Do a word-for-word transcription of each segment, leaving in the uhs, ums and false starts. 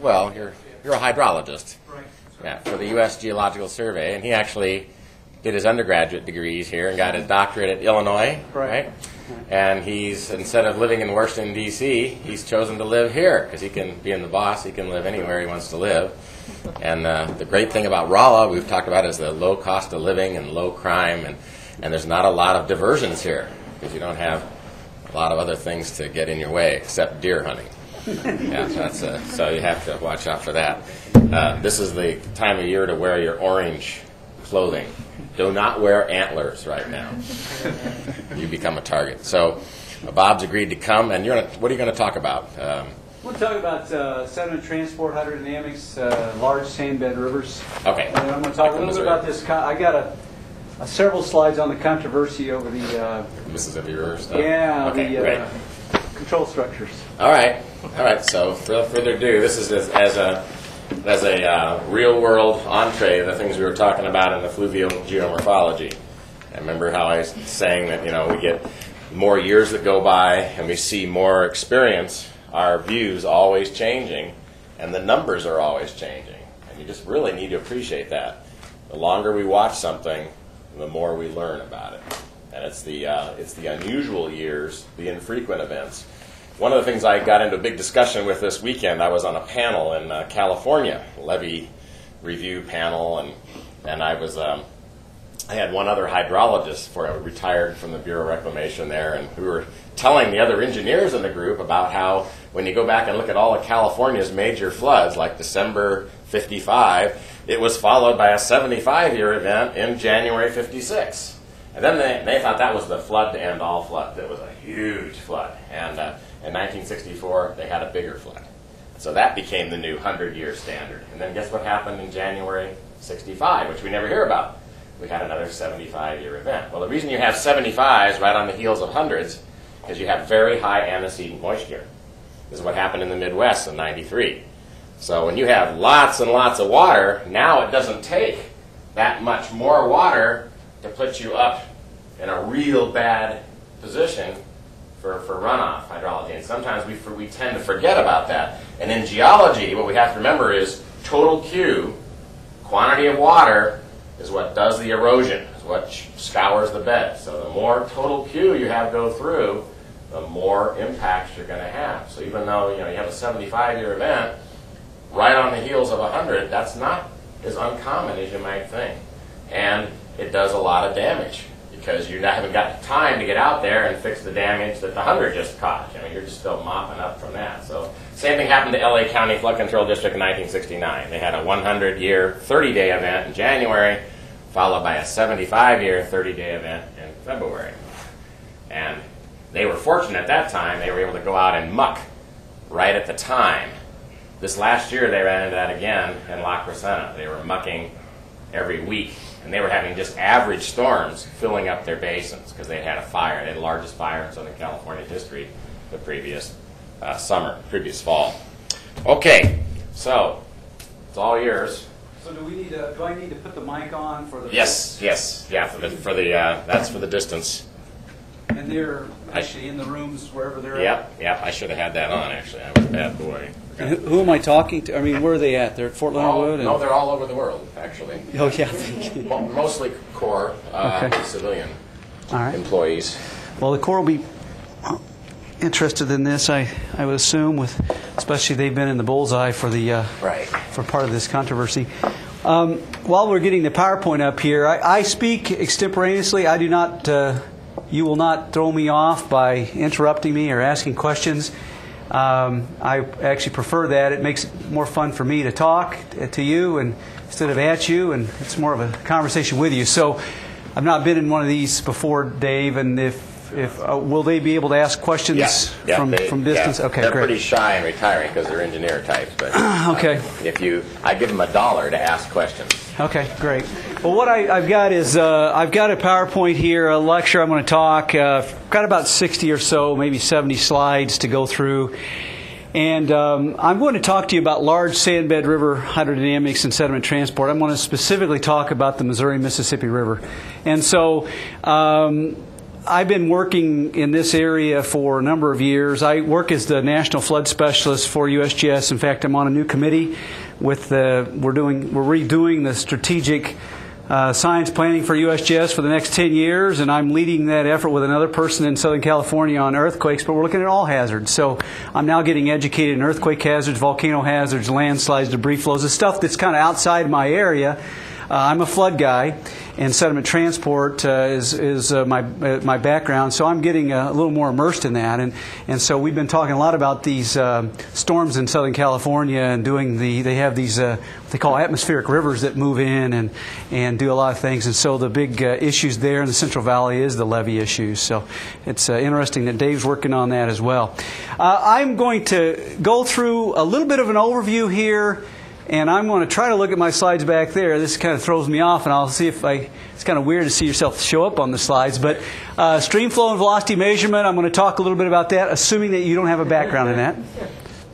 Well, you're, you're a hydrologist. Right. Yeah, for the U S Geological Survey, and he actually did his undergraduate degrees here and got his doctorate at Illinois, right? right? And he's, instead of living in Washington, D C, he's chosen to live here because he can, being the boss, he can live anywhere he wants to live. And uh, the great thing about Rolla, we've talked about, is the low cost of living and low crime, and, and there's not a lot of diversions here because you don't have a lot of other things to get in your way except deer hunting. Yeah, that's a, so you have to watch out for that. Uh, this is the time of year to wear your orange clothing. Do not wear antlers right now. You become a target. So uh, Bob's agreed to come, and you're gonna, what are you going to talk about? Um, we'll talk about uh, sediment transport, hydrodynamics, uh, large sandbed rivers. Okay. And I'm going to talk a little bit about this. I got a, a several slides on the controversy over the uh, Mississippi River stuff. Yeah, okay, the uh, control structures. All right. All right, so without further ado, this is as, as a, as a uh, real-world entree, the things we were talking about in the fluvial geomorphology. I remember how I was saying that, you know, we get more years that go by and we see more experience, our views always changing, and the numbers are always changing. And you just really need to appreciate that. The longer we watch something, the more we learn about it. And it's the, uh, it's the unusual years, the infrequent events. One of the things I got into a big discussion with this weekend, I was on a panel in uh, California, levee review panel, and and I was um, I had one other hydrologist for retired from the Bureau of Reclamation there, and we were telling the other engineers in the group about how when you go back and look at all of California's major floods, like December fifty-five, it was followed by a seventy-five year event in January fifty-six, and then they they thought that was the flood to end all floods. It was a huge flood, and uh, in nineteen sixty-four, they had a bigger flood. So that became the new hundred year standard. And then guess what happened in January sixty-five, which we never hear about? We had another seventy-five year event. Well, the reason you have seventy-fives right on the heels of hundreds is you have very high antecedent moisture. This is what happened in the Midwest in ninety-three. So when you have lots and lots of water, now it doesn't take that much more water to put you up in a real bad position For, for runoff hydrology, and sometimes we, for, we tend to forget about that. And in geology, what we have to remember is total Q, quantity of water, is what does the erosion, is what scours the bed. So the more total Q you have go through, the more impacts you're going to have. So even though you know you have a seventy-five year event right on the heels of a hundred, that's not as uncommon as you might think, and it does a lot of damage, because you haven't got time to get out there and fix the damage that the hundred just caused. You know, you're just still mopping up from that. So same thing happened to L A County Flood Control District in nineteen sixty-nine. They had a hundred year, thirty day event in January, followed by a seventy-five year, thirty day event in February. And they were fortunate at that time. They were able to go out and muck right at the time. This last year, they ran into that again in La Crescenta. They were mucking every week, and they were having just average storms filling up their basins because they had a fire. They had the largest fire in Southern California history the previous uh, summer, previous fall. Okay, so it's all yours. So do we need? To, do I need to put the mic on for the? Yes, yes, yeah. For the, for the uh, that's for the distance. And they're actually in the rooms wherever they're. Yep, at. Yep. I should have had that on actually. I was a bad boy. Who, who am I talking to? I mean, where are they at? They're at Fort Leonard Wood? No, they're all over the world, actually. Oh, yeah. Well, mostly Corps, uh, okay. Civilian all right. employees. Well, the Corps will be interested in this, I, I would assume, with especially they've been in the bullseye for the uh, right. for part of this controversy. Um, while we're getting the PowerPoint up here, I, I speak extemporaneously. I do not. Uh, you will not throw me off by interrupting me or asking questions. Um, I actually prefer that. It makes it more fun for me to talk to you and instead of at you, and it's more of a conversation with you. So I've not been in one of these before, Dave, and if, if uh, will they be able to ask questions yeah, yeah, from, they, from distance? Yeah. Okay, they're great. Pretty shy and retiring because they're engineer types. But okay. Um, if you, I give them a dollar to ask questions. Okay, great. Well, what I, I've got is uh, I've got a PowerPoint here, a lecture. I'm going to talk. Uh, I've got about sixty or so, maybe seventy slides to go through. And um, I'm going to talk to you about large sandbed river hydrodynamics and sediment transport. I'm going to specifically talk about the Missouri-Mississippi River. And so um, I've been working in this area for a number of years. I work as the National Flood Specialist for U S G S. In fact, I'm on a new committee with the, we're doing, we're redoing the strategic uh, science planning for U S G S for the next ten years, and I'm leading that effort with another person in Southern California on earthquakes, but we're looking at all hazards. So I'm now getting educated in earthquake hazards, volcano hazards, landslides, debris flows, the stuff that's kind of outside my area. Uh, I'm a flood guy, and sediment transport uh, is, is uh, my, uh, my background, so I'm getting a little more immersed in that. And, and so we've been talking a lot about these uh, storms in Southern California and doing the, they have these, uh, what they call atmospheric rivers that move in and, and do a lot of things. And so the big uh, issues there in the Central Valley is the levee issues. So it's uh, interesting that Dave's working on that as well. Uh, I'm going to go through a little bit of an overview here. And I'm going to try to look at my slides back there. This kind of throws me off, and I'll see if I, it's kind of weird to see yourself show up on the slides. But uh, stream flow and velocity measurement, I'm going to talk a little bit about that, assuming that you don't have a background in that.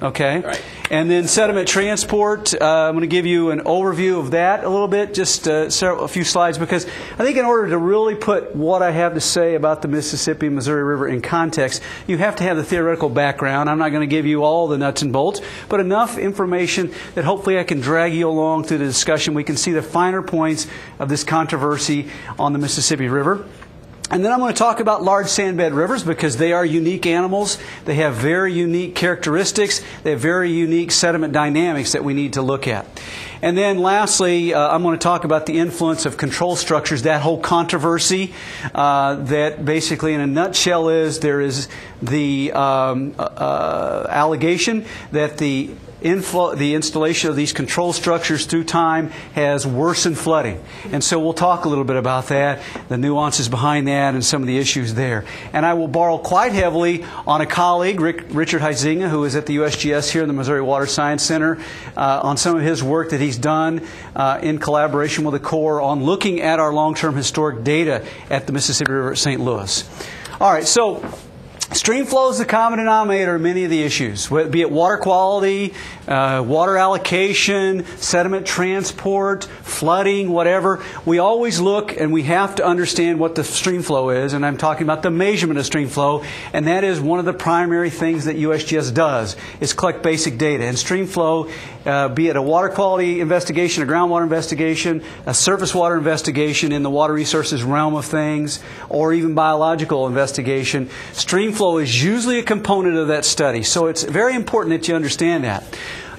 Okay. Right. And then sediment transport, uh, I'm going to give you an overview of that a little bit, just uh, a few slides, because I think in order to really put what I have to say about the Mississippi and Missouri River in context, you have to have the theoretical background. I'm not going to give you all the nuts and bolts, but enough information that hopefully I can drag you along through the discussion. We can see the finer points of this controversy on the Mississippi River. And then I'm going to talk about large sandbed rivers, because they are unique animals. They have very unique characteristics. They have very unique sediment dynamics that we need to look at. And then lastly, uh, I'm going to talk about the influence of control structures, that whole controversy uh, that basically in a nutshell is there is the um, uh, allegation that the Infl the installation of these control structures through time has worsened flooding. And so we'll talk a little bit about that, the nuances behind that, and some of the issues there. And I will borrow quite heavily on a colleague, Rick, Richard Huizinga, who is at the U S G S here in the Missouri Water Science Center, uh, on some of his work that he's done uh, in collaboration with the Corps on looking at our long-term historic data at the Mississippi River at Saint Louis. All right, so stream flow is the common denominator in many of the issues, be it water quality, uh, water allocation, sediment transport, flooding, whatever. We always look and we have to understand what the stream flow is, and I'm talking about the measurement of stream flow, and that is one of the primary things that U S G S does, is collect basic data. And stream flow, uh, be it a water quality investigation, a groundwater investigation, a surface water investigation in the water resources realm of things, or even biological investigation, stream flow is usually a component of that study. So it's very important that you understand that.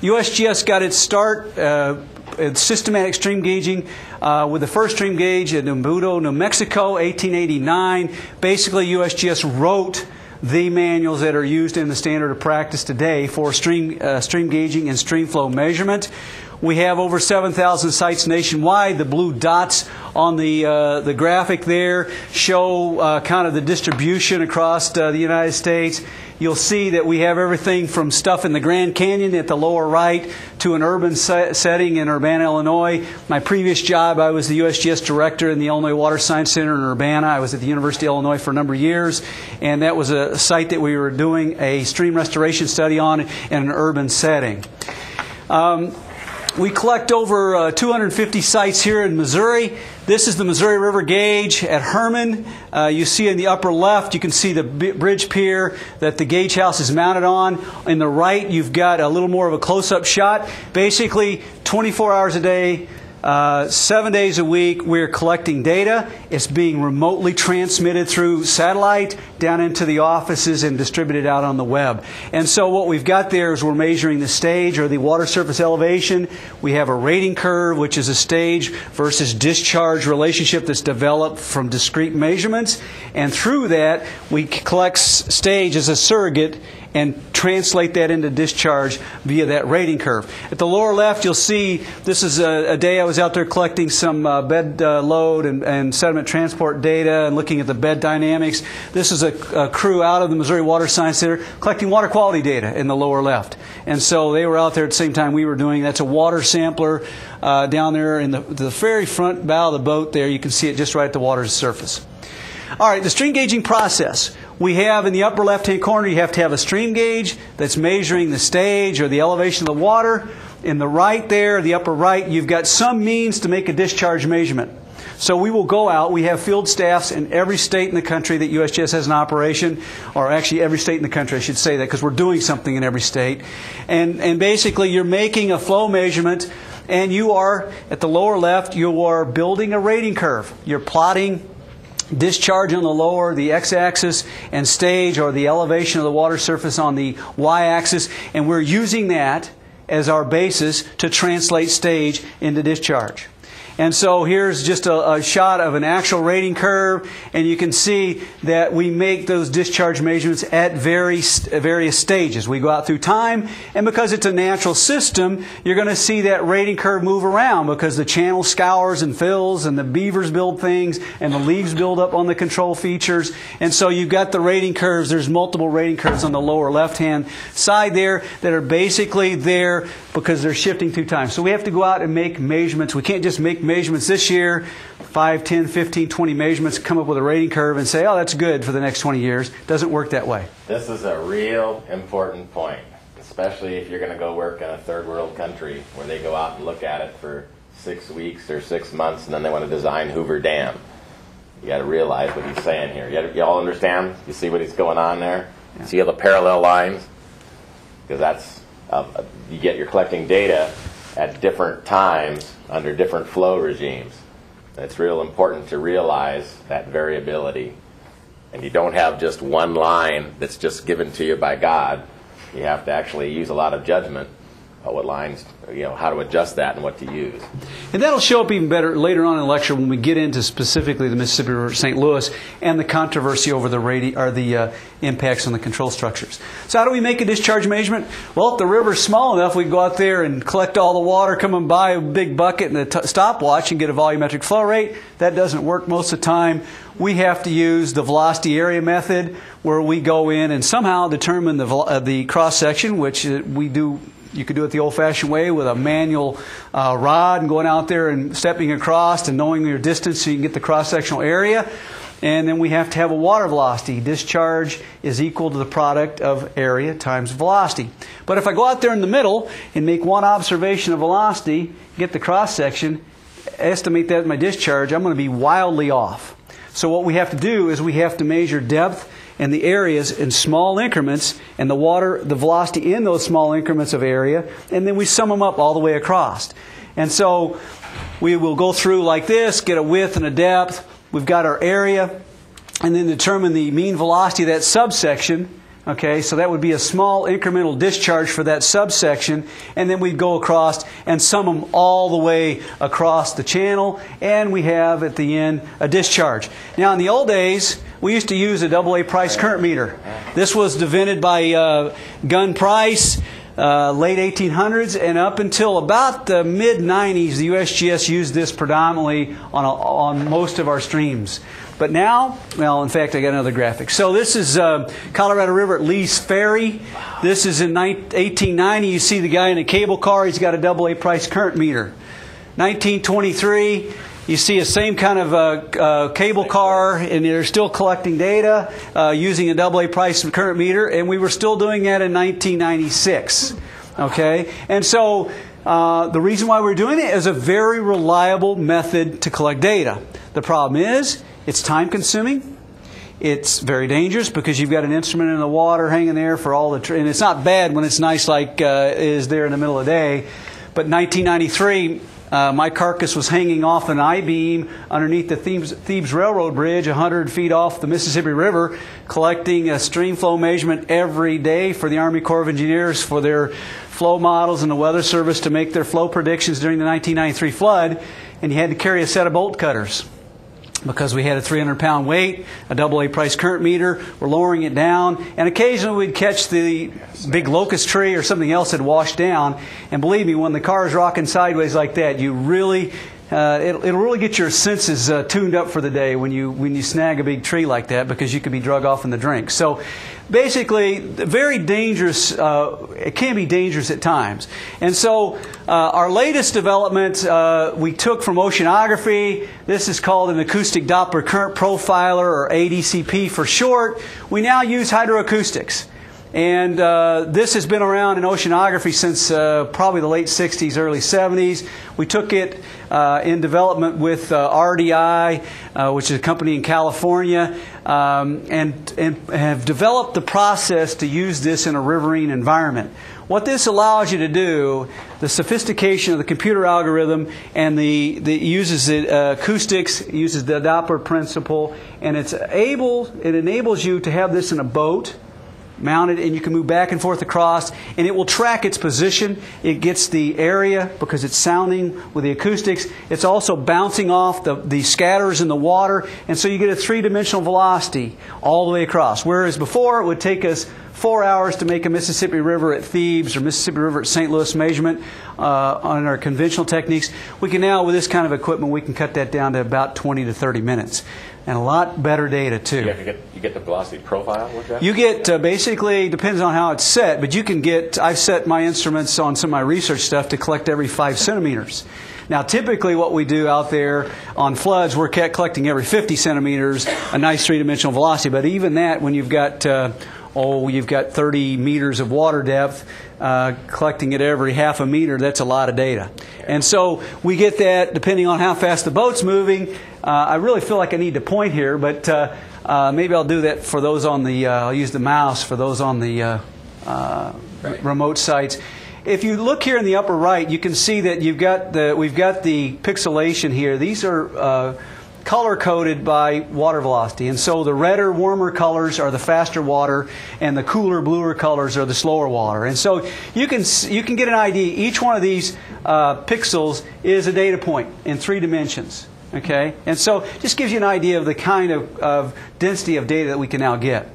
U S G S got its start uh, in systematic stream gauging uh, with the first stream gauge at Numbudo, New Mexico, eighteen eighty-nine. Basically, U S G S wrote the manuals that are used in the standard of practice today for stream, uh, stream gauging and stream flow measurement. We have over seven thousand sites nationwide. The blue dots on the, uh, the graphic there show uh, kind of the distribution across uh, the United States. You'll see that we have everything from stuff in the Grand Canyon at the lower right to an urban se setting in Urbana, Illinois. My previous job, I was the U S G S director in the Illinois Water Science Center in Urbana. I was at the University of Illinois for a number of years, and that was a site that we were doing a stream restoration study on in an urban setting. Um, We collect over uh, two hundred fifty sites here in Missouri. This is the Missouri River gauge at Herman. Uh, you see in the upper left, you can see the bridge pier that the gauge house is mounted on. In the right, you've got a little more of a close-up shot. Basically, twenty-four hours a day, Uh, seven days a week, we're collecting data. It's being remotely transmitted through satellite down into the offices and distributed out on the web. And so what we've got there is we're measuring the stage or the water surface elevation. We have a rating curve, which is a stage versus discharge relationship that's developed from discrete measurements. And through that, we collect stage as a surrogate and translate that into discharge via that rating curve. At the lower left, you'll see this is a, a day I was out there collecting some uh, bed uh, load and, and sediment transport data and looking at the bed dynamics. This is a, a crew out of the Missouri Water Science Center collecting water quality data in the lower left. And so they were out there at the same time we were doing. That's a water sampler uh, down there in the, the very front bow of the boat there. You can see it just right at the water's surface. All right, the stream gauging process. We have in the upper left-hand corner, you have to have a stream gauge that's measuring the stage or the elevation of the water. In the right there, the upper right, you've got some means to make a discharge measurement. So we will go out. We have field staffs in every state in the country that U S G S has an operation, or actually every state in the country, I should say that, because we're doing something in every state. And, and basically, you're making a flow measurement, and you are, at the lower left, you are building a rating curve. You're plotting discharge on the lower, the x-axis, and stage, or the elevation of the water surface, on the y-axis, and we're using that as our basis to translate stage into discharge. And so here's just a, a shot of an actual rating curve, and you can see that we make those discharge measurements at very, various stages. We go out through time, and because it's a natural system, you're going to see that rating curve move around because the channel scours and fills, and the beavers build things, and the leaves build up on the control features. And so you've got the rating curves. There's multiple rating curves on the lower left-hand side there that are basically there because they're shifting through time. So we have to go out and make measurements. We can't just make measurements this year, five, ten, fifteen, twenty measurements, come up with a rating curve and say, oh, that's good for the next twenty years. Doesn't work that way. This is a real important point, especially if you're going to go work in a third world country where they go out and look at it for six weeks or six months and then they want to design Hoover Dam. You got to realize what he's saying here. You, you all understand? You see what he's going on there? Yeah. See all the parallel lines? Because that's, uh, you get, you're collecting data at different times under different flow regimes. It's real important to realize that variability. And you don't have just one line that's just given to you by God. You have to actually use a lot of judgment about what lines, you know, how to adjust that and what to use. And that'll show up even better later on in the lecture when we get into specifically the Mississippi River, Saint Louis, and the controversy over the radi or the uh, impacts on the control structures. So how do we make a discharge measurement? Well, if the river's small enough, we go out there and collect all the water, come and buy a big bucket and a t stopwatch and get a volumetric flow rate. That doesn't work most of the time. We have to use the velocity area method, where we go in and somehow determine the, uh, the cross-section, which uh, we do. You could do it the old-fashioned way with a manual uh, rod and going out there and stepping across and knowing your distance so you can get the cross-sectional area. And then we have to have a water velocity. Discharge is equal to the product of area times velocity. But if I go out there in the middle and make one observation of velocity, get the cross-section, estimate that my discharge, I'm going to be wildly off. So what we have to do is we have to measure depth and the areas in small increments, and the water, the velocity in those small increments of area, and then we sum them up all the way across. And so we will go through like this, get a width and a depth. We've got our area, and then determine the mean velocity of that subsection. Okay, so that would be a small incremental discharge for that subsection, and then we'd go across and sum them all the way across the channel, and we have at the end a discharge. Now, in the old days, we used to use a double A Price current meter. This was invented by uh, Gunn Price, uh, late eighteen hundreds, and up until about the mid nineties, the U S G S used this predominantly on, a, on most of our streams. But now, well, in fact, I got another graphic. So this is uh, Colorado River at Lee's Ferry. This is in eighteen ninety. You see the guy in a cable car. He's got a double A Price current meter. nineteen twenty-three, you see a same kind of uh, uh, cable car, and they're still collecting data uh, using a double A Price current meter, and we were still doing that in nineteen ninety-six. Okay, and so uh, the reason why we're doing it is a very reliable method to collect data. The problem is, it's time-consuming. It's very dangerous because you've got an instrument in the water hanging there for all the... Tr and it's not bad when it's nice like uh, is there in the middle of the day. But nineteen ninety-three, uh, my carcass was hanging off an I-beam underneath the Thebes, Thebes Railroad Bridge, one hundred feet off the Mississippi River, collecting a stream flow measurement every day for the Army Corps of Engineers for their flow models and the Weather Service to make their flow predictions during the nineteen ninety-three flood. And you had to carry a set of bolt cutters, because we had a three hundred pound weight, a double A Price current meter, we're lowering it down, and occasionally we'd catch the big locust tree or something else that washed down, and believe me, when the car's rocking sideways like that, you really, uh, it'll, it'll really get your senses uh, tuned up for the day when you, when you snag a big tree like that, because you could be drug off in the drink. So basically, very dangerous, uh, it can be dangerous at times. And so uh, our latest development uh, we took from oceanography. This is called an acoustic Doppler current profiler, or A D C P for short. We now use hydroacoustics. And uh, this has been around in oceanography since uh, probably the late sixties, early seventies. We took it uh, in development with uh, R D I, uh, which is a company in California, um, and, and have developed the process to use this in a riverine environment. What this allows you to do, the sophistication of the computer algorithm, and the, the uses the uh, acoustics, uses the Doppler principle, and it's able, it enables you to have this in a boat, mounted, and you can move back and forth across, and it will track its position. It gets the area because it's sounding with the acoustics. It's also bouncing off the, the scatters in the water, and so you get a three-dimensional velocity all the way across, whereas before it would take us four hours to make a Mississippi River at Thebes or Mississippi River at Saint Louis measurement uh, on our conventional techniques. We can now, with this kind of equipment, we can cut that down to about twenty to thirty minutes. And a lot better data, too. You, have to get, you get the velocity profile with that? You get, uh, basically, depends on how it's set, but you can get, I've set my instruments on some of my research stuff to collect every five centimeters. Now, typically what we do out there on floods, we're collecting every fifty centimeters, a nice three-dimensional velocity. But even that, when you've got... Uh, Oh, you've got thirty meters of water depth, uh, collecting it every half a meter, that's a lot of data. And so we get that depending on how fast the boat's moving. Uh, I really feel like I need to point here, but uh, uh, maybe I'll do that for those on the, uh, I'll use the mouse for those on the uh, uh, right. remote sites. If you look here in the upper right, you can see that you've got the, we've got the pixelation here. These are uh, color-coded by water velocity. And so the redder, warmer colors are the faster water, and the cooler, bluer colors are the slower water. And so you can, you can get an idea. Each one of these uh, pixels is a data point in three dimensions. Okay? And so just gives you an idea of the kind of, of density of data that we can now get.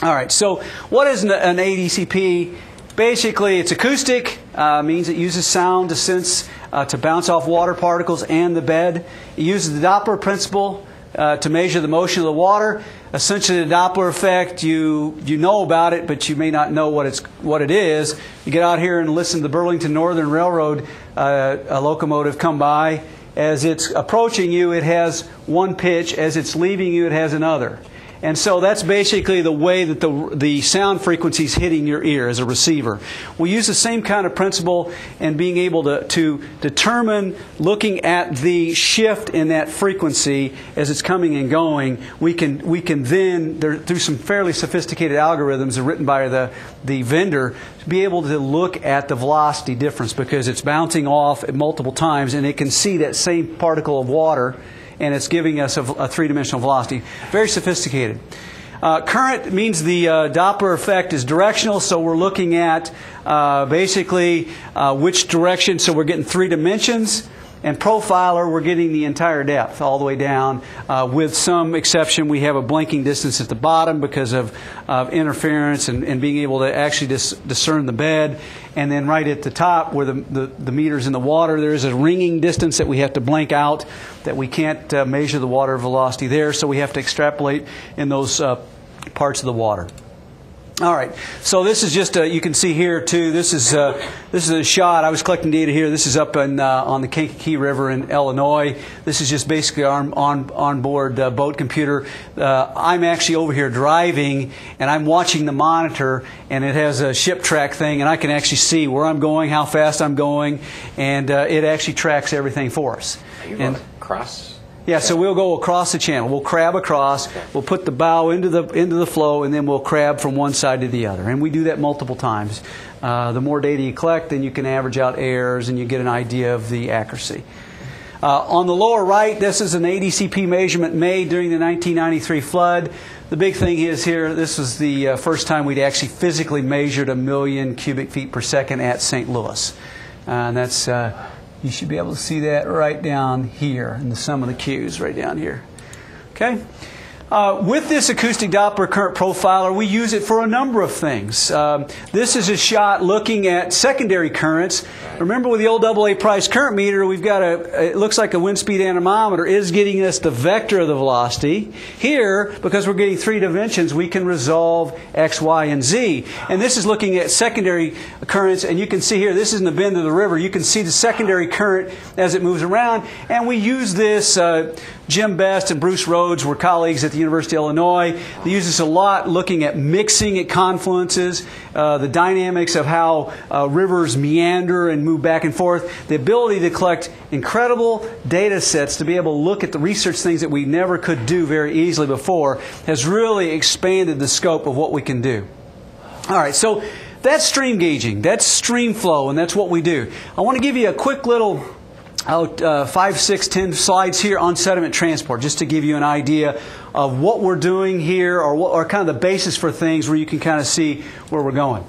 All right, so what is an, an A D C P? Basically, it's acoustic, uh, means it uses sound to sense, uh, to bounce off water particles and the bed. It uses the Doppler principle uh, to measure the motion of the water. Essentially, the Doppler effect, you, you know about it, but you may not know what, it's, what it is. You get out here and listen to the Burlington Northern Railroad uh, a locomotive come by. As it's approaching you, it has one pitch. As it's leaving you, it has another. And so that's basically the way that the, the sound frequency is hitting your ear as a receiver. We use the same kind of principle in being able to, to determine, looking at the shift in that frequency as it's coming and going, we can, we can then, there, through some fairly sophisticated algorithms written by the, the vendor, be able to look at the velocity difference because it's bouncing off at multiple times and it can see that same particle of water, and it's giving us a, a three-dimensional velocity. Very sophisticated. Uh, current means the uh, Doppler effect is directional, so we're looking at uh, basically uh, which direction, so we're getting three dimensions. And profiler, we're getting the entire depth all the way down. Uh, with some exception, we have a blinking distance at the bottom because of, of interference and, and being able to actually dis discern the bed. And then right at the top where the, the, the meter's in the water, there is a ringing distance that we have to blink out that we can't uh, measure the water velocity there, so we have to extrapolate in those uh, parts of the water. All right, so this is just, a, you can see here too, this is, a, this is a shot. I was collecting data here. This is up in, uh, on the Kankakee River in Illinois. This is just basically our on, onboard uh, boat computer. Uh, I'm actually over here driving, and I'm watching the monitor, and it has a ship track thing, and I can actually see where I'm going, how fast I'm going, and uh, it actually tracks everything for us. Are you and, across? Yeah, so we'll go across the channel. We'll crab across. We'll put the bow into the into the flow, and then we'll crab from one side to the other. And we do that multiple times. Uh, the more data you collect, then you can average out errors, and you get an idea of the accuracy. Uh, on the lower right, this is an A D C P measurement made during the nineteen ninety-three flood. The big thing is here, this was the uh, first time we'd actually physically measured a million cubic feet per second at Saint Louis. Uh, and that's... Uh, You should be able to see that right down here in the sum of the Q's, right down here. Okay? Uh, with this acoustic Doppler current profiler, we use it for a number of things. Um, this is a shot looking at secondary currents. Remember with the old double A price current meter, we've got a, it looks like a wind speed anemometer is getting us the vector of the velocity. Here, because we're getting three dimensions, we can resolve X, Y, and Z. And this is looking at secondary currents, and you can see here, this is in the bend of the river. You can see the secondary current as it moves around, and we use this uh, Jim Best and Bruce Rhodes were colleagues at the University of Illinois. They use this a lot, looking at mixing at confluences, uh, the dynamics of how uh, rivers meander and move back and forth, the ability to collect incredible data sets to be able to look at the research things that we never could do very easily before has really expanded the scope of what we can do. All right, so that's stream gauging, that's stream flow, and that's what we do. I want to give you a quick little out, uh, five, six, ten slides here on sediment transport, just to give you an idea of what we're doing here, or, what, or kind of the basis for things where you can kind of see where we're going.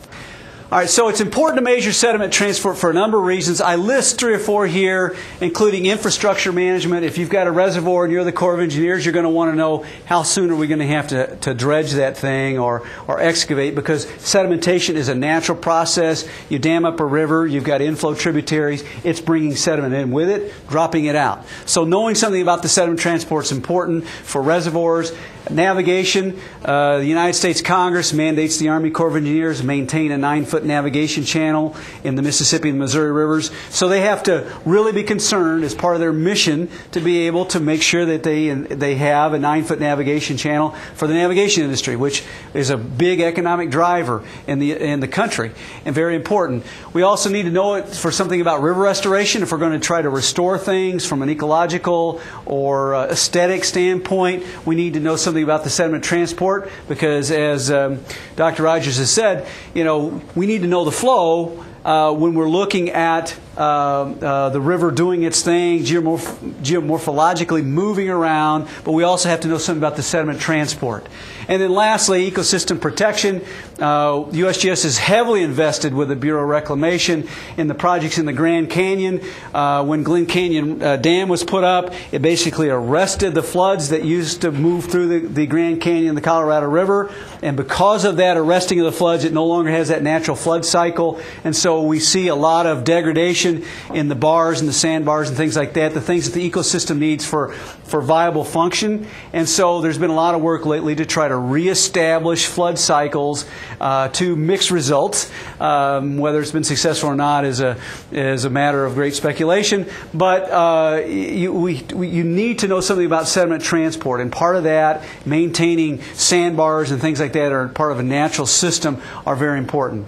All right, so it's important to measure sediment transport for a number of reasons. I list three or four here, including infrastructure management. If you've got a reservoir and you're the Corps of Engineers, you're going to want to know how soon are we going to have to, to dredge that thing or, or excavate, because sedimentation is a natural process. You dam up a river, you've got inflow tributaries, it's bringing sediment in with it, dropping it out. So knowing something about the sediment transport is important for reservoirs. Navigation, uh, the United States Congress mandates the Army Corps of Engineers maintain a nine-foot navigation channel in the Mississippi and Missouri rivers. So they have to really be concerned as part of their mission to be able to make sure that they, they have a nine-foot navigation channel for the navigation industry, which is a big economic driver in the, in the country and very important. We also need to know it for something about river restoration if we're going to try to restore things from an ecological or uh, aesthetic standpoint. We need to know something about the sediment transport, because as um, Doctor Rogers has said, you know, we need to know the flow uh, when we're looking at uh, uh, the river doing its thing, geomorph geomorphologically moving around, but we also have to know something about the sediment transport. And then lastly, ecosystem protection. Uh, U S G S is heavily invested with the Bureau of Reclamation in the projects in the Grand Canyon. Uh, when Glen Canyon uh, Dam was put up, it basically arrested the floods that used to move through the, the Grand Canyon, the Colorado River. And because of that arresting of the floods, it no longer has that natural flood cycle. And so we see a lot of degradation in the bars and the sandbars and things like that, the things that the ecosystem needs for, for viable function. And so there's been a lot of work lately to try to reestablish flood cycles. Uh, to mixed results, um, whether it's been successful or not is a is a matter of great speculation. But uh, you, we, we, you need to know something about sediment transport, and part of that, maintaining sandbars and things like that, are part of a natural system, are very important.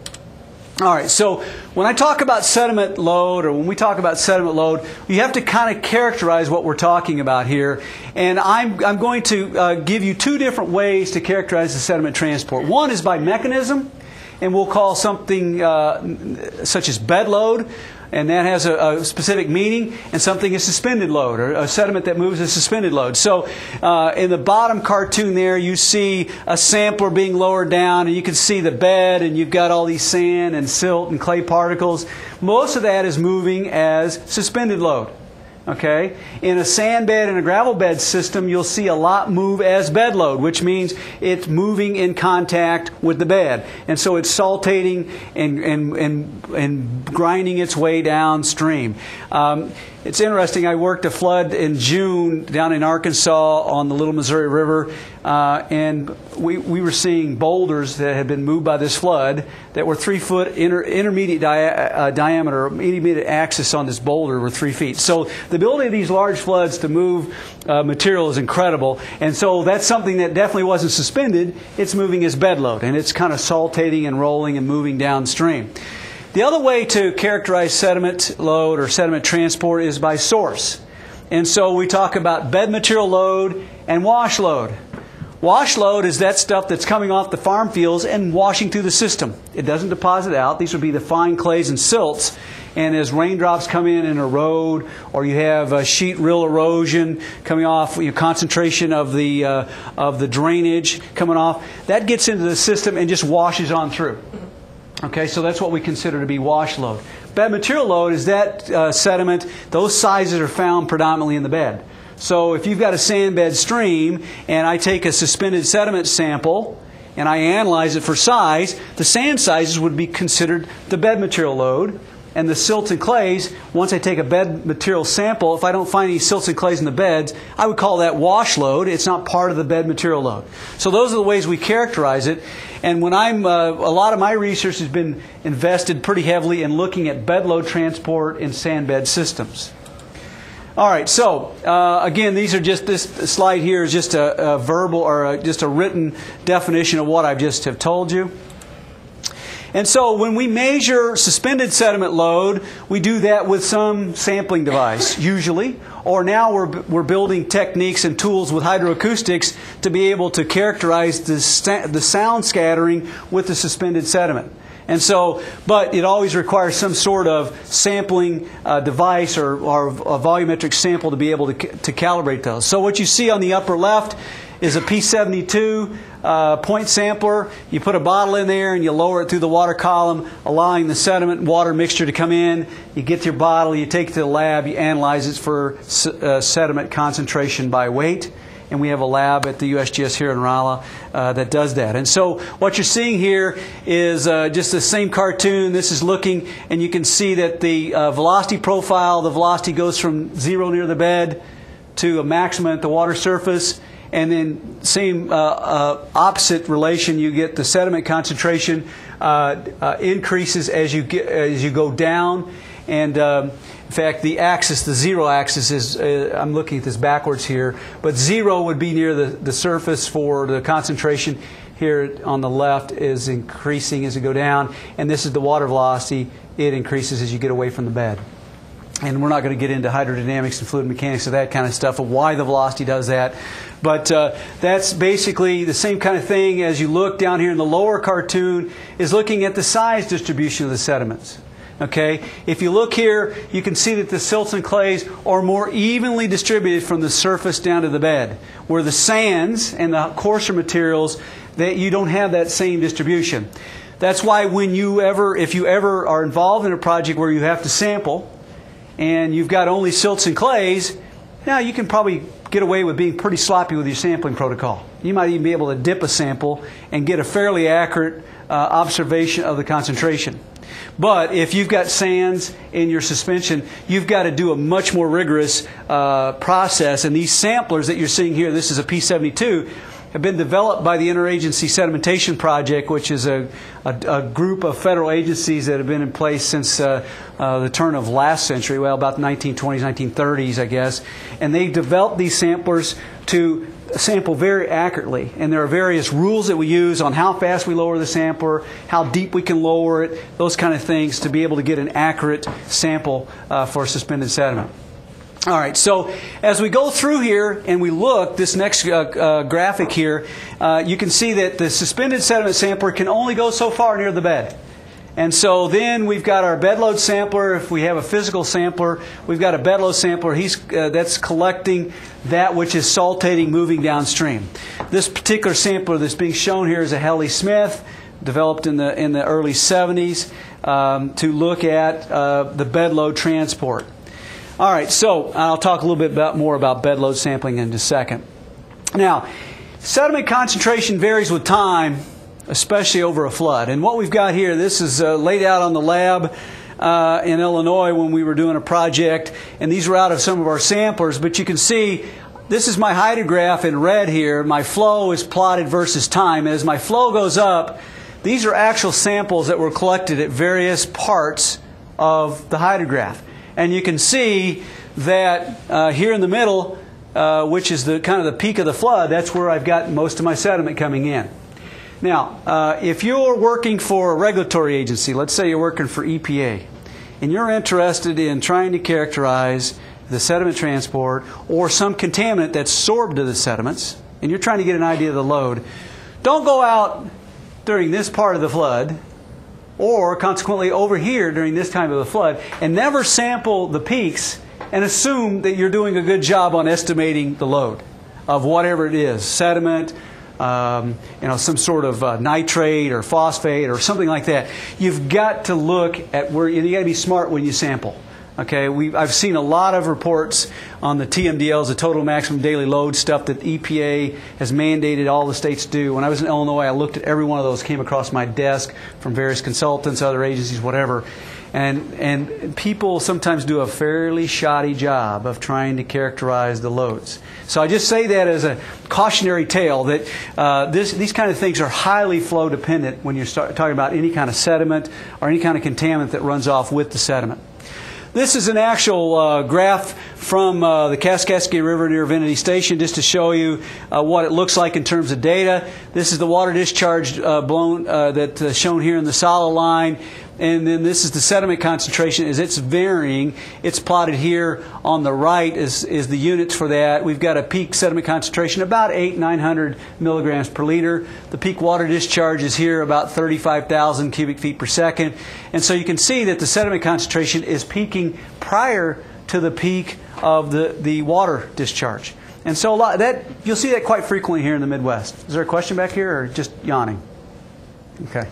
All right, so when I talk about sediment load, or when we talk about sediment load, you have to kind of characterize what we're talking about here. And I'm, I'm going to uh, give you two different ways to characterize the sediment transport. One is by mechanism, and we'll call something uh, such as bed load, and that has a, a specific meaning, and something is suspended load, or a sediment that moves is suspended load. So uh, in the bottom cartoon there, you see a sampler being lowered down, and you can see the bed, and you've got all these sand and silt and clay particles. Most of that is moving as suspended load. Okay? In a sand bed and a gravel bed system, you'll see a lot move as bed load, which means it's moving in contact with the bed. And so it's saltating and, and, and, and grinding its way downstream. Um, It's interesting, I worked a flood in June down in Arkansas on the Little Missouri River, uh, and we, we were seeing boulders that had been moved by this flood that were three foot inter, intermediate dia, uh, diameter, intermediate axis on this boulder were three feet. So the ability of these large floods to move uh, material is incredible, and so that's something that definitely wasn't suspended. It's moving as bed load, and it's kind of saltating and rolling and moving downstream. The other way to characterize sediment load or sediment transport is by source. And so we talk about bed material load and wash load. Wash load is that stuff that's coming off the farm fields and washing through the system. It doesn't deposit out. These would be the fine clays and silts. And as raindrops come in and erode, or you have uh, sheet rill erosion coming off, you know, concentration of the, uh, of the drainage coming off, that gets into the system and just washes on through. Okay, so that's what we consider to be wash load. Bed material load is that uh, sediment, those sizes are found predominantly in the bed. So if you've got a sand bed stream and I take a suspended sediment sample and I analyze it for size, the sand sizes would be considered the bed material load. And the silts and clays, once I take a bed material sample, if I don't find any silts and clays in the beds, I would call that wash load. It's not part of the bed material load. So those are the ways we characterize it. And when I'm, uh, a lot of my research has been invested pretty heavily in looking at bed load transport in sand bed systems. All right, so uh, again, these are just, this slide here is just a, a verbal or a, just a written definition of what I just have told you. And so when we measure suspended sediment load, we do that with some sampling device, usually. Or now we're, we're building techniques and tools with hydroacoustics to be able to characterize the, the sound scattering with the suspended sediment. And so, but it always requires some sort of sampling uh, device or, or a volumetric sample to be able to, to calibrate those. So what you see on the upper left is a P seventy-two uh, point sampler. You put a bottle in there and you lower it through the water column, allowing the sediment and water mixture to come in. You get your bottle, you take it to the lab, you analyze it for uh, sediment concentration by weight. And we have a lab at the U S G S here in Rolla uh, that does that. And so what you're seeing here is uh, just the same cartoon. This is looking, and you can see that the uh, velocity profile, the velocity goes from zero near the bed to a maximum at the water surface. And then same uh, uh, opposite relation, you get the sediment concentration uh, uh, increases as you get, as you go down. And um, in fact, the axis, the zero axis is, uh, I'm looking at this backwards here, but zero would be near the, the surface for the concentration. Here on the left is increasing as you go down. And this is the water velocity. It increases as you get away from the bed. And we're not going to get into hydrodynamics and fluid mechanics of that kind of stuff, of why the velocity does that. But uh, that's basically the same kind of thing as you look down here in the lower cartoon, is looking at the size distribution of the sediments. Okay? If you look here, you can see that the silts and clays are more evenly distributed from the surface down to the bed, where the sands and the coarser materials, that you don't have that same distribution. That's why when you ever, if you ever are involved in a project where you have to sample, and you've got only silts and clays, now you can probably get away with being pretty sloppy with your sampling protocol. You might even be able to dip a sample and get a fairly accurate uh, observation of the concentration. But if you've got sands in your suspension, you've got to do a much more rigorous uh, process. And these samplers that you're seeing here, this is a P seventy-two, have been developed by the Interagency Sedimentation Project, which is a, a, a group of federal agencies that have been in place since uh, uh, the turn of last century, well, about the nineteen twenties, nineteen thirties, I guess. And they developed these samplers to sample very accurately. And there are various rules that we use on how fast we lower the sampler, how deep we can lower it, those kind of things, to be able to get an accurate sample uh, for suspended sediment. All right, so as we go through here and we look, this next uh, uh, graphic here, uh, you can see that the suspended sediment sampler can only go so far near the bed. And so then we've got our bed load sampler. If we have a physical sampler, we've got a bed load sampler. He's, uh, that's collecting that which is saltating moving downstream. This particular sampler that's being shown here is a Helly Smith, developed in the, in the early seventies um, to look at uh, the bed load transport. All right, so I'll talk a little bit about, more about bed load sampling in a second. Now, sediment concentration varies with time, especially over a flood. And what we've got here, this is uh, laid out on the lab uh, in Illinois when we were doing a project. And these were out of some of our samplers. But you can see, this is my hydrograph in red here. My flow is plotted versus time. As my flow goes up, these are actual samples that were collected at various parts of the hydrograph. And you can see that uh, here in the middle, uh, which is the kind of the peak of the flood, that's where I've got most of my sediment coming in. Now, uh, if you're working for a regulatory agency, let's say you're working for E P A, and you're interested in trying to characterize the sediment transport or some contaminant that's sorbed to the sediments, and you're trying to get an idea of the load, don't go out during this part of the flood, or consequently over here during this time of the flood, and never sample the peaks and assume that you're doing a good job on estimating the load of whatever it is, sediment, um, you know, some sort of uh, nitrate or phosphate or something like that. You've got to look at where, and you got to be smart when you sample. Okay, we, I've seen a lot of reports on the T M D Ls, the total maximum daily load stuff that E P A has mandated all the states do. When I was in Illinois, I looked at every one of those, came across my desk from various consultants, other agencies, whatever. And, and people sometimes do a fairly shoddy job of trying to characterize the loads. So I just say that as a cautionary tale that uh, this, these kind of things are highly flow dependent when you're start talking about any kind of sediment or any kind of contaminant that runs off with the sediment. This is an actual uh, graph from uh, the Kaskaskia River near Venity Station just to show you uh, what it looks like in terms of data. This is the water discharge uh, blown uh, that's uh, shown here in the solid line. And then this is the sediment concentration as it's varying. It's plotted here on the right is, is the units for that. We've got a peak sediment concentration about eight hundred, nine hundred milligrams per liter. The peak water discharge is here about thirty-five thousand cubic feet per second. And so you can see that the sediment concentration is peaking prior to the peak of the, the water discharge. And so a lot that you'll see that quite frequently here in the Midwest. Is there a question back here or just yawning? Okay.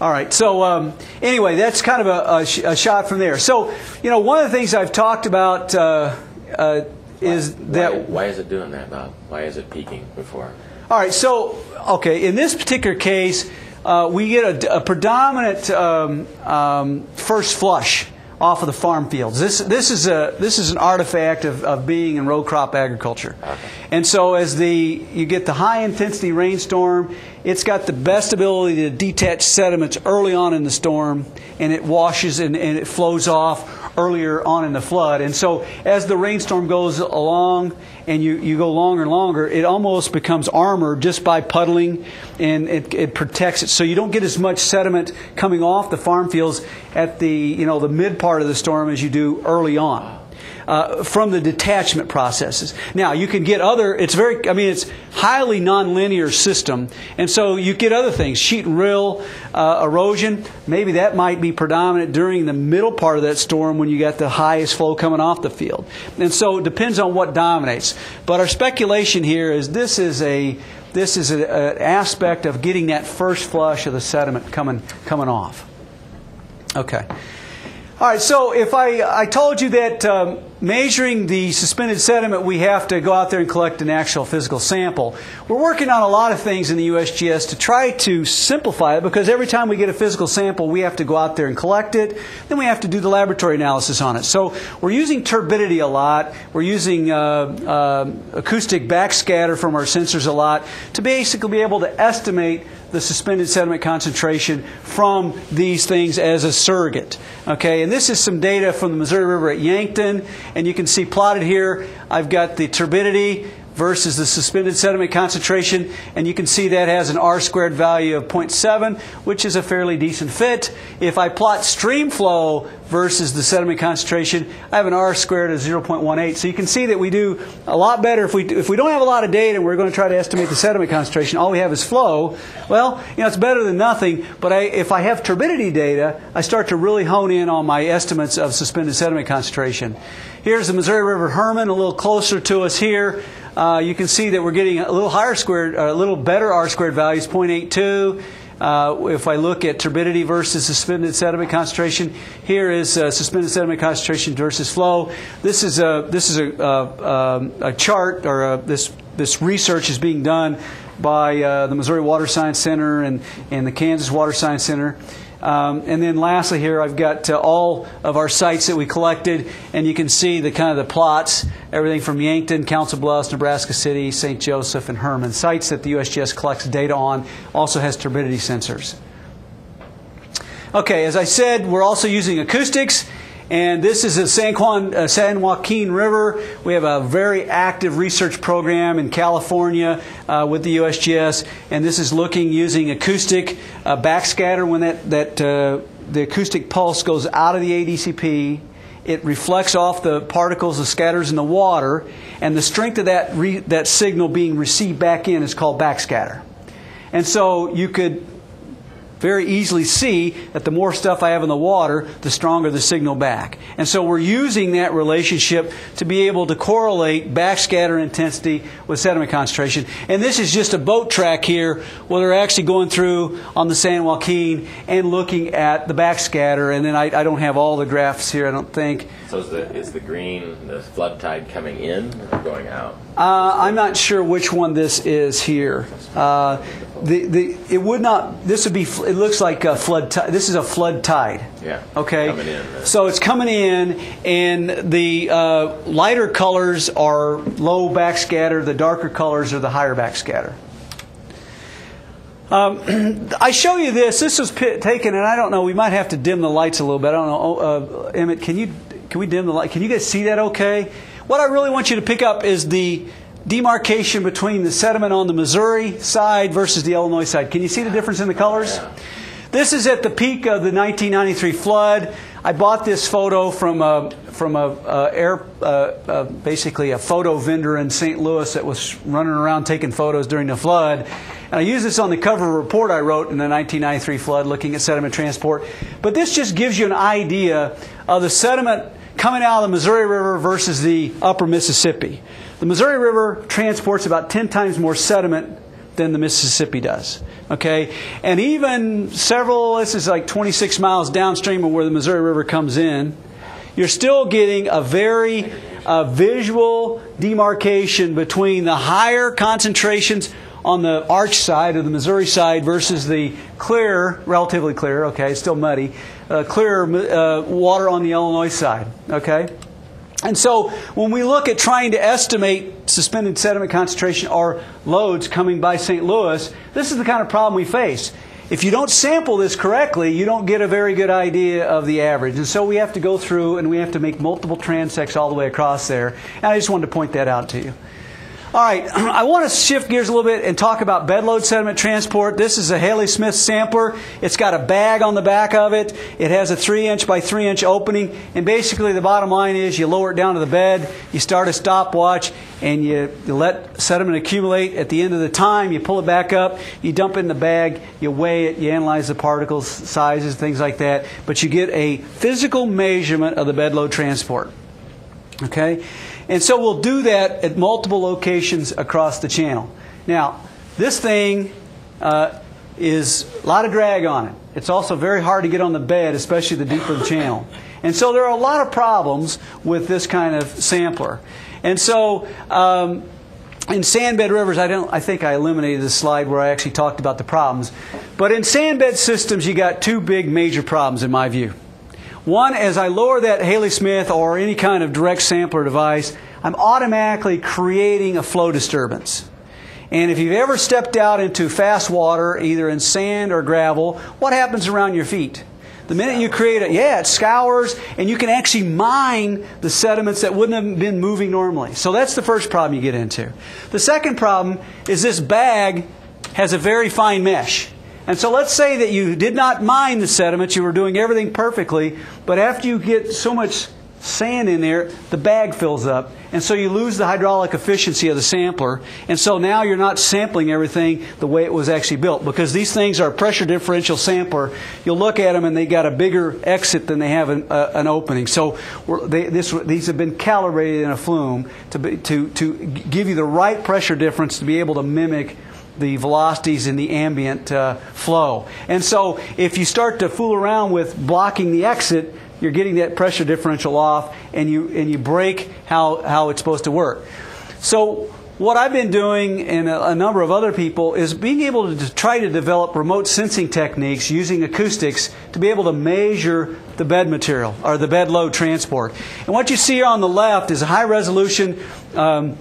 All right, so um, anyway, that's kind of a, a, sh a shot from there. So, you know, one of the things I've talked about uh, uh, is why, that... Why, why is it doing that, Bob? Why is it peaking before? All right, so, okay, in this particular case, uh, we get a, a predominant um, um, first flush off of the farm fields. This, this, is, a, this is an artifact of, of being in row crop agriculture. Okay. And so as the, you get the high-intensity rainstorm, it's got the best ability to detach sediments early on in the storm, and it washes and, and it flows off earlier on in the flood. And so as the rainstorm goes along and you, you go longer and longer, it almost becomes armor just by puddling, and it, it protects it. So you don't get as much sediment coming off the farm fields at the, you know, the mid part of the storm as you do early on. Uh, from the detachment processes. Now you can get other, it's very, I mean it's highly nonlinear system, and so you get other things, sheet and rill, uh, erosion, maybe that might be predominant during the middle part of that storm when you got the highest flow coming off the field. And so it depends on what dominates. But our speculation here is this is a, this is an aspect of getting that first flush of the sediment coming, coming off. Okay. All right, so if I, I told you that um, measuring the suspended sediment, we have to go out there and collect an actual physical sample. We're working on a lot of things in the U S G S to try to simplify it, because every time we get a physical sample, we have to go out there and collect it. Then we have to do the laboratory analysis on it. So we're using turbidity a lot. We're using uh, uh, acoustic backscatter from our sensors a lot to basically be able to estimate the suspended sediment concentration from these things as a surrogate. Okay, and this is some data from the Missouri River at Yankton, and you can see plotted here, I've got the turbidity versus the suspended sediment concentration, and you can see that has an R-squared value of zero point seven, which is a fairly decent fit. If I plot stream flow versus the sediment concentration, I have an R-squared of zero point one eight. So you can see that we do a lot better. If we, if we don't have a lot of data and we're going to try to estimate the sediment concentration, all we have is flow, well, you know, it's better than nothing, but I, if I have turbidity data, I start to really hone in on my estimates of suspended sediment concentration. Here's the Missouri River Herman, a little closer to us here. Uh, you can see that we're getting a little higher squared, a little better R-squared values, zero point eight two. Uh, if I look at turbidity versus suspended sediment concentration, here is uh, suspended sediment concentration versus flow. This is a this is a a, a chart, or a, this this research is being done by uh, the Missouri Water Science Center and and the Kansas Water Science Center. Um, and then lastly here, I've got uh, all of our sites that we collected, and you can see the kind of the plots, everything from Yankton, Council Bluffs, Nebraska City, Saint Joseph, and Herman, sites that the U S G S collects data on, also has turbidity sensors. Okay, as I said, we're also using acoustics. And this is the San Juan, uh, San Joaquin River. We have a very active research program in California uh, with the U S G S, and this is looking using acoustic uh, backscatter. When that, that uh, the acoustic pulse goes out of the A D C P, it reflects off the particles that scatters in the water, and the strength of that, re that signal being received back in is called backscatter. And so you could very easily see that the more stuff I have in the water, the stronger the signal back. And so we're using that relationship to be able to correlate backscatter intensity with sediment concentration. And this is just a boat track here where they're actually going through on the San Joaquin and looking at the backscatter. And then I, I don't have all the graphs here, I don't think. So is the, is the green, the flood tide coming in or going out? Uh, I'm not sure which one this is here. Uh, the, the, it would not, this would be, it looks like a flood tide. This is a flood tide. Yeah. Okay. Coming in. Right? So it's coming in, and the uh, lighter colors are low backscatter, the darker colors are the higher backscatter. Um, I show you this. This was taken, and I don't know, we might have to dim the lights a little bit. I don't know. Oh, uh, Emmett, can you, can we dim the light? Can you guys see that okay? What I really want you to pick up is the demarcation between the sediment on the Missouri side versus the Illinois side. Can you see the difference in the colors? Yeah. This is at the peak of the nineteen ninety-three flood. I bought this photo from a, from a, a air, uh, uh, basically a photo vendor in Saint Louis that was running around taking photos during the flood. And I used this on the cover of a report I wrote in the nineteen ninety-three flood looking at sediment transport. But this just gives you an idea of the sediment coming out of the Missouri River versus the upper Mississippi. The Missouri River transports about ten times more sediment than the Mississippi does, okay? And even several, this is like twenty-six miles downstream of where the Missouri River comes in, you're still getting a very uh, visual demarcation between the higher concentrations on the arch side of the Missouri side versus the clear, relatively clear, okay, it's still muddy, uh, clear uh, water on the Illinois side, okay? And so when we look at trying to estimate suspended sediment concentration or loads coming by Saint Louis, this is the kind of problem we face. If you don't sample this correctly, you don't get a very good idea of the average. And so we have to go through and we have to make multiple transects all the way across there. And I just wanted to point that out to you. All right, I want to shift gears a little bit and talk about bedload sediment transport. This is a Haley-Smith sampler. It's got a bag on the back of it. It has a three inch by three inch opening. And basically the bottom line is you lower it down to the bed, you start a stopwatch, and you, you let sediment accumulate. At the end of the time, you pull it back up, you dump it in the bag, you weigh it, you analyze the particles, sizes, things like that. But you get a physical measurement of the bedload transport. Okay? And so we'll do that at multiple locations across the channel. Now, this thing uh, is a lot of drag on it. It's also very hard to get on the bed, especially the deeper the channel. And so there are a lot of problems with this kind of sampler. And so um, in sandbed rivers, I, don't, I think I eliminated this slide where I actually talked about the problems. But in sandbed systems, you got two big major problems in my view. One, as I lower that Haley-Smith or any kind of direct sampler device, I'm automatically creating a flow disturbance. And if you've ever stepped out into fast water, either in sand or gravel, what happens around your feet? The minute you create it, yeah, it scours, and you can actually mine the sediments that wouldn't have been moving normally. So that's the first problem you get into. The second problem is this bag has a very fine mesh. And so let's say that you did not mine the sediment, you were doing everything perfectly, but after you get so much sand in there, the bag fills up, and so you lose the hydraulic efficiency of the sampler, and so now you're not sampling everything the way it was actually built, because these things are pressure differential sampler. You'll look at them and they got a bigger exit than they have an, uh, an opening. So we're, they, this, these have been calibrated in a flume to, be, to, to give you the right pressure difference to be able to mimic the velocities in the ambient uh, flow. And so if you start to fool around with blocking the exit, you're getting that pressure differential off and you, and you break how, how it's supposed to work. So what I've been doing, and a, a number of other people, is being able to try to develop remote sensing techniques using acoustics to be able to measure the bed material, or the bed load transport. And what you see here on the left is a high resolution um,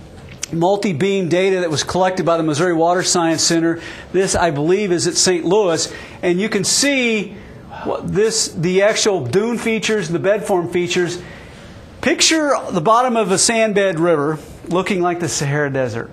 multi-beam data that was collected by the Missouri Water Science Center. This, I believe, is at Saint Louis. And you can see what this, the actual dune features, the bed form features. Picture the bottom of a sandbed river looking like the Sahara Desert.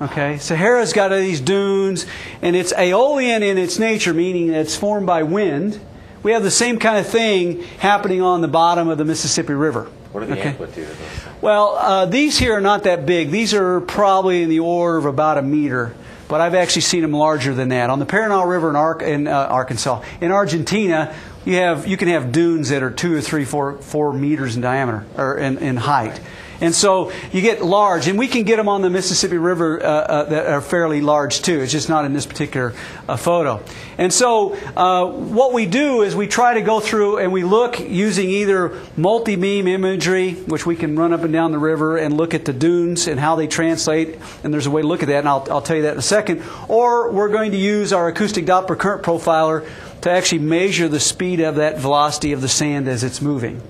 Okay, Sahara's got these dunes, and it's aeolian in its nature, meaning that it's formed by wind. We have the same kind of thing happening on the bottom of the Mississippi River. What are the okay. amplitude of those? Well, uh, these here are not that big. These are probably in the order of about a meter, but I've actually seen them larger than that. On the Paranal River in, Ar in uh, Arkansas, in Argentina, you have you can have dunes that are two or three, four, four meters in diameter or in, in height, and so you get large. And we can get them on the Mississippi River uh, uh, that are fairly large too. It's just not in this particular uh, photo. And so uh, what we do is we try to go through and we look using either multi-beam imagery, which we can run up and down the river and look at the dunes and how they translate, and there's a way to look at that, and I'll, I'll tell you that in a second, or we're going to use our acoustic Doppler current profiler to actually measure the speed of that velocity of the sand as it's moving.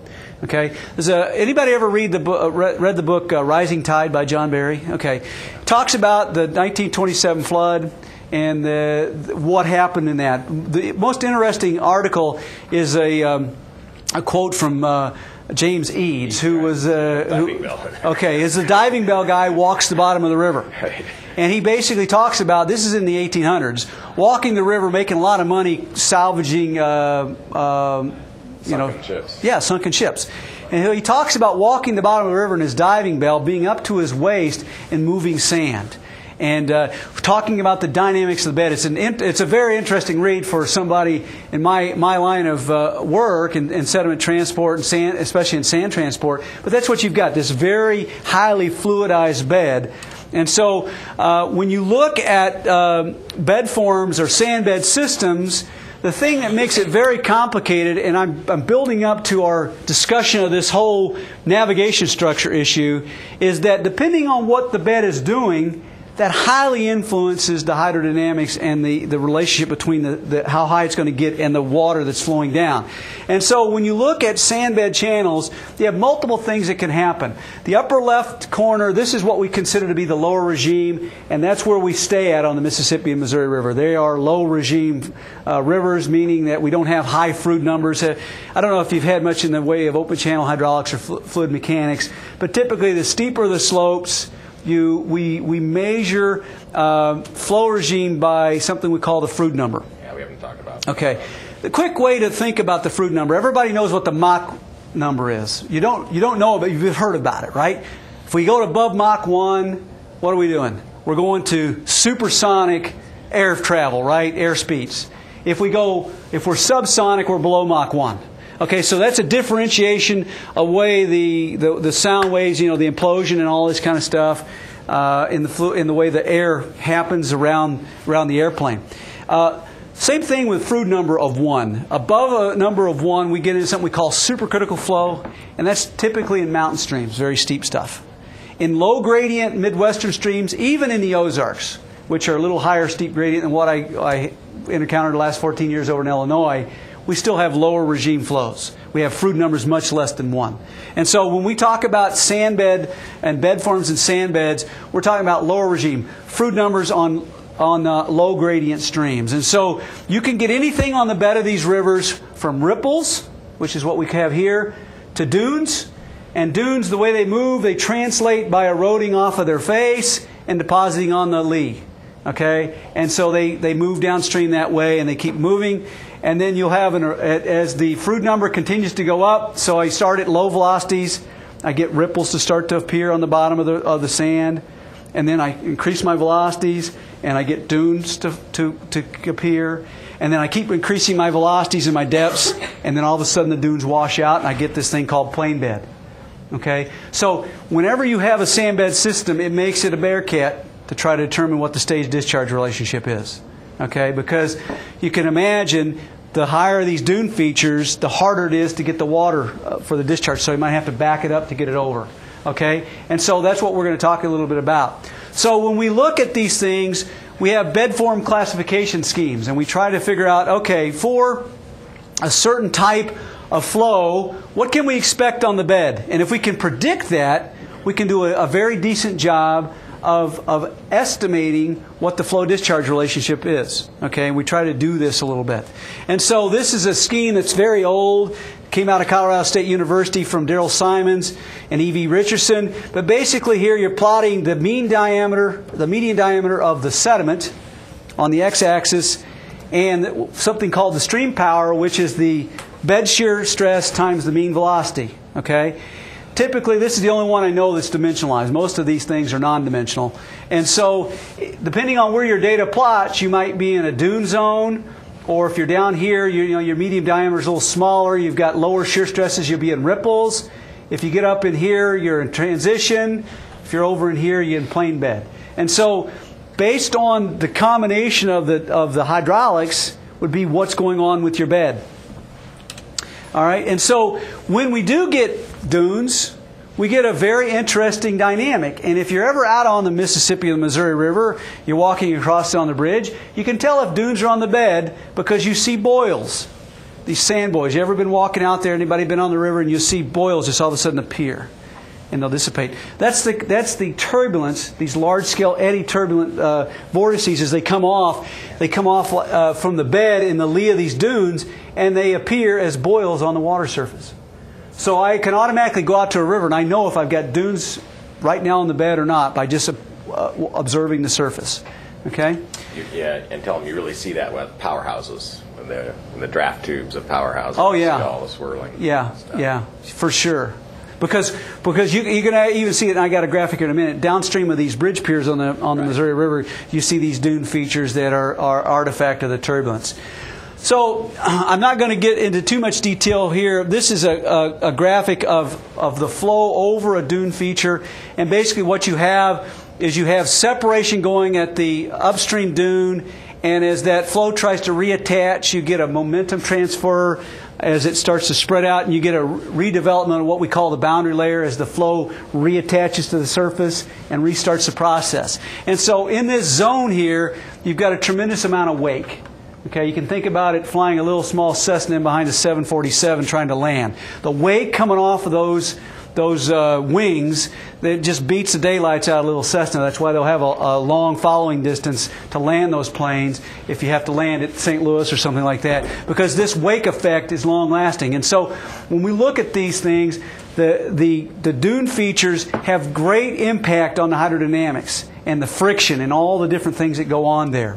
Okay. Does uh, anybody ever read the uh, read the book uh, Rising Tide by John Barry? Okay. Talks about the nineteen twenty-seven flood and the, what happened in that. The most interesting article is a, um, a quote from uh, James Eads, who was uh, diving who, bell. okay, is the diving bell guy, walks the bottom of the river, right. And he basically talks about, this is in the eighteen hundreds, walking the river, making a lot of money, salvaging, uh, um, you sunken know, ships. yeah, sunken ships. And he talks about walking the bottom of the river in his diving bell, being up to his waist and moving sand, and uh, talking about the dynamics of the bed. It's an in, it's a very interesting read for somebody in my my line of uh, work in, in sediment transport and sand, especially in sand transport. But that's what you've got, this very highly fluidized bed. And so uh, when you look at uh, bed forms or sand bed systems, the thing that makes it very complicated, and I'm, I'm building up to our discussion of this whole navigation structure issue, is that depending on what the bed is doing, that highly influences the hydrodynamics and the, the relationship between the, the, how high it's going to get and the water that's flowing down. And so when you look at sandbed channels, you have multiple things that can happen. The upper left corner, this is what we consider to be the lower regime, and that's where we stay at on the Mississippi and Missouri River. They are low regime uh, rivers, meaning that we don't have high fluid numbers. I don't know if you've had much in the way of open channel hydraulics or fl fluid mechanics, but typically the steeper the slopes, You, we, we measure uh, flow regime by something we call the Froude number. Yeah, we haven't talked about that. Okay. The quick way to think about the Froude number, everybody knows what the Mach number is. You don't, you don't know, but you've heard about it, right? If we go above Mach one, what are we doing? We're going to supersonic air travel, right? Air speeds. If we go, if we're subsonic, we're below Mach one. Okay, so that's a differentiation away the, the the sound waves, you know, the implosion and all this kind of stuff, uh, in the flu in the way the air happens around around the airplane. Uh, same thing with Froude number of one. Above a number of one, we get into something we call supercritical flow, and that's typically in mountain streams, very steep stuff. In low gradient midwestern streams, even in the Ozarks, which are a little higher steep gradient than what I, I encountered the last fourteen years over in Illinois. We still have lower regime flows. We have Froude numbers much less than one. And so when we talk about sandbed and bed forms and sandbeds, we're talking about lower regime, Froude numbers on, on uh, low gradient streams. And so you can get anything on the bed of these rivers from ripples, which is what we have here, to dunes. And dunes, the way they move, they translate by eroding off of their face and depositing on the lee. Okay? And so they, they move downstream that way, and they keep moving. And then you'll have, an, as the Froude number continues to go up, so I start at low velocities, I get ripples to start to appear on the bottom of the, of the sand, and then I increase my velocities, and I get dunes to, to, to appear, and then I keep increasing my velocities and my depths, and then all of a sudden the dunes wash out, and I get this thing called plain bed. Okay? So whenever you have a sandbed system, it makes it a bear cat to try to determine what the stage-discharge relationship is. Okay? Because you can imagine, the higher these dune features, the harder it is to get the water uh, for the discharge, so you might have to back it up to get it over. Okay? And so that's what we're going to talk a little bit about. So when we look at these things, we have bed form classification schemes, and we try to figure out, okay, for a certain type of flow, what can we expect on the bed? And if we can predict that, we can do a, a very decent job Of, of estimating what the flow-discharge relationship is. Okay, and we try to do this a little bit. And so this is a scheme that's very old, came out of Colorado State University from Daryl Simons and E V Richardson. But basically here you're plotting the mean diameter, the median diameter of the sediment on the x-axis, and something called the stream power, which is the bed shear stress times the mean velocity. Okay? Typically, this is the only one I know that's dimensionalized. Most of these things are non-dimensional. And so, depending on where your data plots, you might be in a dune zone, or if you're down here, you, you know, your medium diameter is a little smaller, you've got lower shear stresses, you'll be in ripples. If you get up in here, you're in transition. If you're over in here, you're in plain bed. And so, based on the combination of the, of the hydraulics would be what's going on with your bed. All right, and so when we do get dunes, we get a very interesting dynamic. And if you're ever out on the Mississippi or the Missouri River, you're walking across on the bridge, you can tell if dunes are on the bed because you see boils, these sand boils. You ever been walking out there, anybody been on the river, and you see boils just all of a sudden appear, and they'll dissipate. That's the, that's the turbulence, these large-scale eddy turbulent uh, vortices as they come off. They come off uh, from the bed in the lee of these dunes, and they appear as boils on the water surface. So I can automatically go out to a river and I know if I've got dunes right now on the bed or not by just uh, observing the surface. Okay? You, yeah, and tell them you really see that with powerhouses, when the, when the draft tubes of powerhouses. Oh, yeah. See all the swirling. Yeah, stuff. Yeah, for sure. Because because you, you're going to even see it, and I got a graphic here in a minute. Downstream of these bridge piers on the on the right. Missouri River, you see these dune features that are, are artifact of the turbulence. So I'm not going to get into too much detail here. This is a, a, a graphic of, of the flow over a dune feature, and basically what you have is you have separation going at the upstream dune, and as that flow tries to reattach, you get a momentum transfer as it starts to spread out, and you get a redevelopment of what we call the boundary layer as the flow reattaches to the surface and restarts the process. And so in this zone here, you've got a tremendous amount of wake. Okay, you can think about it flying a little small Cessna in behind a seven forty-seven trying to land. The wake coming off of those those uh, wings, that just beats the daylights out of a little Cessna. That's why they'll have a, a long following distance to land those planes if you have to land at Saint Louis or something like that, because this wake effect is long-lasting. And so when we look at these things, the, the, the dune features have great impact on the hydrodynamics and the friction and all the different things that go on there.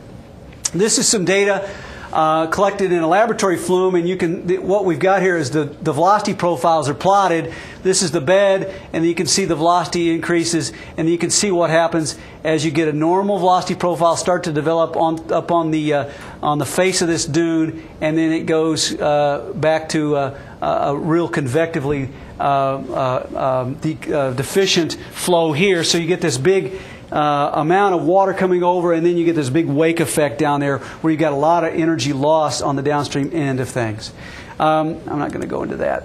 This is some data uh, collected in a laboratory flume, and you can th what we've got here is the, the velocity profiles are plotted. This is the bed, and you can see the velocity increases, and you can see what happens as you get a normal velocity profile start to develop on, up on the, uh, on the face of this dune, and then it goes uh, back to uh, a real convectively uh, uh, um, de uh, deficient flow here, so you get this big Uh, amount of water coming over, and then you get this big wake effect down there where you've got a lot of energy lost on the downstream end of things. Um, I'm not going to go into that.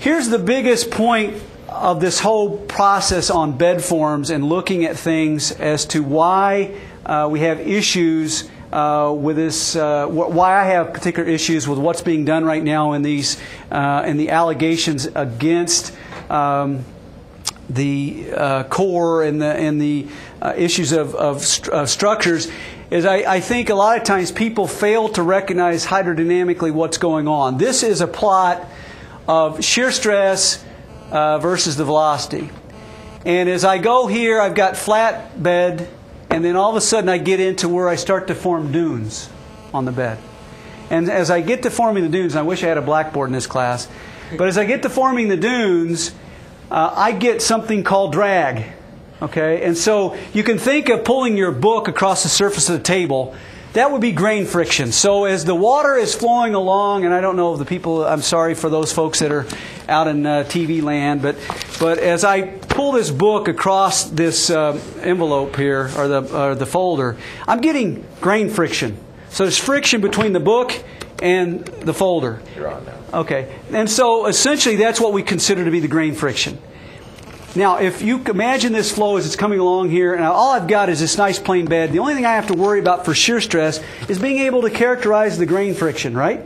Here's the biggest point of this whole process on bed forms and looking at things as to why uh, we have issues uh, with this, uh, wh why I have particular issues with what's being done right now in these, uh, in the allegations against um, the uh, core and the, and the uh, issues of, of, st of structures is I, I think a lot of times people fail to recognize hydrodynamically what's going on. This is a plot of shear stress uh, versus the velocity. And as I go here, I've got flat bed, and then all of a sudden I get into where I start to form dunes on the bed. And as I get to forming the dunes, and I wish I had a blackboard in this class, but as I get to forming the dunes, Uh, I get something called drag, okay? And so you can think of pulling your book across the surface of the table. That would be grain friction. So as the water is flowing along, and I don't know if the people, I'm sorry for those folks that are out in uh, T V land, but, but as I pull this book across this uh, envelope here, or the, or the folder, I'm getting grain friction. So there's friction between the book and the folder. You're on now. Okay, and so essentially that's what we consider to be the grain friction. Now, if you imagine this flow as it's coming along here, and all I've got is this nice plain bed, the only thing I have to worry about for shear stress is being able to characterize the grain friction, right?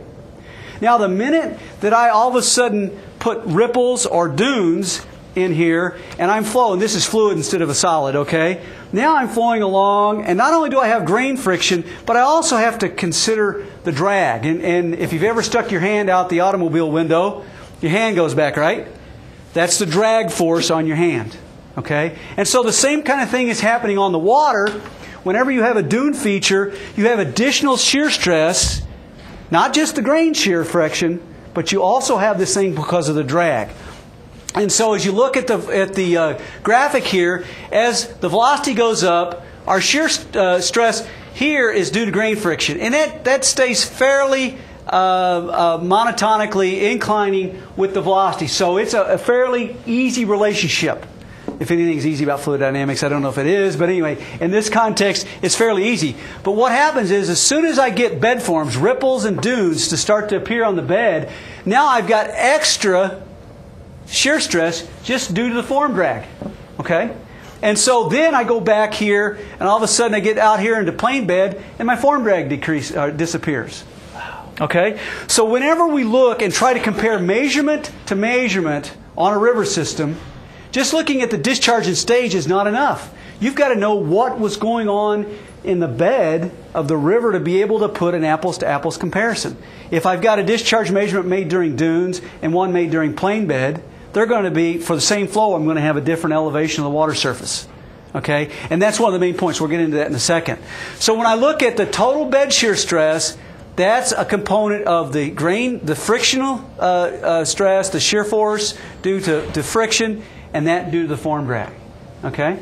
Now, the minute that I all of a sudden put ripples or dunes in here, and I'm flowing, this is fluid instead of a solid, okay? Now I'm flowing along, and not only do I have grain friction, but I also have to consider the drag. And, and if you've ever stuck your hand out the automobile window, your hand goes back, right? That's the drag force on your hand, okay? And so the same kind of thing is happening on the water. Whenever you have a dune feature, you have additional shear stress, not just the grain shear friction, but you also have this thing because of the drag. And so as you look at the, at the uh, graphic here, as the velocity goes up, our shear st uh, stress here is due to grain friction. And that, that stays fairly uh, uh, monotonically inclining with the velocity. So it's a, a fairly easy relationship. If anything's easy about fluid dynamics, I don't know if it is. But anyway, in this context, it's fairly easy. But what happens is as soon as I get bed forms, ripples and dunes to start to appear on the bed, now I've got extra shear stress just due to the form drag, okay? And so then I go back here, and all of a sudden I get out here into plain bed, and my form drag decrease, uh, disappears, okay? So whenever we look and try to compare measurement to measurement on a river system, Just looking at the discharge and stage is not enough. You've got to know what was going on in the bed of the river to be able to put an apples-to-apples comparison. If I've got a discharge measurement made during dunes and one made during plain bed, they're going to be, for the same flow, I'm going to have a different elevation of the water surface. Okay? And that's one of the main points. We'll get into that in a second. So when I look at the total bed shear stress, that's a component of the grain, the frictional uh, uh, stress, the shear force due to, to friction, and that due to the form drag. Okay?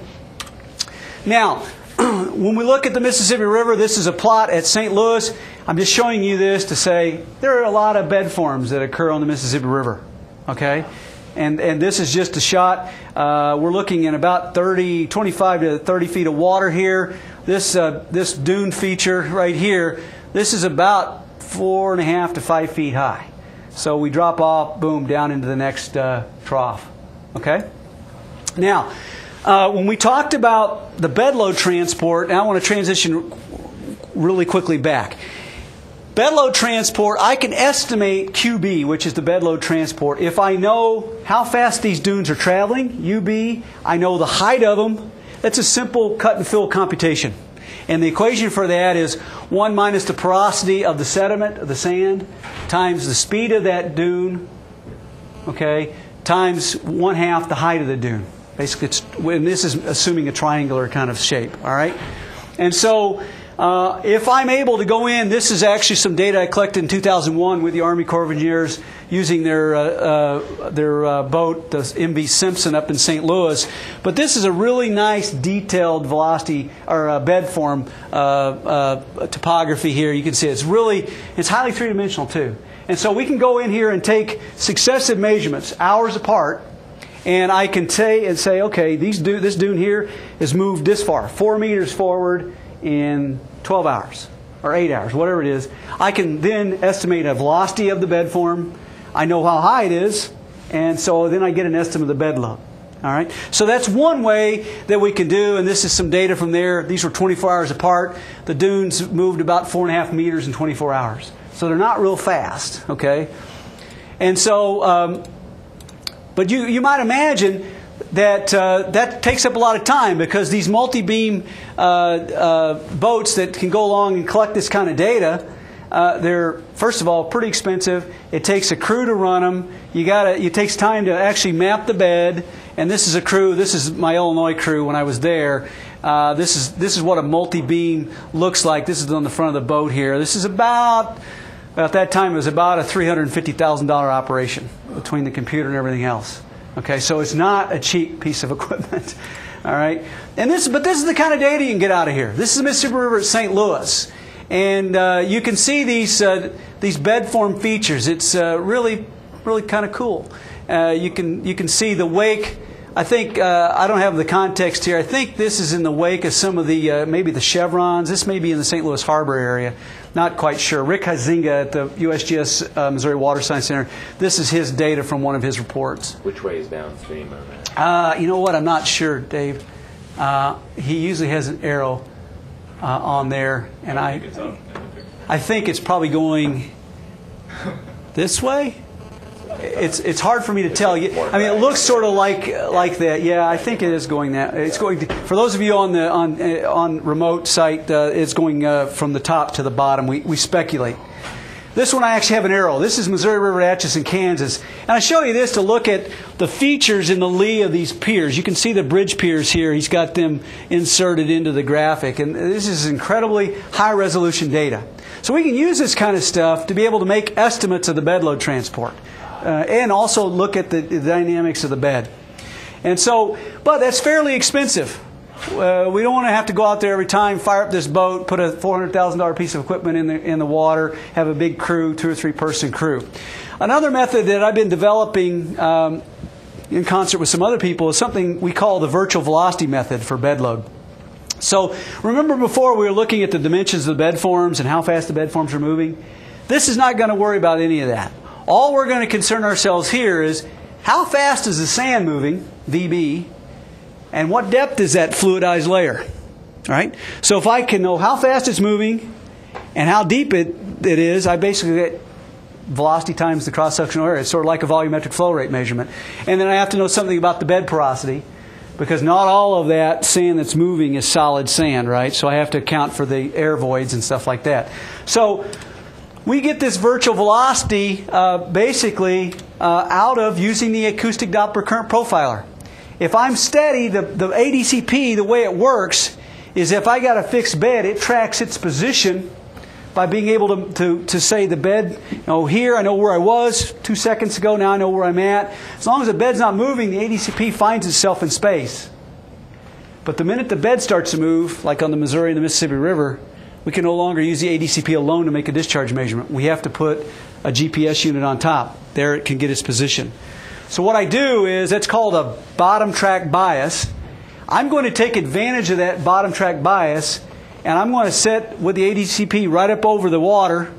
Now, when we look at the Mississippi River, this is a plot at Saint Louis. I'm just showing you this to say there are a lot of bed forms that occur on the Mississippi River. Okay? And, and this is just a shot. Uh, we're looking at about thirty, twenty-five to thirty feet of water here. This, uh, this dune feature right here, this is about four and a half to five feet high. So we drop off, boom, down into the next uh, trough. Okay? Now, uh, when we talked about the bedload transport, now I want to transition really quickly back. Bedload transport, I can estimate Q B, which is the bedload transport, if I know how fast these dunes are traveling, U B, I know the height of them. That's a simple cut and fill computation. And the equation for that is one minus the porosity of the sediment, of the sand, times the speed of that dune, okay, times one half the height of the dune. Basically, it's, and this is assuming a triangular kind of shape, all right? And so, Uh, if I'm able to go in, this is actually some data I collected in two thousand one with the Army Corps of Engineers using their, uh, uh, their uh, boat, the M V Simpson, up in Saint Louis. But this is a really nice detailed velocity or uh, bed form uh, uh, topography here. You can see it's really, it's highly three-dimensional too. And so we can go in here and take successive measurements, hours apart, and I can say and say, okay, these do, this dune here is moved this far, four meters forward, in twelve hours or eight hours, whatever it is. I can then estimate a velocity of the bed form. I know how high it is, and so then I get an estimate of the bed load. All right? So that's one way that we can do, and this is some data from there. These were twenty-four hours apart. The dunes moved about four and a half meters in twenty-four hours. So they're not real fast, okay? And so, um, but you, you might imagine that uh, that takes up a lot of time because these multi-beam uh, uh, boats that can go along and collect this kind of data, uh, they're, first of all, pretty expensive. It takes a crew to run them. You gotta, it takes time to actually map the bed. And this is a crew. This is my Illinois crew when I was there. Uh, this is, this is what a multi-beam looks like. This is on the front of the boat here. This is about, about that time, it was about a three hundred fifty thousand dollar operation between the computer and everything else. Okay, so it's not a cheap piece of equipment, all right? And this, but this is the kind of data you can get out of here. This is the Mississippi River at Saint Louis, and uh, you can see these uh, these bed form features. It's uh, really, really kind of cool. Uh, you can you can see the wake. I think uh, I don't have the context here. I think this is in the wake of some of the uh, maybe the chevrons. This may be in the Saint Louis Harbor area. Not quite sure. Rick Huizinga at the U S G S uh, Missouri Water Science Center. This is his data from one of his reports. Which way is downstream on that? Uh, you know what? I'm not sure, Dave. Uh, he usually has an arrow uh, on there, and I, think I, I think it's probably going this way. It's it's hard for me to tell. I mean, it looks sort of like like that. Yeah, I think it is going that. It's going to, for those of you on the on on remote site. Uh, it's going uh, from the top to the bottom. We we speculate. This one I actually have an arrow. This is Missouri River, Atchison, Kansas, and I show you this to look at the features in the lee of these piers. You can see the bridge piers here. He's got them inserted into the graphic, and this is incredibly high resolution data. So we can use this kind of stuff to be able to make estimates of the bedload transport. Uh, and also look at the, the dynamics of the bed. And so, but that's fairly expensive. Uh, we don't want to have to go out there every time, fire up this boat, put a four hundred thousand dollar piece of equipment in the, in the water, have a big crew, two or three person crew. Another method that I've been developing um, in concert with some other people is something we call the virtual velocity method for bed load. So remember before we were looking at the dimensions of the bed forms and how fast the bed forms are moving? This is not going to worry about any of that. All we're going to concern ourselves here is how fast is the sand moving, V B, and what depth is that fluidized layer, all right? So if I can know how fast it's moving and how deep it, it is, I basically get velocity times the cross-sectional area. It's sort of like a volumetric flow rate measurement. And then I have to know something about the bed porosity, because not all of that sand that's moving is solid sand, right? So I have to account for the air voids and stuff like that. So we get this virtual velocity uh, basically uh, out of using the acoustic Doppler current profiler. If I'm steady, the, the A D C P, the way it works is if I got a fixed bed, it tracks its position by being able to, to, to say the bed, you know, here I know where I was two seconds ago, now I know where I'm at. As long as the bed's not moving, the A D C P finds itself in space. But the minute the bed starts to move, like on the Missouri and the Mississippi River, we can no longer use the A D C P alone to make a discharge measurement. We have to put a G P S unit on top. There it can get its position. So what I do is, that's called a bottom track bias. I'm going to take advantage of that bottom track bias, and I'm going to set with the A D C P right up over the water,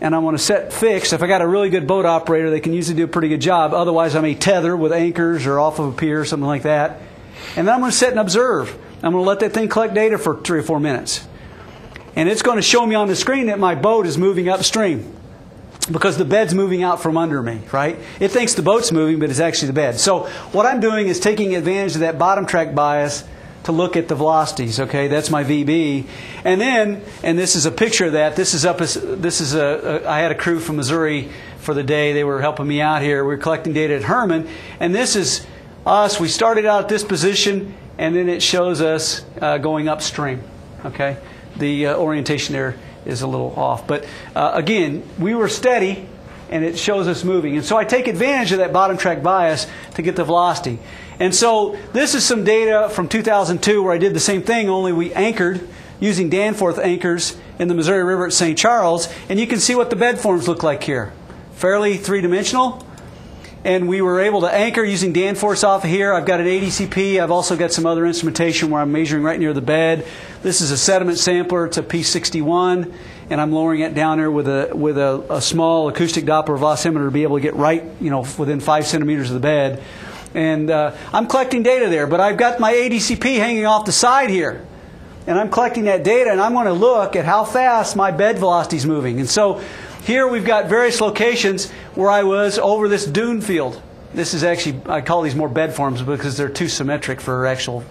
and I'm going to set fixed. If I got a really good boat operator, they can usually do a pretty good job. Otherwise, I may tether with anchors or off of a pier or something like that. And then I'm going to set and observe. I'm going to let that thing collect data for three or four minutes. And it's going to show me on the screen that my boat is moving upstream, because the bed's moving out from under me, right? It thinks the boat's moving, but it's actually the bed. So what I'm doing is taking advantage of that bottom track bias to look at the velocities, okay? That's my V B. And then, and this is a picture of that. This is up, this is a, a I had a crew from Missouri for the day. They were helping me out here. We were collecting data at Herman. And this is us. We started out at this position, and then it shows us uh, going upstream, okay? The uh, orientation there is a little off. But uh, again, we were steady, and it shows us moving. And so I take advantage of that bottom track bias to get the velocity. And so this is some data from two thousand two where I did the same thing, only we anchored using Danforth anchors in the Missouri River at Saint Charles. And you can see what the bed forms look like here. Fairly three-dimensional. And we were able to anchor using Danforth off of here. I've got an A D C P. I've also got some other instrumentation where I'm measuring right near the bed. This is a sediment sampler. It's a P sixty-one, and I'm lowering it down there with a with a, a small acoustic Doppler velocimeter to be able to get right, you know, within five centimeters of the bed. And uh, I'm collecting data there, but I've got my A D C P hanging off the side here, and I'm collecting that data, and I'm going to look at how fast my bed velocity is moving. And so here we've got various locations where I was over this dune field. This is actually, I call these more bed forms because they're too symmetric for actual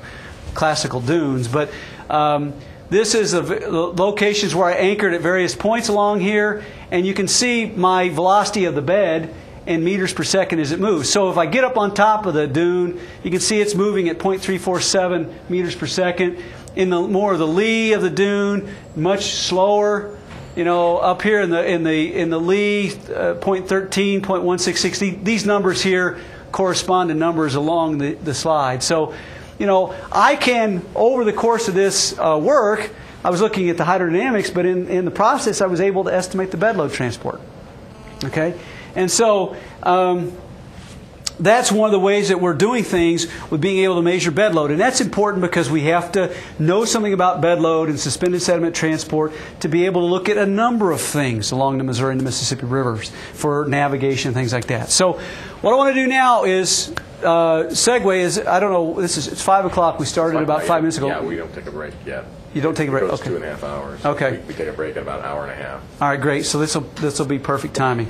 classical dunes. But um, this is the locations where I anchored at various points along here. And you can see my velocity of the bed in meters per second as it moves. So if I get up on top of the dune, you can see it's moving at zero point three four seven meters per second. In the more of the lee of the dune, much slower. You know, up here in the in the in the lee, uh, zero point one three, zero point one six six. These numbers here correspond to numbers along the, the slide. So, you know, I can, over the course of this uh, work, I was looking at the hydrodynamics, but in in the process, I was able to estimate the bed load transport. Okay, and so um, that's one of the ways that we're doing things with being able to measure bed load. And that's important because we have to know something about bed load and suspended sediment transport to be able to look at a number of things along the Missouri and the Mississippi rivers for navigation and things like that. So what I want to do now is uh, segue is, I don't know, this is, it's five o'clock. We started like, about five minutes ago. Yeah, we don't take a break yet. You don't take a break? Okay. It goes two and a half hours. Okay. We, we take a break in about an hour and a half. All right, great. So this will this will be perfect timing.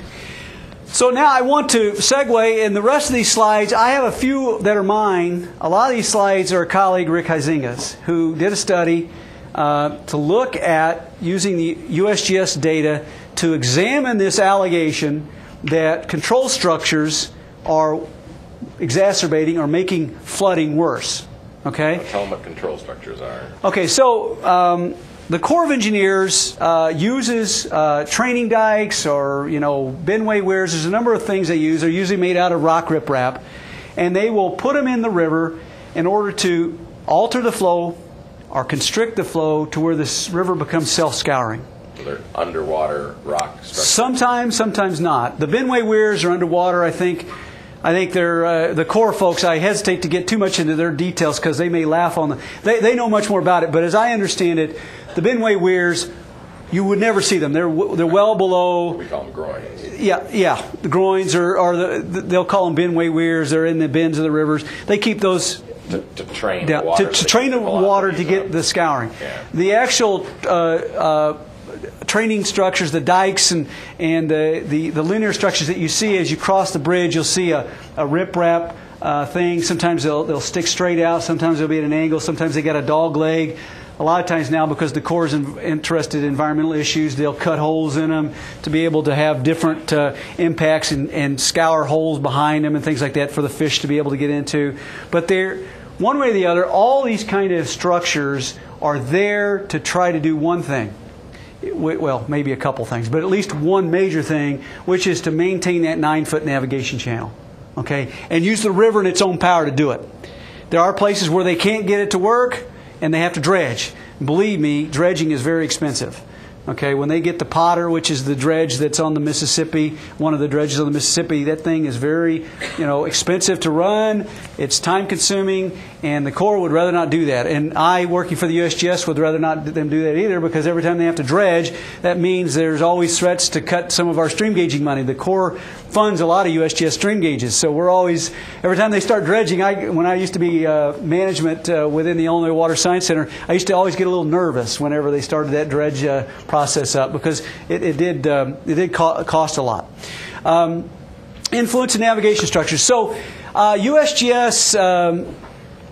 So now I want to segue in the rest of these slides. I have a few that are mine. A lot of these slides are a colleague, Rick Huizinga's, who did a study uh, to look at using the U S G S data to examine this allegation that control structures are exacerbating or making flooding worse. Okay? Tell them what control structures are. Okay, so um, the Corps of Engineers uh, uses uh, training dikes or, you know, Benway weirs. There's a number of things they use. They're usually made out of rock riprap. And they will put them in the river in order to alter the flow or constrict the flow to where this river becomes self-scouring. So they're underwater rock structures. Sometimes, sometimes not. The Benway weirs are underwater, I think. I think they're, uh, the Corps folks, I hesitate to get too much into their details because they may laugh on them. They, they know much more about it, but as I understand it, the Benway weirs, you would never see them. They're, they're well below. We call them groins. Yeah, yeah. The groins are, are the, they'll call them Benway weirs. They're in the bends of the rivers. They keep those. To, to train down, the water. To, to train the water to get the scouring. Yeah. The actual uh, uh, training structures, the dikes and, and the, the, the linear structures that you see as you cross the bridge, you'll see a, a riprap uh, thing. Sometimes they'll, they'll stick straight out. Sometimes they'll be at an angle. Sometimes they got a dog leg. A lot of times now, because the Corps is in, interested in environmental issues, they'll cut holes in them to be able to have different uh, impacts and, and scour holes behind them and things like that for the fish to be able to get into. But they're, one way or the other, all these kind of structures are there to try to do one thing. Well, maybe a couple things, but at least one major thing, which is to maintain that nine-foot navigation channel, okay, and use the river in its own power to do it. There are places where they can't get it to work, and they have to dredge. Believe me, dredging is very expensive. Okay, when they get the Potter, which is the dredge that's on the Mississippi, one of the dredges on the Mississippi, that thing is very, you know, expensive to run. It's time-consuming, and the Corps would rather not do that. And I, working for the U S G S, would rather not them do that either, because every time they have to dredge, that means there's always threats to cut some of our stream gauging money. The Corps funds a lot of U S G S stream gauges, so we're always, every time they start dredging, I, when I used to be uh, management uh, within the Illinois Water Science Center, I used to always get a little nervous whenever they started that dredge uh, process up, because it, it did um, it did co cost a lot. Um, influence and navigation structures. So uh, U S G S um,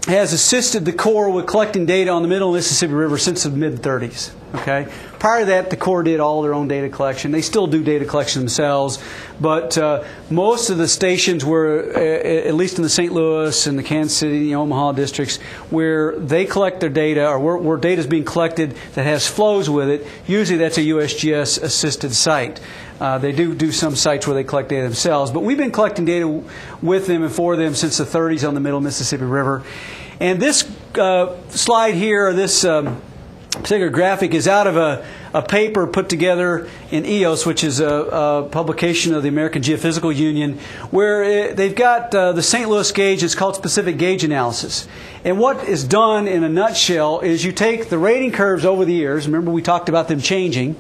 has assisted the Corps with collecting data on the middle of the Mississippi River since the mid thirties. Okay, prior to that, the Corps did all their own data collection. They still do data collection themselves, but uh, most of the stations were, uh, at least in the Saint Louis and the Kansas City and the Omaha districts, where they collect their data, or where, where data is being collected that has flows with it. Usually, that's a U S G S assisted site. Uh, they do do some sites where they collect data themselves, but we've been collecting data with them and for them since the thirties on the middle Mississippi River. And this uh, slide here, or this um, particular graphic, is out of a, a paper put together in E O S, which is a, a publication of the American Geophysical Union, where it, they've got uh, the Saint Louis gauge. It's called specific gauge analysis. And what is done in a nutshell is you take the rating curves over the years. Remember, we talked about them changing.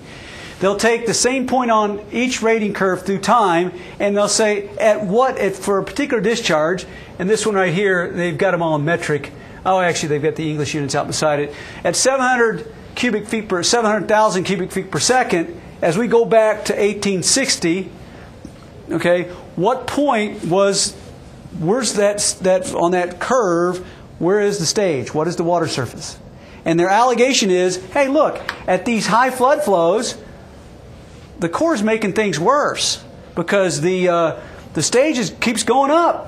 They'll take the same point on each rating curve through time, and they'll say at what, at, for a particular discharge, and this one right here, they've got them all in metric. Oh, actually, they've got the English units out beside it. At seven hundred cubic feet per, seven hundred thousand cubic feet per second, as we go back to eighteen sixty, okay, what point was, where's that, that, on that curve, where is the stage? What is the water surface? And their allegation is, hey, look, at these high flood flows, the Corps is making things worse because the uh, the stage is, keeps going up.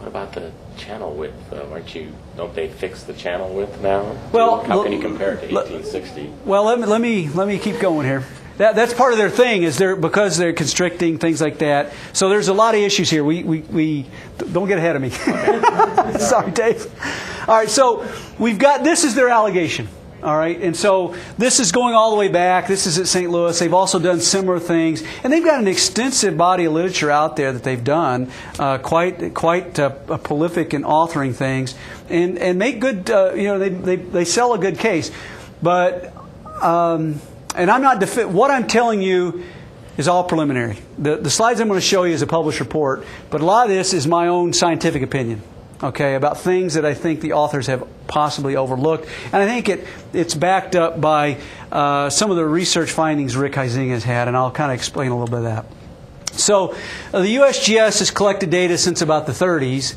What about the channel width? Um, aren't you? Don't they fix the channel width now? Well, how can you compare it to eighteen sixty? Well, let me let me let me keep going here. That, that's part of their thing is they're because they're constricting things like that. So there's a lot of issues here. We we, we don't get ahead of me. Sorry. Sorry, Dave. All right, so we've got this is their allegation. All right, and so this is going all the way back. This is at Saint Louis. They've also done similar things, and they've got an extensive body of literature out there that they've done, uh, quite quite uh, prolific in authoring things, and and make good. Uh, you know, they, they they sell a good case, but um, and I'm not defi- what I'm telling you is all preliminary. The the slides I'm going to show you is a published report, but a lot of this is my own scientific opinion. Okay, about things that I think the authors have possibly overlooked. And I think it, it's backed up by uh, some of the research findings Rick Huizinga has had, and I'll kind of explain a little bit of that. So uh, the U S G S has collected data since about the thirties.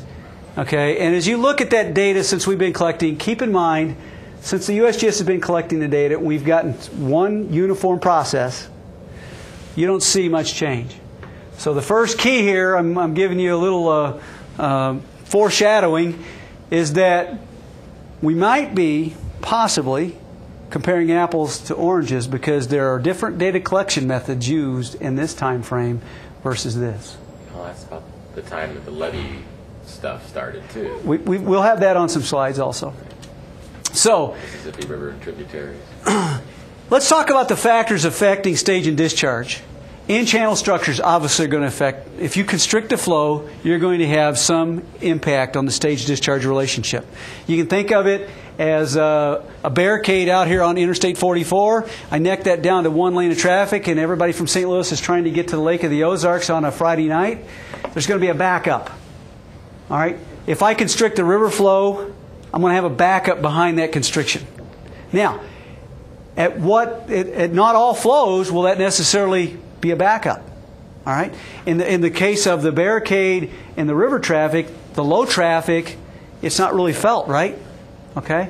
Okay, and as you look at that data since we've been collecting, keep in mind, since the U S G S has been collecting the data, we've gotten one uniform process. You don't see much change. So the first key here, I'm, I'm giving you a little... Uh, uh, foreshadowing is that we might be possibly comparing apples to oranges because there are different data collection methods used in this time frame versus this. Well, that's about the time that the levee stuff started too. We, we, we'll have that on some slides also. So, Mississippi River and tributaries. Let's talk about the factors affecting stage and discharge. In-channel structures obviously are going to affect, if you constrict the flow, you're going to have some impact on the stage-discharge relationship. You can think of it as a, a barricade out here on Interstate forty-four. I neck that down to one lane of traffic, and everybody from Saint Louis is trying to get to the Lake of the Ozarks on a Friday night. There's going to be a backup. All right? If I constrict the river flow, I'm going to have a backup behind that constriction. Now, at what, at, at not all flows will that necessarily be a backup. All right. In the in the case of the barricade and the river traffic, the low traffic, it's not really felt, right? Okay.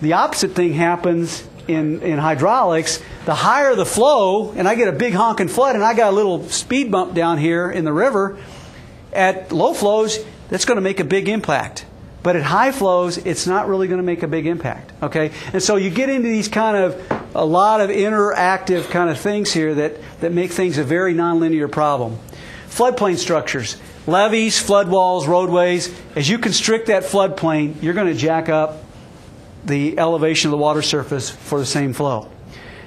The opposite thing happens in in hydraulics. The higher the flow, and I get a big honking flood, and I got a little speed bump down here in the river. At low flows, that's going to make a big impact. But at high flows, it's not really going to make a big impact. Okay. And so you get into these kind of a lot of interactive kind of things here that, that make things a very nonlinear problem. Floodplain structures, levees, flood walls, roadways. As you constrict that floodplain, you're going to jack up the elevation of the water surface for the same flow.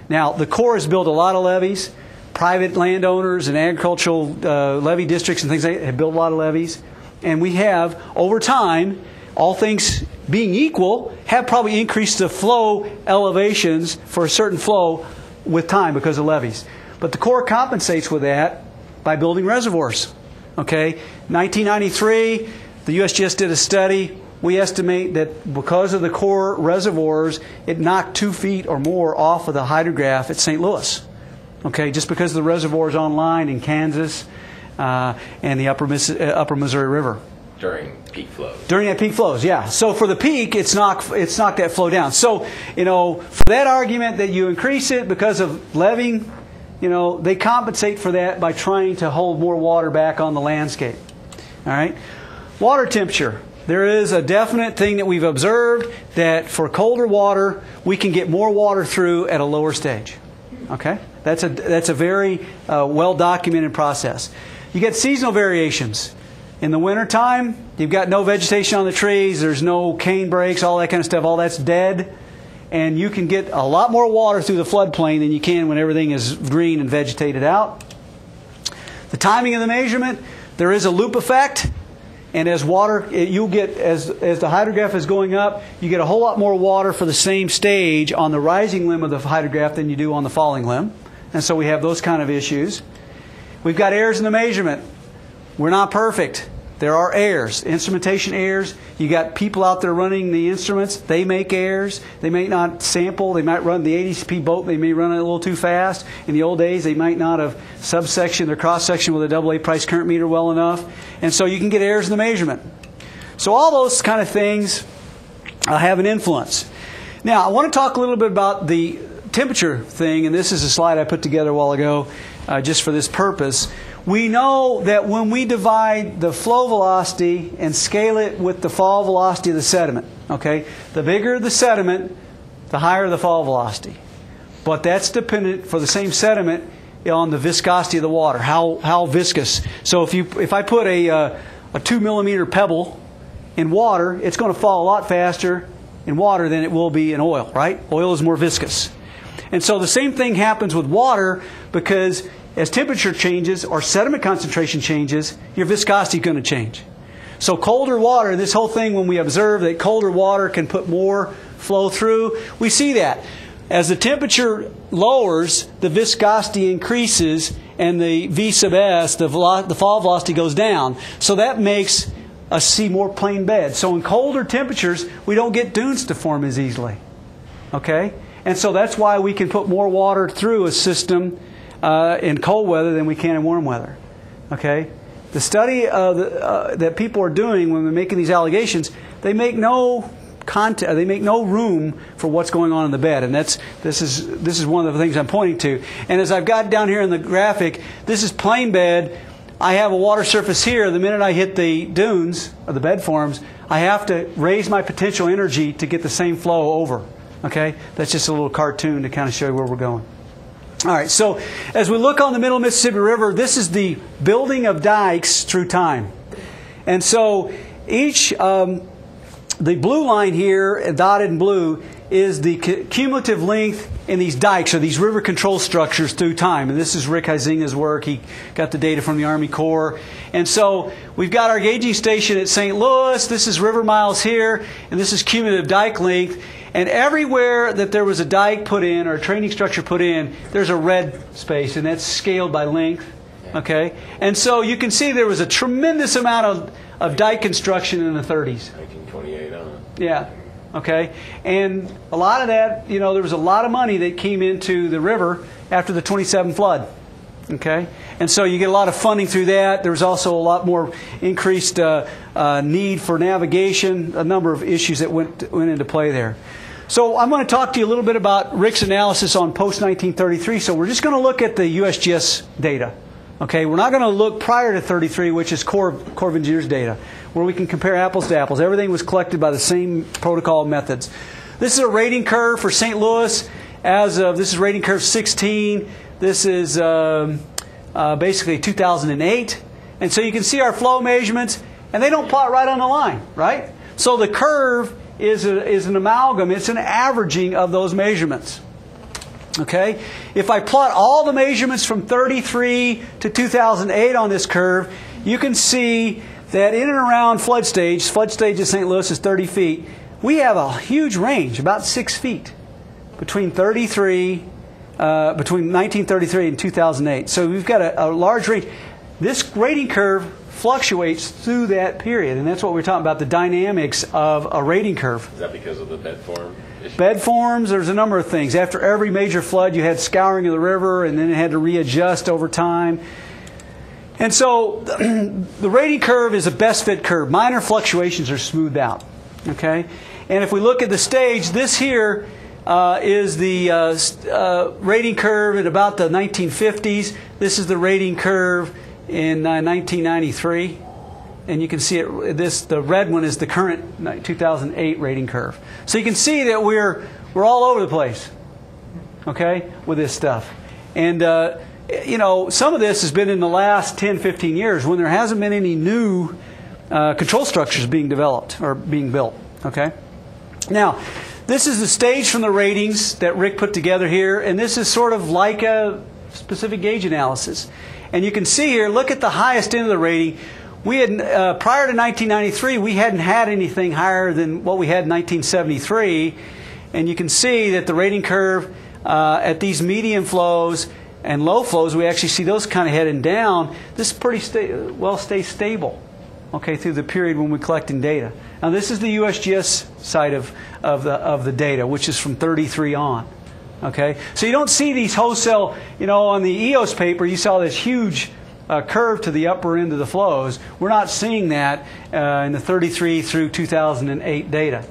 Now, the Corps has built a lot of levees. Private landowners and agricultural uh, levee districts and things like that have built a lot of levees. And we have, over time, all things being equal, have probably increased the flow elevations for a certain flow with time because of levees. But the Corps compensates with that by building reservoirs. Okay, nineteen ninety-three, the U S G S did a study. We estimate that because of the Corps reservoirs, it knocked two feet or more off of the hydrograph at Saint Louis. Okay, just because of the reservoirs online in Kansas uh, and the upper, Miss uh, upper Missouri River. During peak flows. During that peak flows, yeah. So for the peak, it's knocked, it's knocked that flow down. So, you know, for that argument that you increase it because of levying, you know, they compensate for that by trying to hold more water back on the landscape. All right? Water temperature. There is a definite thing that we've observed that for colder water, we can get more water through at a lower stage. Okay? That's a, that's a very uh, well-documented process. You get seasonal variations. In the wintertime, you've got no vegetation on the trees, there's no cane breaks, all that kind of stuff, all that's dead. And you can get a lot more water through the floodplain than you can when everything is green and vegetated out. The timing of the measurement, there is a loop effect. And as water, it, you'll get, as, as the hydrograph is going up, you get a whole lot more water for the same stage on the rising limb of the hydrograph than you do on the falling limb. And so we have those kind of issues. We've got errors in the measurement. We're not perfect. There are errors, instrumentation errors. You got people out there running the instruments. They make errors. They may not sample. They might run the A D C P boat. They may run it a little too fast. In the old days, they might not have subsectioned their cross-section with a double A price current meter well enough. And so you can get errors in the measurement. So all those kind of things uh, have an influence. Now, I want to talk a little bit about the temperature thing, and this is a slide I put together a while ago uh, just for this purpose. We know that when we divide the flow velocity and scale it with the fall velocity of the sediment, okay, the bigger the sediment, the higher the fall velocity. But that's dependent for the same sediment on the viscosity of the water, how how viscous. So if you if I put a uh, a two millimeter pebble in water, it's going to fall a lot faster in water than it will be in oil, right? Oil is more viscous, and so the same thing happens with water because as temperature changes or sediment concentration changes, your viscosity is going to change. So colder water, this whole thing when we observe that colder water can put more flow through, we see that. As the temperature lowers, the viscosity increases and the V sub S, the, the fall velocity goes down. So that makes us see more plain beds. So in colder temperatures, we don't get dunes to form as easily. Okay? And so that's why we can put more water through a system Uh, in cold weather than we can in warm weather. Okay, the study uh, the, uh, that people are doing when they're making these allegations, they make no cont- they make no room for what's going on in the bed, and that's this is this is one of the things I'm pointing to. And as I've got down here in the graphic, this is plain bed. I have a water surface here. The minute I hit the dunes or the bed forms, I have to raise my potential energy to get the same flow over. Okay, that's just a little cartoon to kind of show you where we're going. All right, so as we look on the middle Mississippi River, this is the building of dikes through time. And so each, um, the blue line here, dotted in blue, is the cu cumulative length in these dikes or these river control structures through time. And this is Rick Huizinga's work. He got the data from the Army Corps. And so we've got our gauging station at Saint Louis. This is river miles here, and this is cumulative dike length. And everywhere that there was a dike put in or a training structure put in, there's a red space, and that's scaled by length. Okay? And so you can see there was a tremendous amount of, of dike construction in the thirties. nineteen twenty-eight, huh? Yeah. Okay, and a lot of that, you know, there was a lot of money that came into the river after the twenty-seven flood. Okay, and so you get a lot of funding through that. There's also a lot more increased uh, uh, need for navigation, a number of issues that went, went into play there. So I'm going to talk to you a little bit about Rick's analysis on post nineteen thirty-three. So we're just going to look at the U S G S data. Okay, we're not going to look prior to thirty-three, which is Corps of, Corps of Engineers data, where we can compare apples to apples. Everything was collected by the same protocol methods. This is a rating curve for Saint Louis. As of, this is rating curve sixteen. This is um, uh, basically two thousand eight. And so you can see our flow measurements, and they don't plot right on the line, right? So the curve is, a, is an amalgam. It's an averaging of those measurements. Okay? If I plot all the measurements from thirty-three to two thousand eight on this curve, you can see that in and around flood stage, flood stage at Saint Louis is thirty feet, we have a huge range, about six feet, between thirty-three Uh, between nineteen thirty-three and two thousand eight. So we've got a, a large range. This rating curve fluctuates through that period, and that's what we're talking about, the dynamics of a rating curve. Is that because of the bed form issue? Bed forms, there's a number of things. After every major flood, you had scouring of the river, and then it had to readjust over time. And so the rating curve is a best fit curve. Minor fluctuations are smoothed out. Okay? And if we look at the stage, this here Uh, is the uh, uh, rating curve at about the nineteen fifties. This is the rating curve in uh, nineteen ninety-three, and you can see it. This the red one is the current two thousand eight rating curve. So you can see that we're we're all over the place, okay, with this stuff. And uh, you know, some of this has been in the last ten, fifteen years when there hasn't been any new uh, control structures being developed or being built. Okay, now. This is the stage from the ratings that Rick put together here, and this is sort of like a specific gauge analysis. And you can see here, look at the highest end of the rating. We had, uh, prior to nineteen ninety-three, we hadn't had anything higher than what we had in nineteen seventy-three. And you can see that the rating curve uh, at these medium flows and low flows, we actually see those kind of heading down. This pretty sta- well stays stable. Okay, through the period when we're collecting data. Now, this is the U S G S side of, of, the, of the data, which is from thirty-three on. Okay, so you don't see these wholesale, you know, on the E O S paper, you saw this huge uh, curve to the upper end of the flows. We're not seeing that uh, in the thirty-three through two thousand eight data.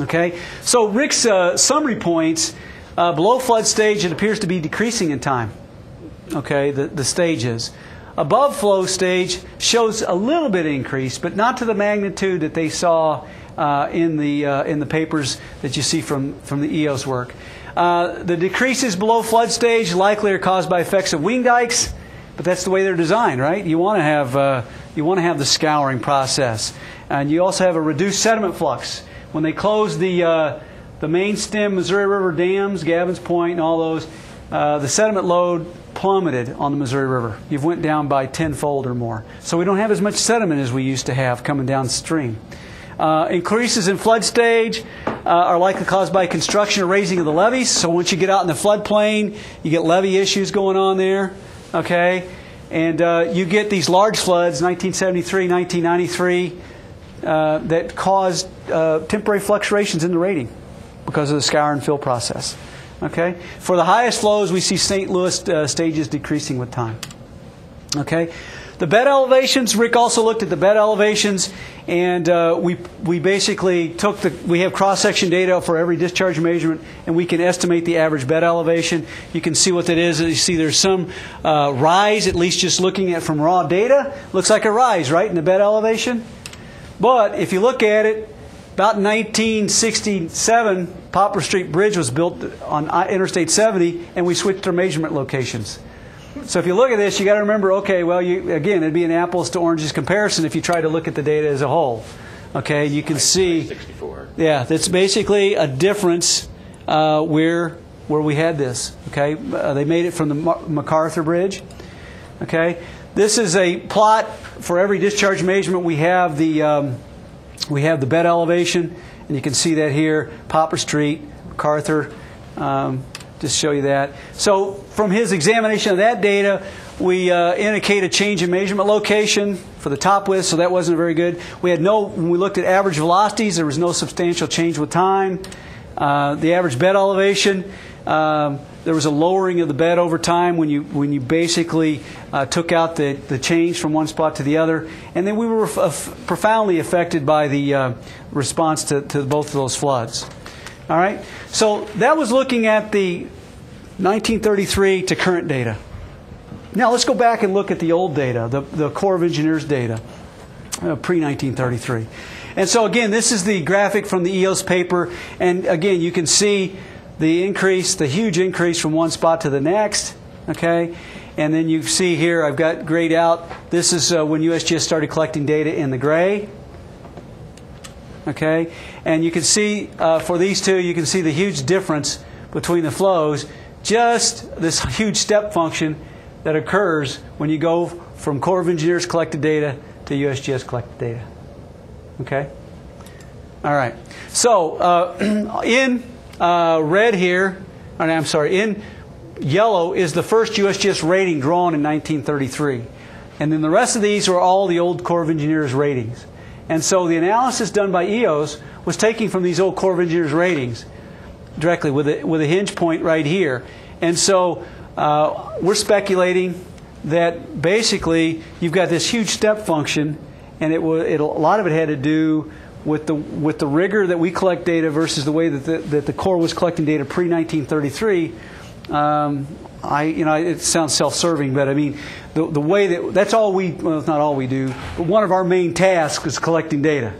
Okay, so Rick's uh, summary points, uh, below flood stage, it appears to be decreasing in time. Okay, the, the stages. Above flow stage shows a little bit increase, but not to the magnitude that they saw uh, in the uh, in the papers that you see from from the E O S work. Uh, the decreases below flood stage likely are caused by effects of wing dikes, but that's the way they're designed, right? You want to have uh, you want to have the scouring process, and you also have a reduced sediment flux when they close the uh, the main stem Missouri River dams, Gavin's Point, and all those. Uh, the sediment load plummeted on the Missouri River. You've went down by tenfold or more. So we don't have as much sediment as we used to have coming downstream. Uh, increases in flood stage uh, are likely caused by construction or raising of the levees. So once you get out in the floodplain, you get levee issues going on there. Okay, and uh, you get these large floods, nineteen seventy-three, nineteen ninety-three, uh, that caused uh, temporary fluctuations in the rating because of the scour and fill process. Okay, for the highest flows, we see Saint Louis uh, stages decreasing with time. Okay, the bed elevations. Rick also looked at the bed elevations, and uh, we we basically took the we have cross-section data for every discharge measurement, and we can estimate the average bed elevation. You can see what that is. You see there's some uh, rise, at least just looking at from raw data, looks like a rise, right, in the bed elevation. But if you look at it. About nineteen sixty-seven, Poplar Street Bridge was built on Interstate seventy, and we switched our measurement locations. So if you look at this, you got to remember, okay, well, you, again, it'd be an apples to oranges comparison if you try to look at the data as a whole. Okay, you can see, yeah, that's basically a difference uh, where where we had this. Okay, uh, they made it from the MacArthur Bridge. Okay, this is a plot for every discharge measurement. We have the um, We have the bed elevation, and you can see that here, Poplar Street, MacArthur, um, just show you that. So from his examination of that data, We uh, indicate a change in measurement location for the top width, so that wasn't very good. We had no, when we looked at average velocities, there was no substantial change with time. Uh, the average bed elevation, um, there was a lowering of the bed over time when you, when you basically uh, took out the, the change from one spot to the other. And then we were profoundly affected by the uh, response to, to both of those floods. All right, so that was looking at the nineteen thirty-three to current data. Now let's go back and look at the old data, the, the Corps of Engineers data, uh, pre nineteen thirty-three. And so again, this is the graphic from the E O S paper, and again, you can see the increase, the huge increase from one spot to the next, okay? And then you see here, I've got grayed out, this is uh, when U S G S started collecting data in the gray, okay? And you can see, uh, for these two, you can see the huge difference between the flows, just this huge step function that occurs when you go from Corps of Engineers collected data to U S G S collected data. Okay? All right. So uh, in uh, red here, or I'm sorry, in yellow is the first U S G S rating drawn in nineteen thirty-three. And then the rest of these are all the old Corps of Engineers ratings. And so the analysis done by E O S was taking from these old Corps of Engineers ratings directly with a, with a hinge point right here. And so Uh, we're speculating that basically you've got this huge step function, and it, it, a lot of it had to do with the, with the rigor that we collect data versus the way that the, that the Corps was collecting data pre nineteen thirty-three. Um, I, you know, it sounds self-serving, but I mean, the, the way that, that's all we, well, it's not all we do, but one of our main tasks is collecting data.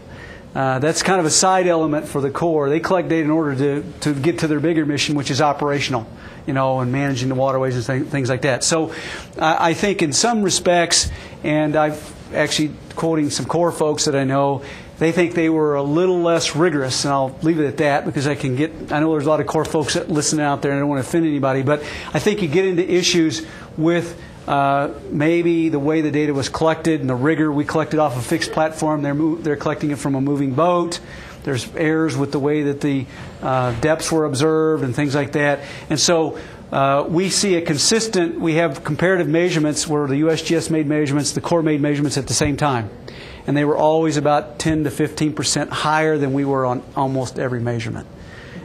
Uh, that's kind of a side element for the Corps. They collect data in order to, to get to their bigger mission, which is operational, you know, and managing the waterways and th things like that. So uh, I think in some respects, and I've actually quoting some Corps folks that I know, they think they were a little less rigorous, and I'll leave it at that because I can get, I know there's a lot of Corps folks that listen out there and I don't want to offend anybody, but I think you get into issues with Uh, maybe the way the data was collected and the rigor. We collected off a fixed platform. They're, mo they're collecting it from a moving boat. There's errors with the way that the uh, depths were observed and things like that. And so uh, we see a consistent, we have comparative measurements where the U S G S made measurements, the Corps made measurements at the same time. And they were always about ten to fifteen percent higher than we were on almost every measurement.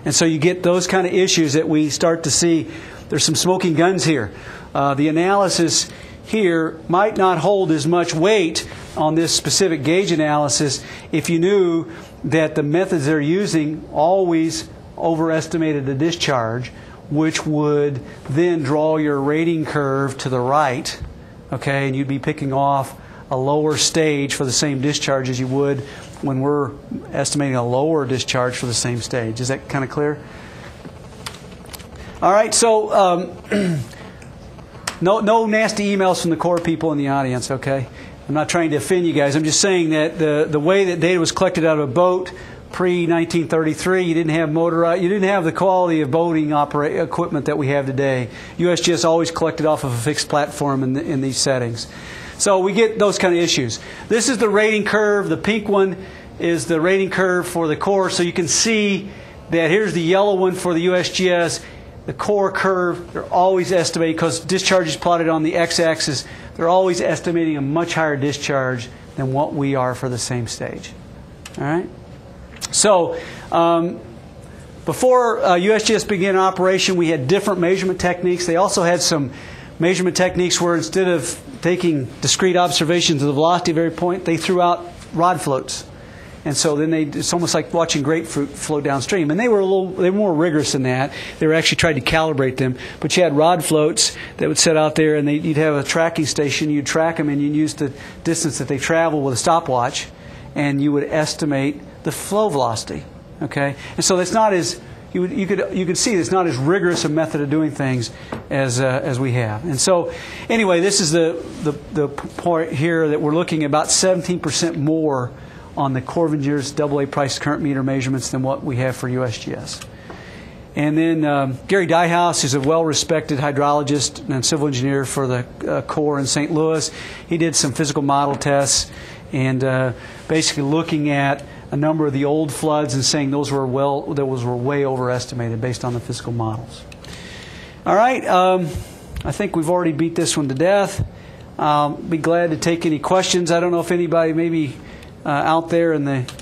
And so you get those kind of issues that we start to see. There's some smoking guns here. Uh, the analysis here might not hold as much weight on this specific gauge analysis if you knew that the methods they're using always overestimated the discharge, which would then draw your rating curve to the right, okay, and you'd be picking off a lower stage for the same discharge as you would when we're estimating a lower discharge for the same stage. Is that kind of clear? All right, so um, no, no nasty emails from the Corps people in the audience, okay? I'm not trying to offend you guys. I'm just saying that the, the way that data was collected out of a boat pre nineteen thirty-three, you didn't have motorized, you didn't have the quality of boating opera equipment that we have today. U S G S always collected off of a fixed platform in, the, in these settings. So we get those kind of issues. This is the rating curve. The pink one is the rating curve for the Corps. So you can see that here's the yellow one for the U S G S. The Corps curve, they're always estimating, because discharge is plotted on the x-axis, they're always estimating a much higher discharge than what we are for the same stage. All right? So um, before uh, U S G S began operation, we had different measurement techniques. They also had some measurement techniques where instead of taking discrete observations of the velocity of every point, they threw out rod floats. And so then they, it's almost like watching grapefruit float downstream. And they were a little, they were more rigorous than that. They were actually trying to calibrate them. But you had rod floats that would sit out there, and they, you'd have a tracking station. You'd track them, and you'd use the distance that they travel with a stopwatch, and you would estimate the flow velocity. Okay, and so that's not as you, would, you could you could see it's not as rigorous a method of doing things as uh, as we have. And so anyway, this is the the, the point here that we're looking at about seventeen percent more on the Corps of Engineers double A price current meter measurements than what we have for U S G S. And then um, Gary Dyehouse is a well-respected hydrologist and civil engineer for the uh, Corps in Saint Louis. He did some physical model tests and uh, basically looking at a number of the old floods and saying those were well, those were way overestimated based on the physical models. All right, um, I think we've already beat this one to death. Um, be glad to take any questions. I don't know if anybody maybe uh, out there in the,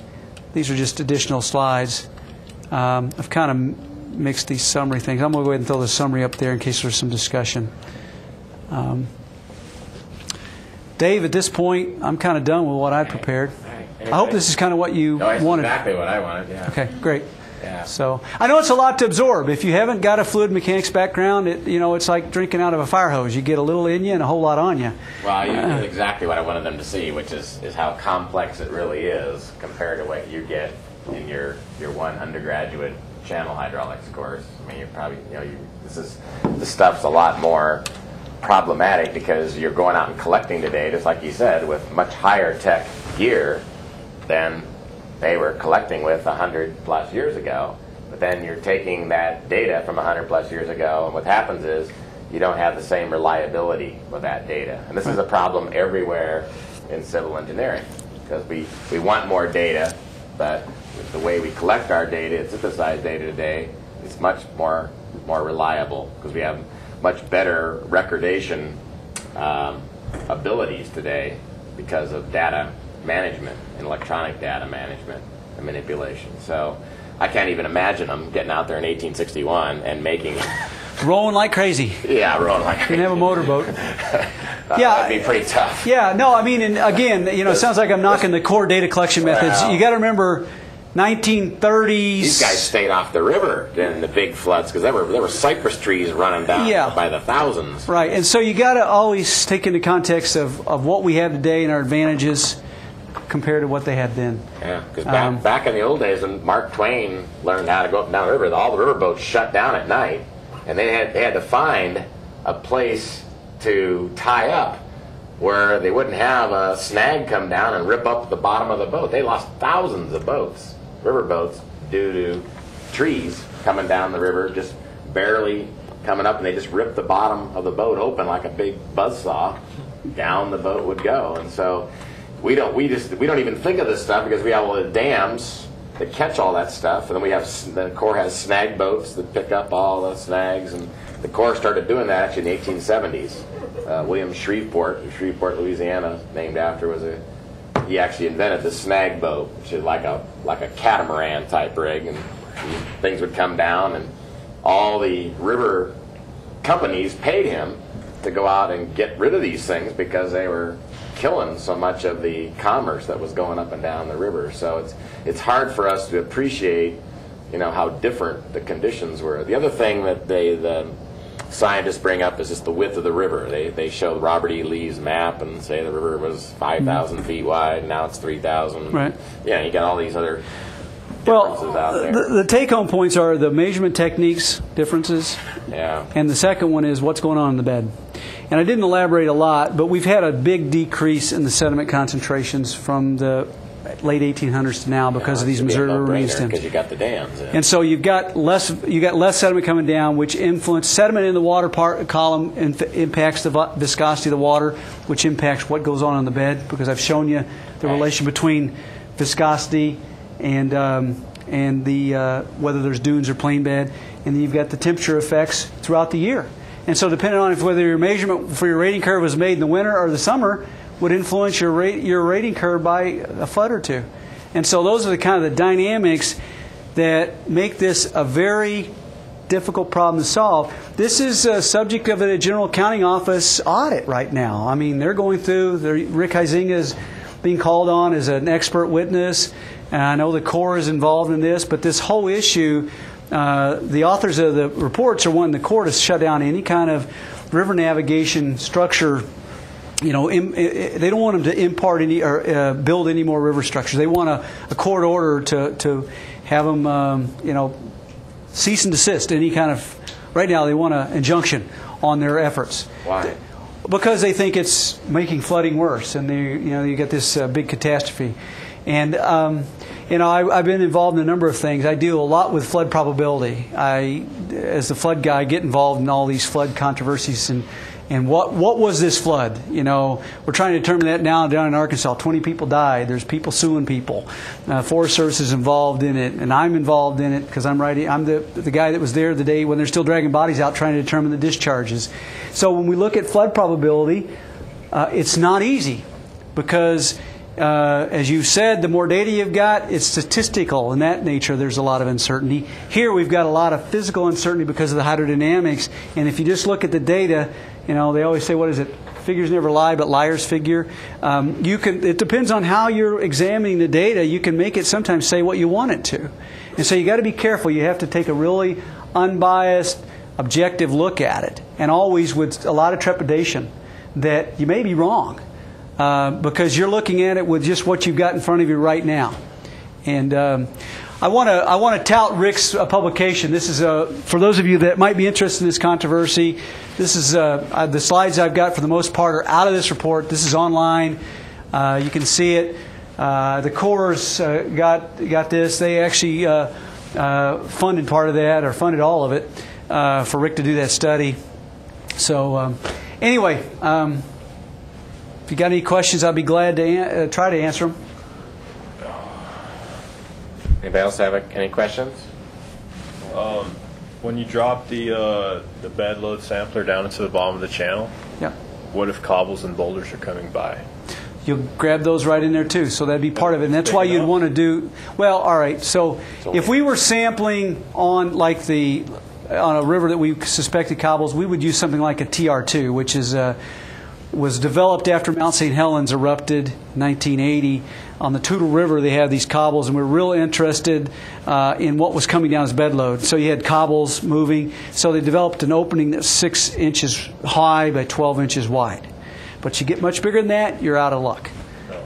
these are just additional slides. Um, I've kind of mixed these summary things. I'm going to go ahead and throw the summary up there in case there's some discussion. Um, Dave, at this point, I'm kind of done with what I prepared. All right. All right. I hope this is kind of what you no, wanted. Exactly what I wanted, yeah. Okay, great. Yeah. So I know it's a lot to absorb. If you haven't got a fluid mechanics background, it, you know, it's like drinking out of a fire hose. You get a little in you and a whole lot on you. Well, you uh, did exactly what I wanted them to see, which is, is how complex it really is compared to what you get in your, your one undergraduate channel hydraulics course. I mean, you're probably, you know, you, this is, this stuff's a lot more problematic because you're going out and collecting today, just like you said, with much higher tech gear than they were collecting with a hundred plus years ago, but then you're taking that data from a hundred plus years ago, and what happens is you don't have the same reliability with that data. And this is a problem everywhere in civil engineering because we, we want more data, but the way we collect our data and synthesize data today is much more, more reliable because we have much better recordation um, abilities today because of data management and electronic data management and manipulation. So I can't even imagine them getting out there in eighteen sixty-one and making rolling like crazy. Yeah, rolling like crazy. You can have a motorboat. That, yeah, that'd be pretty tough. Yeah, no, I mean, and again, you know, it sounds like I'm knocking the core data collection methods. Well, you got to remember, nineteen thirties. These guys stayed off the river in the big floods because there were there were cypress trees running down yeah. by the thousands. Right, and so you got to always take into context of of what we have today and our advantages compared to what they had then. Yeah, because back, um, back in the old days, when Mark Twain learned how to go up and down the river, all the riverboats shut down at night, and they had, they had to find a place to tie up where they wouldn't have a snag come down and rip up the bottom of the boat. They lost thousands of boats, riverboats, due to trees coming down the river, just barely coming up, and they just ripped the bottom of the boat open like a big buzzsaw. Down the boat would go, and so We don't. We just. We don't even think of this stuff because we have all the dams that catch all that stuff, and then we have the Corps has snag boats that pick up all the snags, and the Corps started doing that actually in the eighteen seventies. Uh, William Shreveport, Shreveport, Louisiana, named after, was a. He actually invented the snag boat, which is like a like a catamaran type rig, and things would come down, and all the river companies paid him to go out and get rid of these things because they were killing so much of the commerce that was going up and down the river. So it's it's hard for us to appreciate, you know, how different the conditions were. The other thing that they the scientists bring up is just the width of the river. They they show Robert E. Lee's map and say the river was five thousand feet wide, and now it's three thousand. Right. Yeah, you got all these other differences well, out there. The, the take-home points are the measurement techniques differences. Yeah. And the second one is what's going on in the bed. And I didn't elaborate a lot, but we've had a big decrease in the sediment concentrations from the late eighteen hundreds to now because yeah, of these Missouri River reinstatements. Because you got the dams. Yeah. And so you've got less you got less sediment coming down, which influences sediment in the water part column and impacts the viscosity of the water, which impacts what goes on in the bed. Because I've shown you the right. relation between viscosity and um, and the uh, whether there's dunes or plain bed, and then you've got the temperature effects throughout the year. And so depending on if whether your measurement for your rating curve was made in the winter or the summer would influence your, rate, your rating curve by a foot or two. And so those are the kind of the dynamics that make this a very difficult problem to solve. This is a subject of a General Accounting Office audit right now. I mean, they're going through, they're, Rick Huizinga is being called on as an expert witness. And I know the Corps is involved in this, but this whole issue, Uh, the authors of the reports are wanting the Corps to shut down any kind of river navigation structure. You know, im, I, they don't want them to impart any or uh, build any more river structures. They want a, a court order to to have them, um, you know, cease and desist any kind of. Right now, they want an injunction on their efforts. Why? Because they think it's making flooding worse, and they, you know, you get this uh, big catastrophe, and. Um, You know, I, I've been involved in a number of things. I deal a lot with flood probability. I, as the flood guy, get involved in all these flood controversies and, And what, what was this flood? You know, we're trying to determine that now down in Arkansas. twenty people died. There's people suing people. Uh, Forest Service is involved in it, and I'm involved in it because I'm writing. I'm the, the guy that was there the day when they're still dragging bodies out trying to determine the discharges. So when we look at flood probability, uh, it's not easy because, uh, as you said, the more data you've got, it's statistical in that nature. There's a lot of uncertainty. Here we've got a lot of physical uncertainty because of the hydrodynamics. And if you just look at the data, you know, they always say, what is it? Figures never lie, but liars figure. Um, you can, it depends on how you're examining the data. You can make it sometimes say what you want it to. And so you got to be careful. You have to take a really unbiased, objective look at it, and always with a lot of trepidation that you may be wrong uh, because you're looking at it with just what you've got in front of you right now. And um, I want to I want to tout Rick's uh, publication. This is uh, for those of you that might be interested in this controversy. This is uh, uh, the slides I've got for the most part are out of this report. This is online. Uh, you can see it. Uh, the Corps uh, got got this. They actually uh, uh, funded part of that, or funded all of it, uh, for Rick to do that study. So um, anyway, um, if you got any questions, I'd be glad to uh, try to answer them. Anybody else have any questions? Um, when you drop the uh, the bed load sampler down into the bottom of the channel, yeah. What if cobbles and boulders are coming by? You'll grab those right in there too, so that'd be part of it. And that's why you'd want to do well. All right, so if we were sampling on like the on a river that we suspected cobbles, we would use something like a T R two, which is uh, was developed after Mount Saint Helens erupted in nineteen eighty. On the Toutle River, they have these cobbles, and we were real interested uh, in what was coming down as bed load. So you had cobbles moving. So they developed an opening that's six inches high by twelve inches wide. But you get much bigger than that, you're out of luck.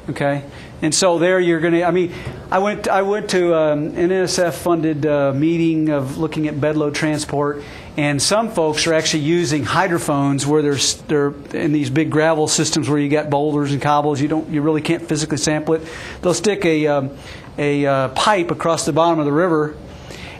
Okay, and so there you're going to. I mean, I went I went to an um, N S F-funded uh, meeting of looking at bed load transport, and some folks are actually using hydrophones where they're they're in these big gravel systems where you got boulders and cobbles. You don't you really can't physically sample it. They'll stick a um, a uh, pipe across the bottom of the river,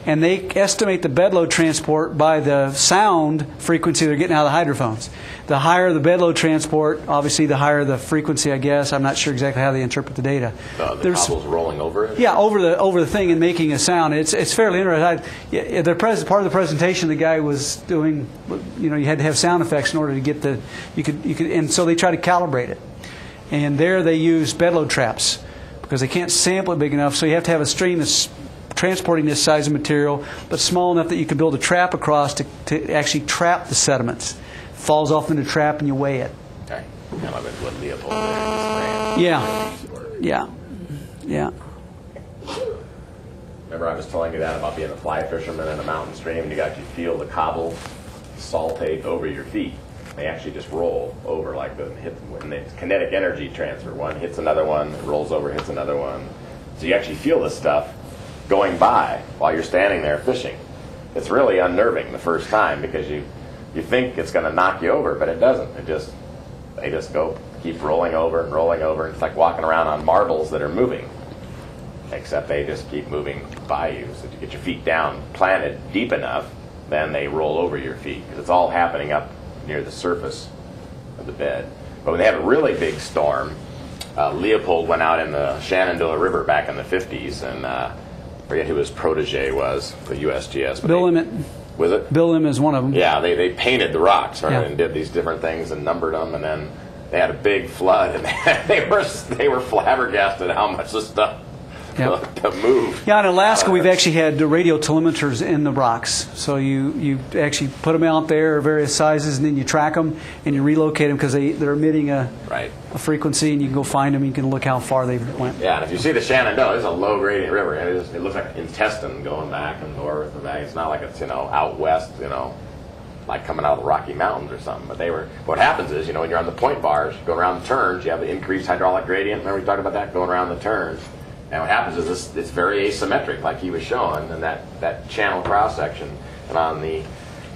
and they estimate the bed load transport by the sound frequency they're getting out of the hydrophones. The higher the bed load transport, obviously the higher the frequency, I guess. I'm not sure exactly how they interpret the data. Uh, the There's, cobbles rolling over it? Yeah, over the over the thing and making a sound. It's it's fairly interesting. I, yeah, the pres part of the presentation the guy was doing, you know, you had to have sound effects in order to get the, you could, you could, and so they try to calibrate it. And there they use bed load traps because they can't sample it big enough, so you have to have a stream that's transporting this size of material, but small enough that you can build a trap across to, to actually trap the sediments. It falls off in a trap and you weigh it. Okay. Kind of like what Leopold did in this yeah. yeah. Yeah. Yeah. Remember I was telling you that about being a fly fisherman in a mountain stream, and you got to feel the cobble saltate over your feet. They actually just roll over like the, hit, and the kinetic energy transfer. One hits another one, it rolls over, hits another one. So you actually feel this stuff going by while you're standing there fishing. It's really unnerving the first time because you you think it's going to knock you over, but it doesn't. It just they just go keep rolling over and rolling over. It's like walking around on marbles that are moving, except they just keep moving by you. So if you get your feet down, planted deep enough, then they roll over your feet because it's all happening up near the surface of the bed. But when they have a really big storm, uh, Leopold went out in the Shenandoah River back in the fifties and. Uh, I forget who his protege was, the U S G S. Bill Limit. Was it? Bill Limit is one of them. Yeah, they, they painted the rocks, right, yeah. And did these different things and numbered them, and then they had a big flood, and they were they were flabbergasted how much this stuff yep. to, to move. Yeah, in Alaska, uh, we've actually had radio telemeters in the rocks. So you, you actually put them out there, various sizes, and then you track them, and you relocate them because they, they're emitting a... Right. A frequency, and you can go find them. And you can look how far they went. Yeah, and if you see the Shenandoah, it's a low gradient river. It, is, it looks like an intestine going back and north and back. It's not like it's you know out west, you know, like coming out of the Rocky Mountains or something. But they were. What happens is you know when you're on the point bars, you go around the turns, you have the increased hydraulic gradient. Remember we talked about that going around the turns. And what happens is it's, it's very asymmetric, like he was showing, and that that channel cross section. And on the you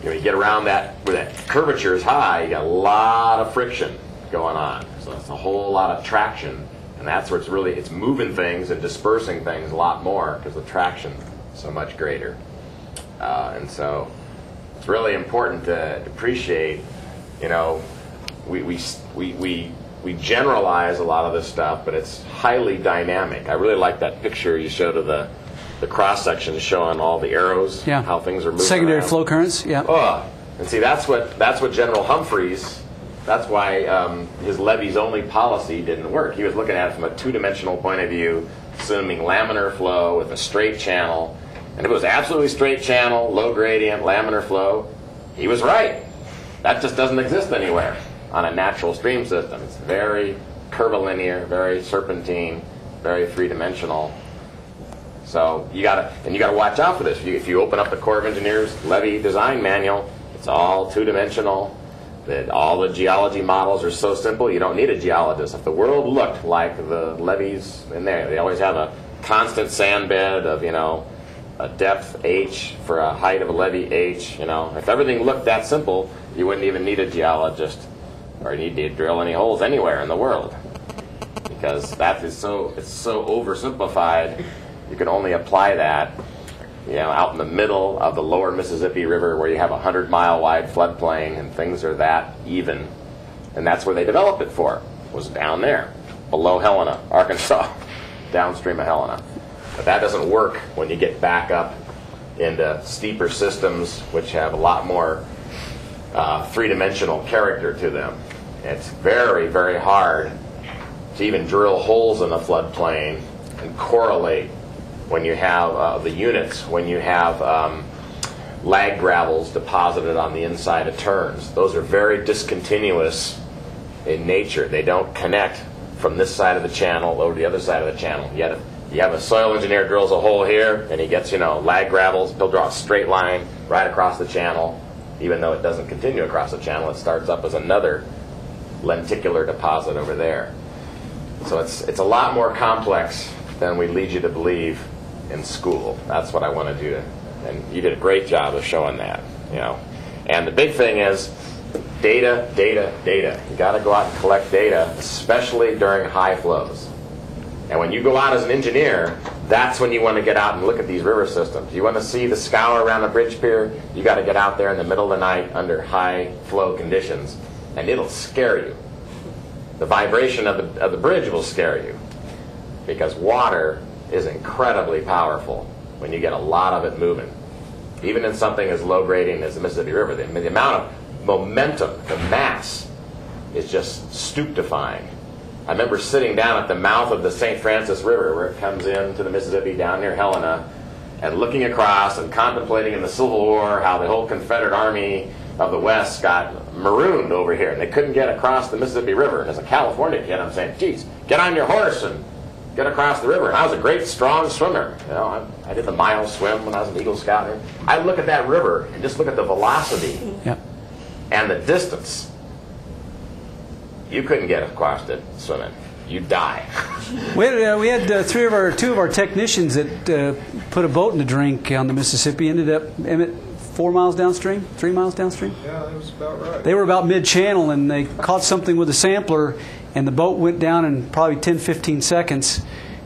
know you get around that where that curvature is high, you got a lot of friction going on. So it's a whole lot of traction, and that's where it's really, it's moving things and dispersing things a lot more because the traction is so much greater. Uh, and so it's really important to appreciate, you know, we, we, we, we, we generalize a lot of this stuff, but it's highly dynamic. I really like that picture you showed of the, the cross-section showing all the arrows, yeah. how things are moving Secondary around. Flow currents, yeah. Oh, and see, that's what, that's what General Humphreys, that's why um, his levees-only policy didn't work. He was looking at it from a two-dimensional point of view, assuming laminar flow with a straight channel. And if it was absolutely straight channel, low gradient, laminar flow, he was right. That just doesn't exist anywhere on a natural stream system. It's very curvilinear, very serpentine, very three-dimensional. So you gotta, and you gotta watch out for this. If you, if you open up the Corps of Engineers levee design manual, it's all two-dimensional. That all the geology models are so simple, you don't need a geologist. If the world looked like the levees in there, they always have a constant sand bed of, you know, a depth H for a height of a levee H, you know. If everything looked that simple, you wouldn't even need a geologist or need to drill any holes anywhere in the world. Because that is so, it's so oversimplified, you can only apply that, you know, out in the middle of the lower Mississippi River where you have a hundred-mile-wide floodplain and things are that even. And that's where they developed it for, was down there, below Helena, Arkansas, downstream of Helena. But that doesn't work when you get back up into steeper systems, which have a lot more uh, three-dimensional character to them. It's very, very hard to even drill holes in a floodplain and correlate when you have uh, the units, when you have um, lag gravels deposited on the inside of turns. Those are very discontinuous in nature. They don't connect from this side of the channel over to the other side of the channel. Yet you have a soil engineer drills a hole here, and he gets, you know, lag gravels. He'll draw a straight line right across the channel, even though it doesn't continue across the channel. It starts up as another lenticular deposit over there. So it's, it's a lot more complex than we lead you to believe in school. That's what I want to do. And you did a great job of showing that, you know. And the big thing is data, data, data. You got to go out and collect data, especially during high flows. And when you go out as an engineer, that's when you want to get out and look at these river systems. You want to see the scour around a bridge pier, you got to get out there in the middle of the night under high flow conditions, and it'll scare you. The vibration of the, of the bridge will scare you, because water is incredibly powerful when you get a lot of it moving. Even in something as low gradient as the Mississippi River, the, the amount of momentum, the mass, is just stupefying. I remember sitting down at the mouth of the Saint Francis River, where it comes into the Mississippi down near Helena, and looking across and contemplating in the Civil War how the whole Confederate Army of the West got marooned over here, and they couldn't get across the Mississippi River. And as a California kid, I'm saying, geez, get on your horse and get across the river. And I was a great, strong swimmer. You know, I, I did the mile swim when I was an Eagle Scout. I look at that river and just look at the velocity yep. and the distance. You couldn't get across it swimming. You'd die. we had, uh, we had uh, three of our, two of our technicians that uh, put a boat in a drink on the Mississippi. Ended up Emmett, four miles downstream, three miles downstream. Yeah, that was about right. They were about mid-channel, and they caught something with a sampler. And the boat went down in probably ten, fifteen seconds,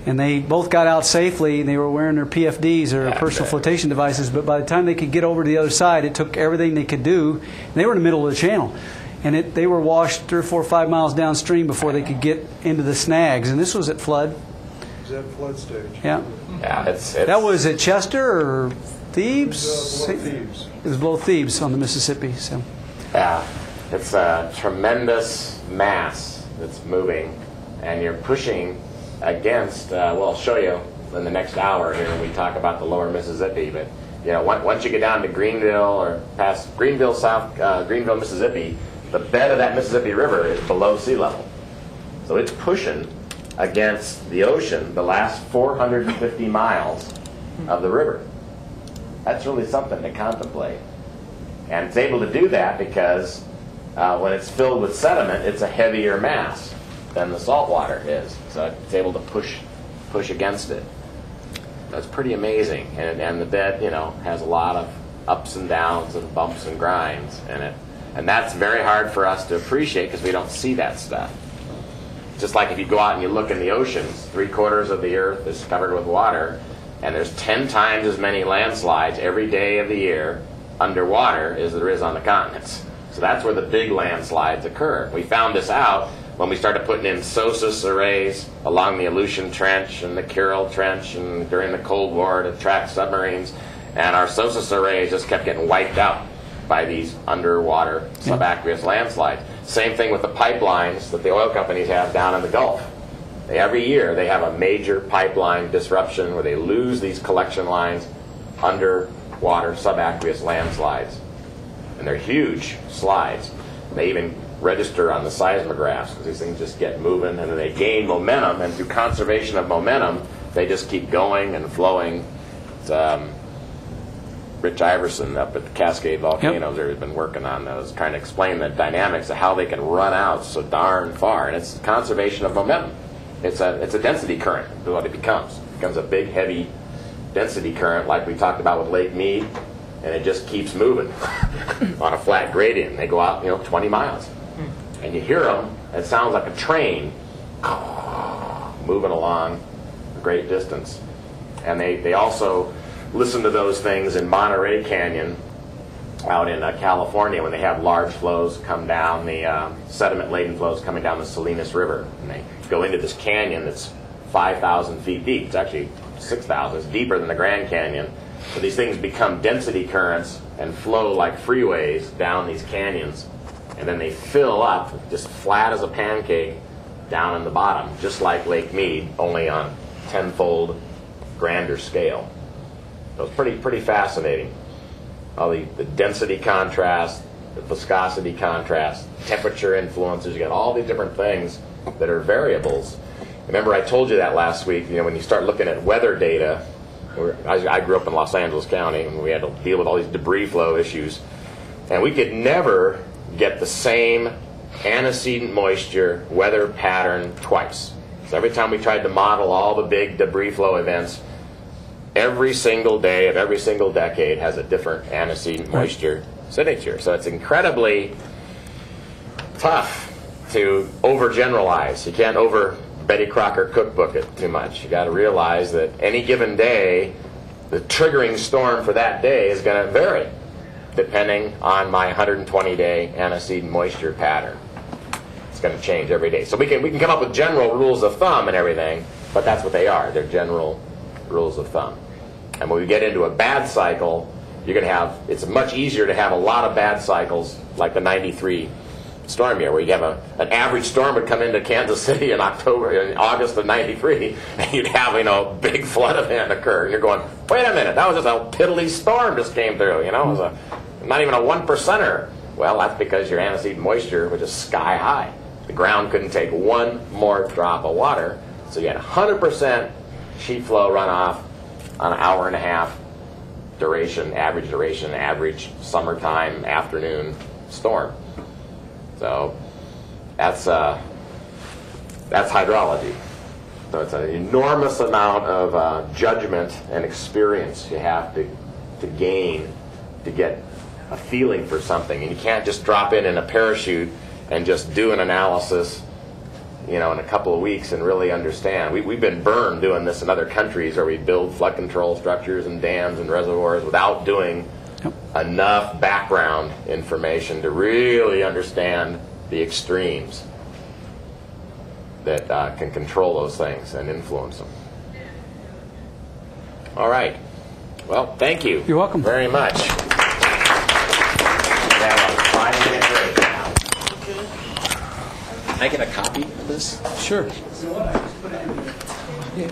and they both got out safely. They were wearing their P F Ds, or personal flotation devices, but by the time they could get over to the other side, it took everything they could do. And they were in the middle of the channel, and it, they were washed three or four or five miles downstream before they could get into the snags, and this was at flood. It was at flood stage. Yeah. yeah it's, it's, that was at Chester or Thebes? It was, uh, below Thebes. It was below Thebes on the Mississippi. So. Yeah, it's a tremendous mass that's moving, and you're pushing against, uh, well, I'll show you in the next hour here when we talk about the lower Mississippi, but you know, once you get down to Greenville or past Greenville, South, uh, Greenville, Mississippi, the bed of that Mississippi River is below sea level. So it's pushing against the ocean the last four hundred fifty miles of the river. That's really something to contemplate. And it's able to do that because Uh, when it's filled with sediment, it's a heavier mass than the salt water is. So it's able to push push against it. That's pretty amazing. And, and the bed, you know, has a lot of ups and downs and bumps and grinds in it. And that's very hard for us to appreciate because we don't see that stuff. Just like if you go out and you look in the oceans, three-quarters of the earth is covered with water, and there's ten times as many landslides every day of the year underwater as there is on the continents. So that's where the big landslides occur. We found this out when we started putting in SOSUS arrays along the Aleutian Trench and the Kuril Trench, and during the Cold War to track submarines, and our SOSUS arrays just kept getting wiped out by these underwater subaqueous landslides. Same thing with the pipelines that the oil companies have down in the Gulf. They, every year they have a major pipeline disruption where they lose these collection lines underwater subaqueous landslides. And they're huge slides. They even register on the seismographs because these things just get moving, and then they gain momentum, and through conservation of momentum they just keep going and flowing. Um, Rich Iverson up at the Cascade Volcanoes there has been working on those, trying to explain the dynamics of how they can run out so darn far. And it's conservation of momentum. It's a, it's a density current is what it becomes. It becomes a big, heavy density current like we talked about with Lake Mead, and it just keeps moving on a flat gradient. They go out, you know, twenty miles. And you hear them, it sounds like a train moving along a great distance. And they, they also listen to those things in Monterey Canyon out in uh, California when they have large flows come down, the uh, sediment-laden flows coming down the Salinas River. And they go into this canyon that's five thousand feet deep. It's actually six thousand. It's deeper than the Grand Canyon. So these things become density currents and flow like freeways down these canyons. And then they fill up just flat as a pancake down in the bottom, just like Lake Mead, only on tenfold grander scale. So it's pretty, pretty fascinating. All the, the density contrast, the viscosity contrast, temperature influences, you got all these different things that are variables. Remember I told you that last week, you know, when you start looking at weather data, I, I grew up in Los Angeles County and we had to deal with all these debris flow issues, and we could never get the same antecedent moisture weather pattern twice. So every time we tried to model all the big debris flow events, every single day of every single decade has a different antecedent moisture signature. So it's incredibly tough to overgeneralize. You can't over Betty Crocker cookbook it too much. You got to realize that any given day, the triggering storm for that day is going to vary depending on my one hundred twenty day antecedent moisture pattern. It's going to change every day. So we can, we can come up with general rules of thumb and everything, but that's what they are. They're general rules of thumb. And when we get into a bad cycle, you're going to have, it's much easier to have a lot of bad cycles like the ninety-three storm year, where you have a, an average storm would come into Kansas City in October, in August of ninety-three, and you'd have, you know, a big flood event occur. And you're going, wait a minute, that was just a piddly storm just came through, you know, it was a, not even a one percenter. Well, that's because your antecedent moisture was just sky high. The ground couldn't take one more drop of water, so you had one hundred percent sheet flow runoff on an hour and a half duration, average duration, average summertime afternoon storm. So that's uh, that's hydrology. So it's an enormous amount of uh, judgment and experience you have to to gain to get a feeling for something, and you can't just drop in in a parachute and just do an analysis, you know, in a couple of weeks and really understand. We, we've been burned doing this in other countries where we build flood control structures and dams and reservoirs without doing enough background information to really understand the extremes that uh, can control those things and influence them. All right. Well, thank you. You're welcome. Very much. We have a five minute break now. Can I get a copy of this? Sure. Yeah.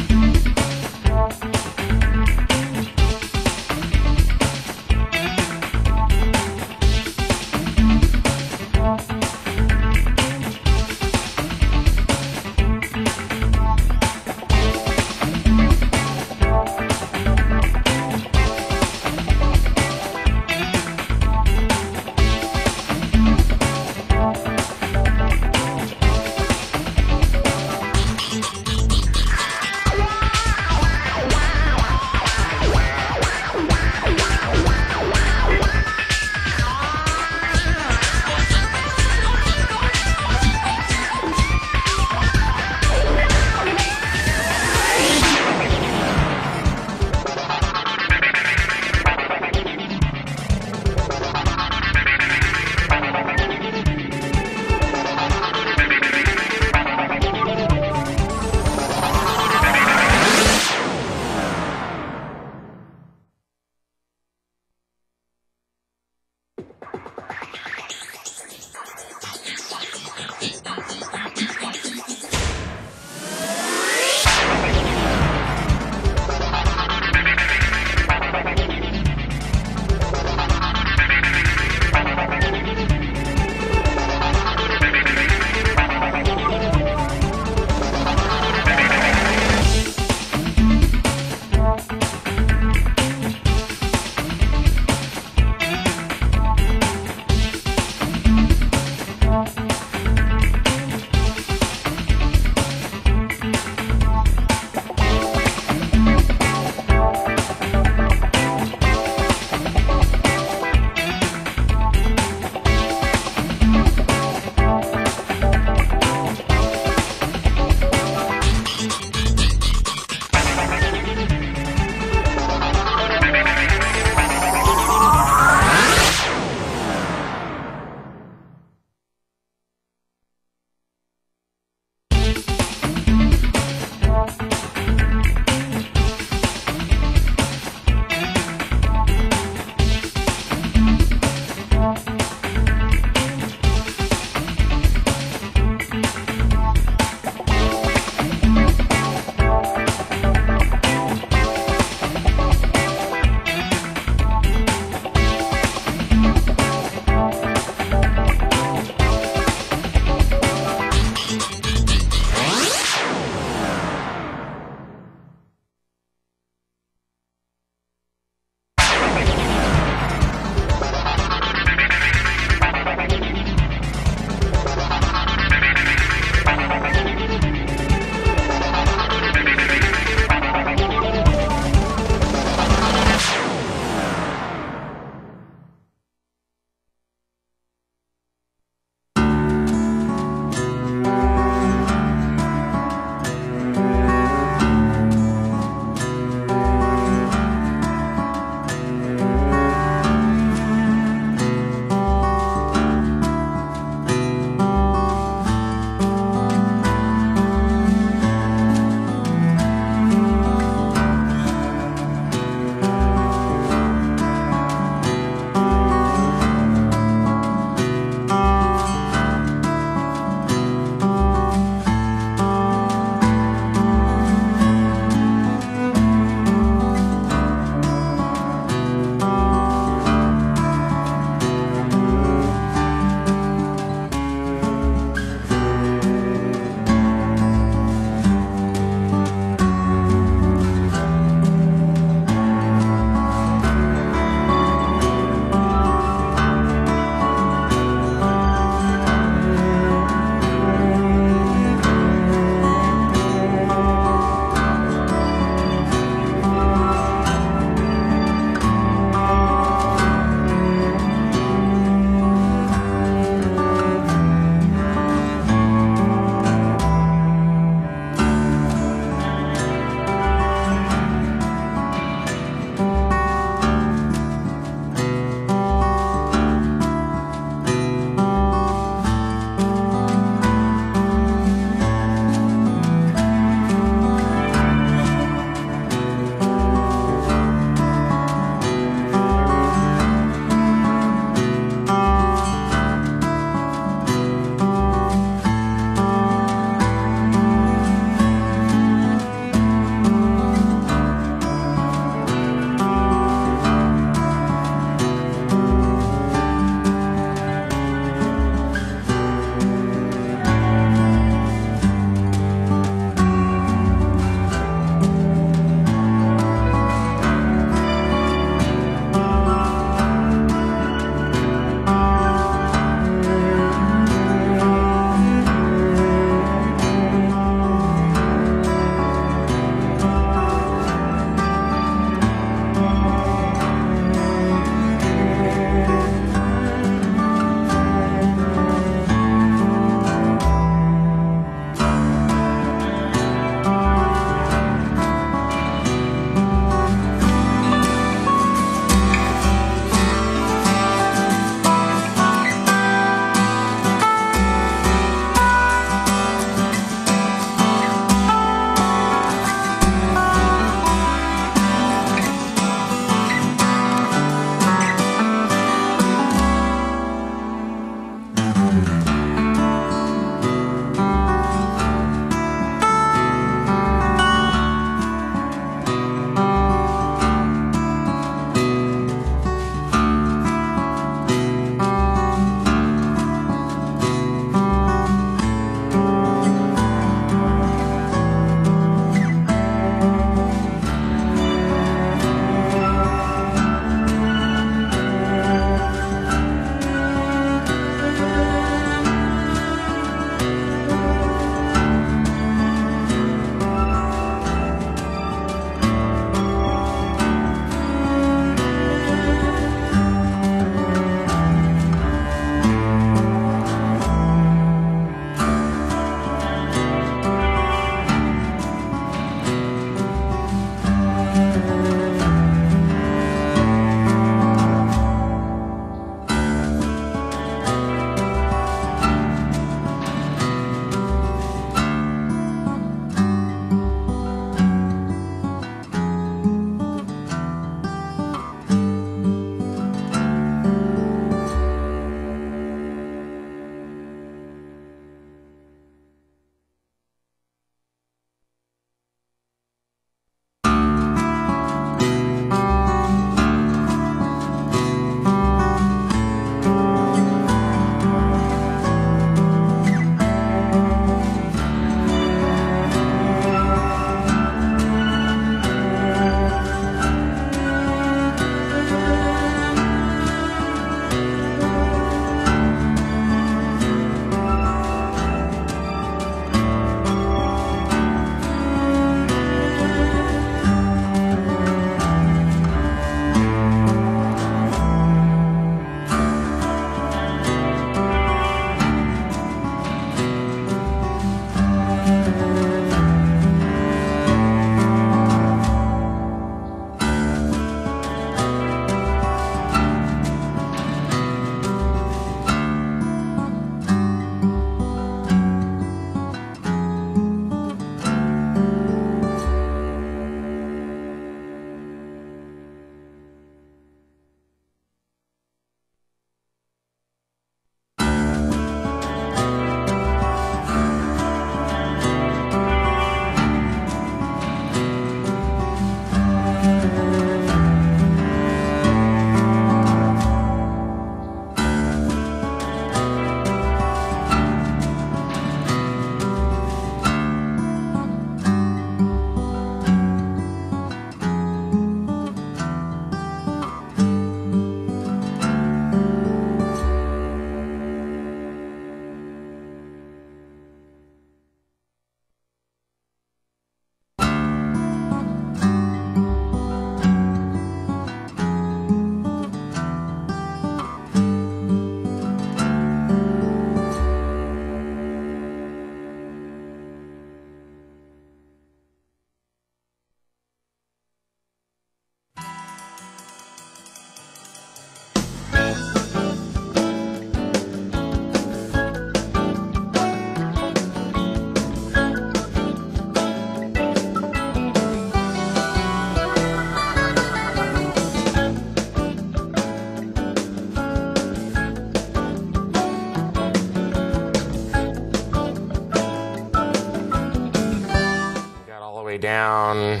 down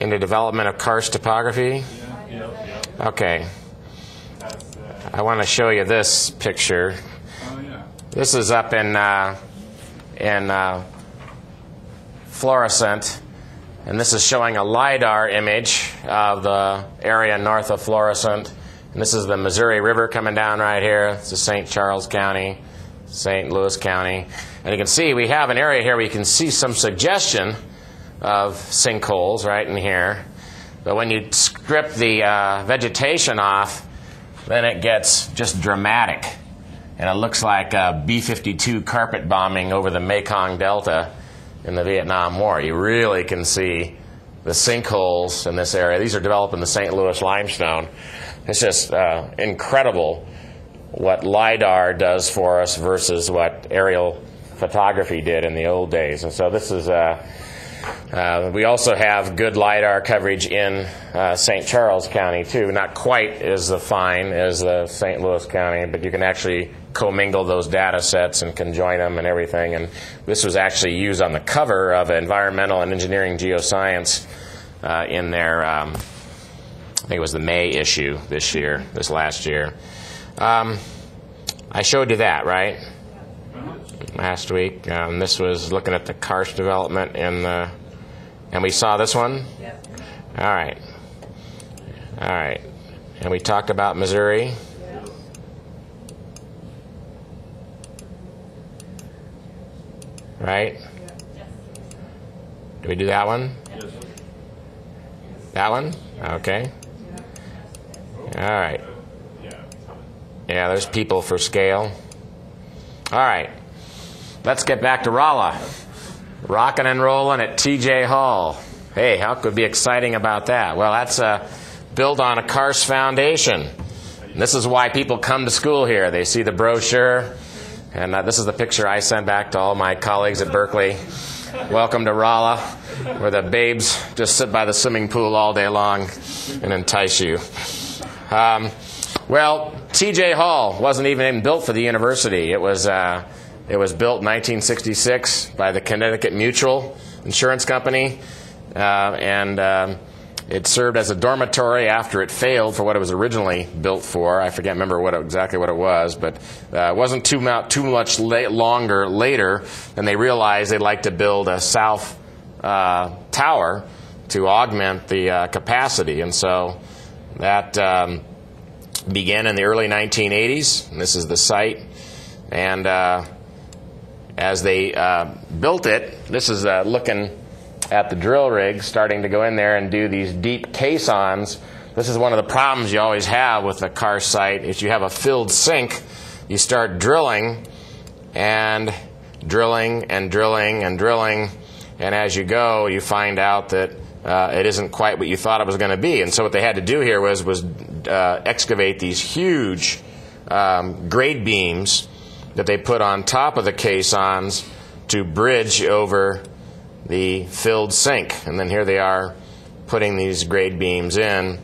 into development of karst topography? Okay. I want to show you this picture. This is up in uh, in uh, Florissant, and this is showing a LiDAR image of the area north of Florissant. And this is the Missouri River coming down right here. This is Saint Charles County, Saint Louis County. And you can see we have an area here where you can see some suggestion of sinkholes right in here. But when you strip the uh, vegetation off, then it gets just dramatic. And it looks like a B fifty-two carpet bombing over the Mekong Delta in the Vietnam War. You really can see the sinkholes in this area. These are developed in the Saint Louis limestone. It's just uh, incredible what LiDAR does for us versus what aerial photography did in the old days. And so this is, uh, uh, we also have good LiDAR coverage in uh, Saint Charles County too. Not quite as fine as the Saint Louis County, but you can actually commingle those data sets and conjoin them and everything. And this was actually used on the cover of Environmental and Engineering Geoscience uh, in their, um, I think it was the May issue this year, this last year. Um, I showed you that, right? Last week. Um, this was looking at the karst development in the, and we saw this one? Yep. All right. All right. And we talked about Missouri. Right? Do we do that one? Yes. That one? Okay. All right. Yeah, there's people for scale. All right. Let's get back to Rolla. Rockin' and rollin' at T J Hall. Hey, how could be exciting about that? Well, that's uh, built on a karst foundation. And this is why people come to school here. They see the brochure. And uh, this is the picture I sent back to all my colleagues at Berkeley. Welcome to Rolla, where the babes just sit by the swimming pool all day long and entice you. Um, well, T J Hall wasn't even built for the university. It was, uh, it was built in nineteen sixty-six by the Connecticut Mutual Insurance Company, uh, and uh, it served as a dormitory after it failed for what it was originally built for. I forget, remember what it, exactly what it was, but uh, it wasn't too, too much la longer later than they realized they liked to build a south uh, tower to augment the uh, capacity. And so that um, began in the early nineteen eighties. And this is the site. And uh, as they uh, built it, this is uh, looking at the drill rig starting to go in there and do these deep caissons. This is one of the problems you always have with the karst site. If you have a filled sink, you start drilling and drilling and drilling and drilling, and as you go, you find out that uh, it isn't quite what you thought it was going to be. And so what they had to do here was, was uh, excavate these huge um, grade beams that they put on top of the caissons to bridge over the filled sink. And then here they are putting these grade beams in.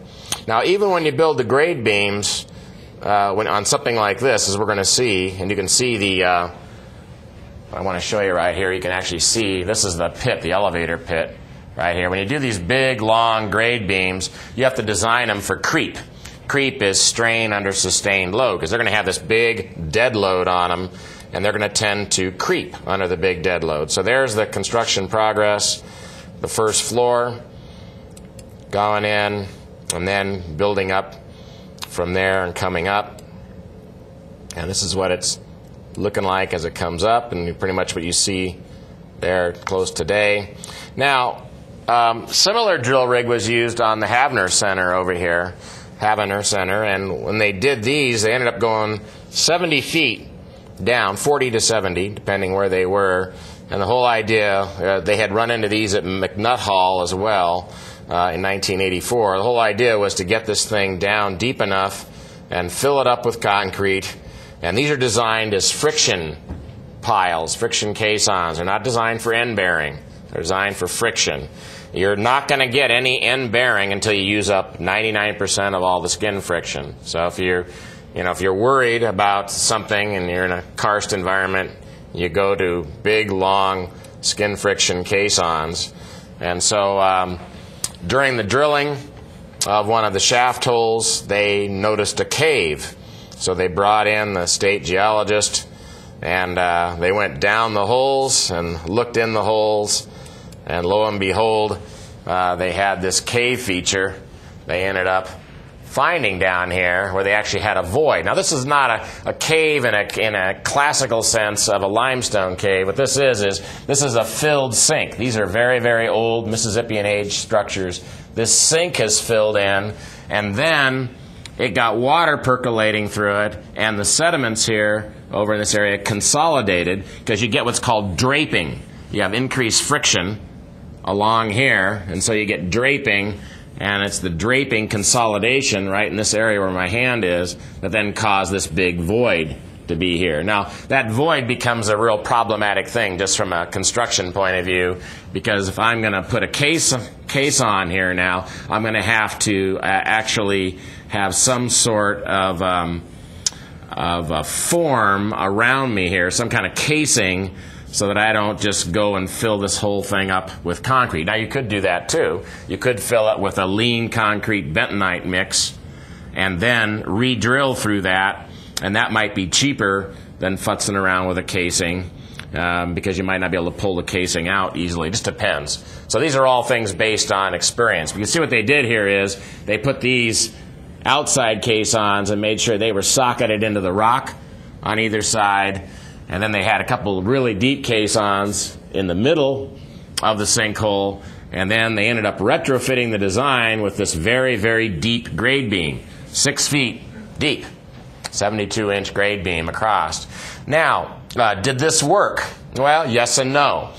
Now, even when you build the grade beams uh, when, on something like this, as we're going to see, and you can see the, uh, I want to show you right here, you can actually see this is the pit, the elevator pit right here. When you do these big, long grade beams, you have to design them for creep. Creep is strain under sustained load, because they're going to have this big dead load on them, and they're going to tend to creep under the big dead load. So there's the construction progress, the first floor going in, and then building up from there and coming up. And this is what it's looking like as it comes up, and pretty much what you see there close today. Now, um, similar drill rig was used on the Havner Center over here, Havner Center, and when they did these, they ended up going seventy feet down, forty to seventy, depending where they were. And the whole idea, uh, they had run into these at McNutt Hall as well uh, in nineteen eighty-four. The whole idea was to get this thing down deep enough and fill it up with concrete. And these are designed as friction piles, friction caissons. They're not designed for end bearing. They're designed for friction. You're not going to get any end bearing until you use up ninety-nine percent of all the skin friction. So if you're You know, if you're worried about something and you're in a karst environment, you go to big, long skin friction caissons, And so um, during the drilling of one of the shaft holes, they noticed a cave. So they brought in the state geologist, and uh, they went down the holes and looked in the holes, and lo and behold, uh, they had this cave feature they ended up finding down here, where they actually had a void. Now, this is not a, a cave in a, in a classical sense of a limestone cave. What this is, is this is a filled sink. These are very, very old Mississippian age structures. This sink has filled in, and then it got water percolating through it, and the sediments here over in this area consolidated, because you get what's called draping. You have increased friction along here, and so you get draping, and it's the draping consolidation right in this area where my hand is that then caused this big void to be here. Now, that void becomes a real problematic thing just from a construction point of view, because if I'm going to put a case, case on here now, I'm going to have to uh, actually have some sort of, um, of a form around me here, some kind of casing, so that I don't just go and fill this whole thing up with concrete. Now, you could do that too. You could fill it with a lean concrete bentonite mix and then re-drill through that, and that might be cheaper than futzing around with a casing, um, because you might not be able to pull the casing out easily. It just depends. So these are all things based on experience. You can see what they did here is they put these outside caissons and made sure they were socketed into the rock on either side. And then they had a couple of really deep caissons in the middle of the sinkhole, and then they ended up retrofitting the design with this very, very deep grade beam, six feet deep, seventy-two inch grade beam across. Now, uh, did this work? Well, yes and no.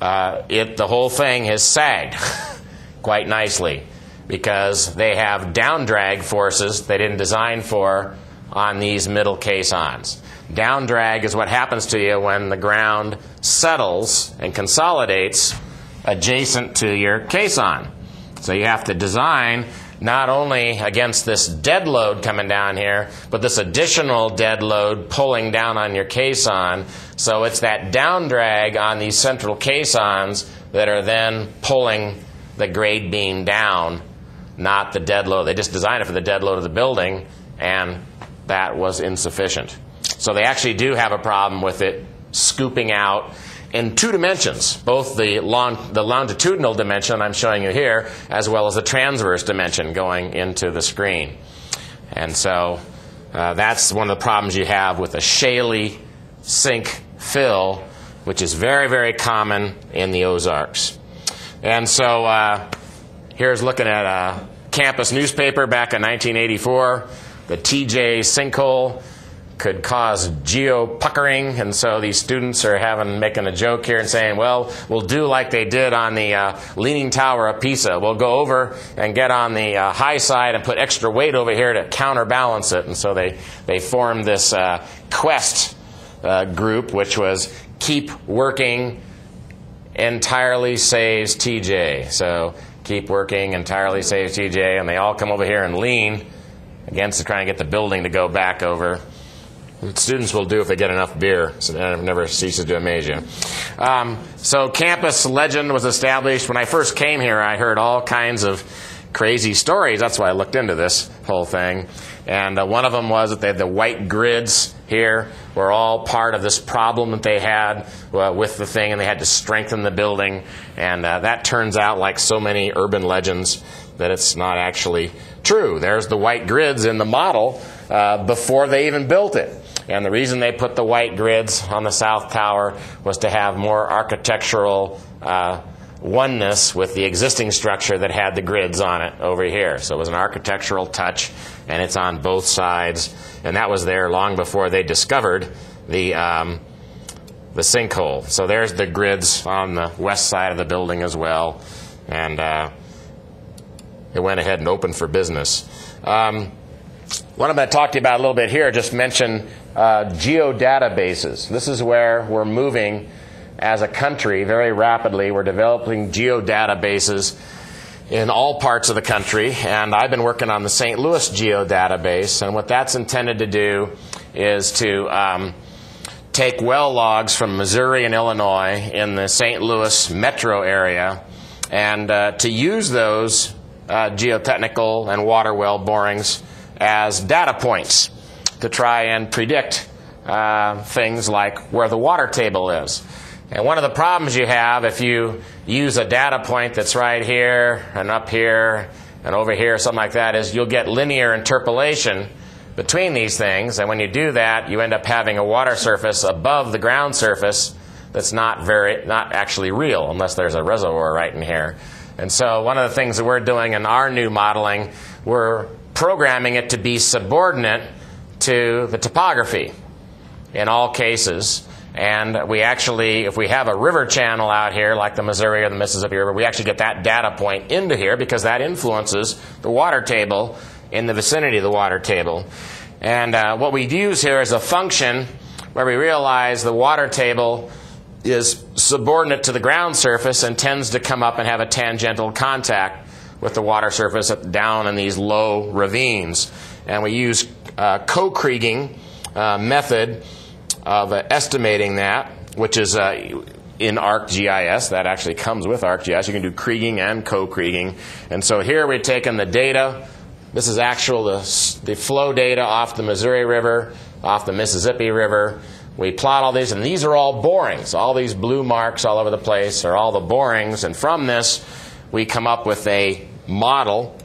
Uh, it, the whole thing has sagged quite nicely, because they have down drag forces they didn't design for on these middle caissons. Down drag is what happens to you when the ground settles and consolidates adjacent to your caisson. So you have to design not only against this dead load coming down here, but this additional dead load pulling down on your caisson. So it's that down drag on these central caissons that are then pulling the grade beam down, not the dead load. They just designed it for the dead load of the building, and that was insufficient. So they actually do have a problem with it scooping out in two dimensions, both the, long, the longitudinal dimension I'm showing you here, as well as the transverse dimension going into the screen. And so uh, that's one of the problems you have with a shaly sink fill, which is very, very common in the Ozarks. And so uh, here's looking at a campus newspaper back in nineteen eighty-four, the T J sinkhole could cause geopuckering, and so these students are having making a joke here and saying, well, we'll do like they did on the uh, Leaning Tower of Pisa. We'll go over and get on the uh, high side and put extra weight over here to counterbalance it. And so they, they formed this uh, quest uh, group, which was keep working, entirely saves T J. So keep working, entirely saves T J, and they all come over here and lean against to try and get the building to go back over. Students will do if they get enough beer, so that never ceases to amaze you. Um, so campus legend was established. When I first came here, I heard all kinds of crazy stories. That's why I looked into this whole thing. And uh, one of them was that they had the white grids here were all part of this problem that they had uh, with the thing, and they had to strengthen the building. And uh, that turns out, like so many urban legends, that it's not actually true. There's the white grids in the model uh, before they even built it. And the reason they put the white grids on the South Tower was to have more architectural uh, oneness with the existing structure that had the grids on it over here. So it was an architectural touch, and it's on both sides. And that was there long before they discovered the, um, the sinkhole. So there's the grids on the west side of the building as well. And uh, it went ahead and opened for business. Um, What I'm going to talk to you about a little bit here, just mention uh, geodatabases. This is where we're moving as a country very rapidly. We're developing geodatabases in all parts of the country, and I've been working on the Saint Louis geodatabase, and what that's intended to do is to um, take well logs from Missouri and Illinois in the Saint Louis metro area and uh, to use those uh, geotechnical and water well borings as data points to try and predict uh, things like where the water table is. And one of the problems you have if you use a data point that's right here and up here and over here, something like that, is you'll get linear interpolation between these things, and when you do that, you end up having a water surface above the ground surface that's not very, not actually real, unless there's a reservoir right in here. And so one of the things that we're doing in our new modeling, we're programming it to be subordinate to the topography in all cases. And we actually, if we have a river channel out here, like the Missouri or the Mississippi River, we actually get that data point into here because that influences the water table in the vicinity of the water table. And uh, what we use here is a function where we realize the water table is subordinate to the ground surface and tends to come up and have a tangential contact with the water surface down in these low ravines. And we use uh, co-kriging uh, method of uh, estimating that, which is uh, in ArcGIS. That actually comes with ArcGIS. You can do kriging and co-kriging. And so here we've taken the data. This is actual the, the flow data off the Missouri River, off the Mississippi River. We plot all these, and these are all borings. All these blue marks all over the place are all the borings. And from this, we come up with a model.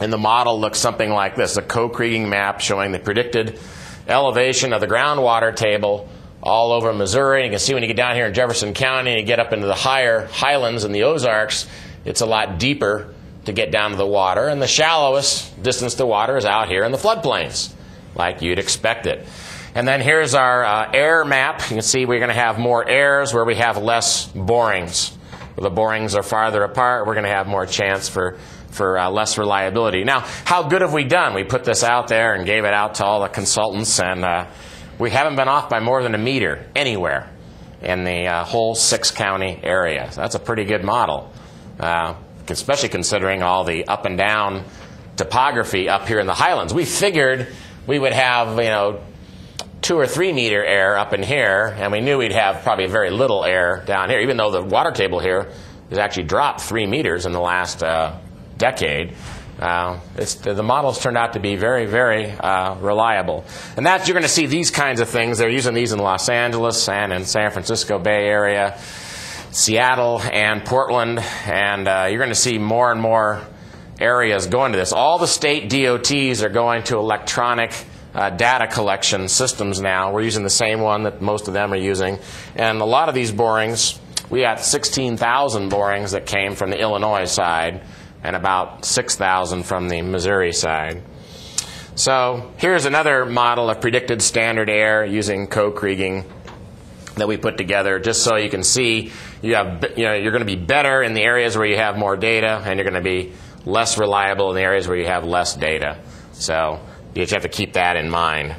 And the model looks something like this, a co-kriging map showing the predicted elevation of the groundwater table all over Missouri. You can see when you get down here in Jefferson County and you get up into the higher highlands in the Ozarks, it's a lot deeper to get down to the water. And the shallowest distance to water is out here in the floodplains, like you'd expect it. And then here's our uh, air map. You can see we're going to have more airs where we have less borings. Where the borings are farther apart, we're going to have more chance for for uh, less reliability. Now, how good have we done? We put this out there and gave it out to all the consultants, and uh, we haven't been off by more than a meter anywhere in the uh, whole six-county area. So that's a pretty good model, uh, especially considering all the up and down topography up here in the highlands. We figured we would have, you know, two or three meter air up in here, and we knew we'd have probably very little air down here, even though the water table here has actually dropped three meters in the last uh, decade. Uh, it's, the models turned out to be very, very uh, reliable. And that, you're going to see these kinds of things. They're using these in Los Angeles and in San Francisco Bay Area, Seattle and Portland, and uh, you're going to see more and more areas going to this. All the state D O Ts are going to electronic Uh, data collection systems now. We're using the same one that most of them are using. And a lot of these borings, we had sixteen thousand borings that came from the Illinois side and about six thousand from the Missouri side. So here's another model of predicted standard air using co-kriging that we put together, just so you can see you have, you know, you're going to be better in the areas where you have more data, and you're going to be less reliable in the areas where you have less data. So you have to keep that in mind.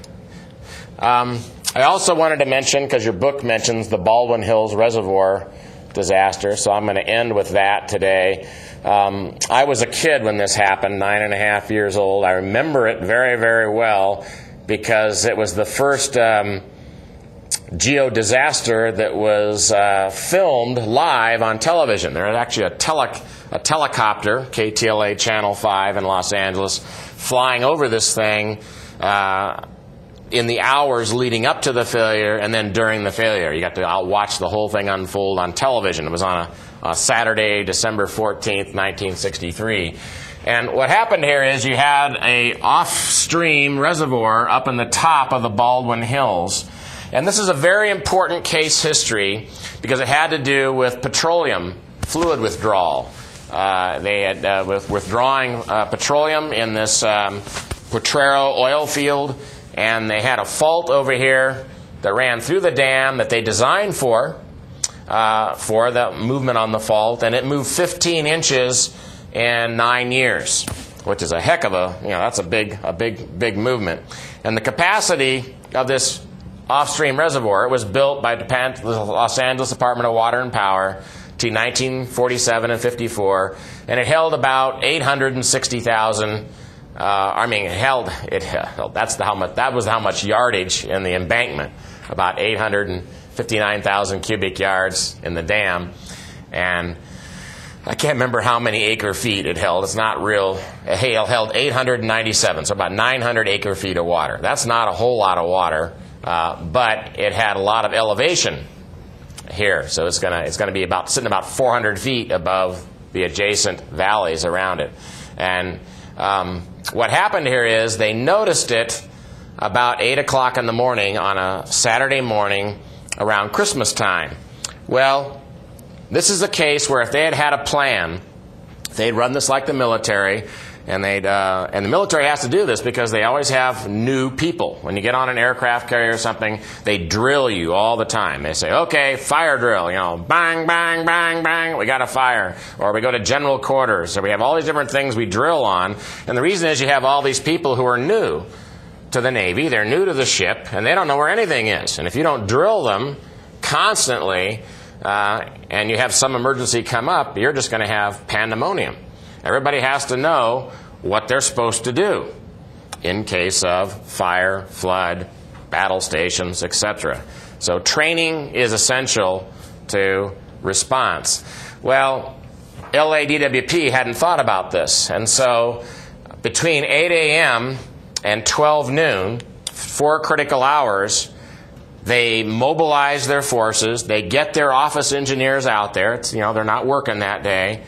Um, I also wanted to mention, because your book mentions the Baldwin Hills Reservoir disaster, so I'm going to end with that today. Um, I was a kid when this happened, nine and a half years old. I remember it very, very well because it was the first um, geodisaster that was uh, filmed live on television. There was actually a tele a helicopter, K T L A Channel five in Los Angeles, flying over this thing uh, in the hours leading up to the failure, and then during the failure. You got to watch the whole thing unfold on television. It was on a, a Saturday, December fourteenth, nineteen sixty-three. And what happened here is you had a off-stream reservoir up in the top of the Baldwin Hills. And this is a very important case history because it had to do with petroleum fluid withdrawal. Uh, they had uh, with withdrawing uh, petroleum in this um, Potrero oil field, and they had a fault over here that ran through the dam that they designed for, uh, for the movement on the fault, and it moved fifteen inches in nine years, which is a heck of a, you know, that's a big, a big, big movement. And the capacity of this off-stream reservoir, it was built by the Los Angeles Department of Water and Power between nineteen forty-seven and fifty-four, and it held about eight hundred sixty thousand. Uh, I mean, it held it held. That's the how much. That was how much yardage in the embankment. About eight hundred fifty-nine thousand cubic yards in the dam, and I can't remember how many acre feet it held. It's not real. Hail held eight hundred ninety-seven, so about nine hundred acre feet of water. That's not a whole lot of water, uh, but it had a lot of elevation here, so it's gonna it's gonna be about sitting about four hundred feet above the adjacent valleys around it. And um, what happened here is they noticed it about eight o'clock in the morning on a Saturday morning around Christmas time. Well, this is a case where if they had had a plan, they'd run this like the military, and they'd uh, and the military has to do this because they always have new people. When you get on an aircraft carrier or something, they drill you all the time. They say, "Okay, fire drill," you know, bang, bang, bang, bang. We got a fire, or we go to general quarters. So we have all these different things we drill on, and the reason is you have all these people who are new to the Navy. They're new to the ship, and they don't know where anything is. And if you don't drill them constantly, uh, and you have some emergency come up, you're just going to have pandemonium. Everybody has to know what they're supposed to do in case of fire, flood, battle stations, et cetera. So training is essential to response. Well, L A D W P hadn't thought about this, and so between eight A M and twelve noon, four critical hours, they mobilize their forces, they get their office engineers out there, it's, you know, they're not working that day,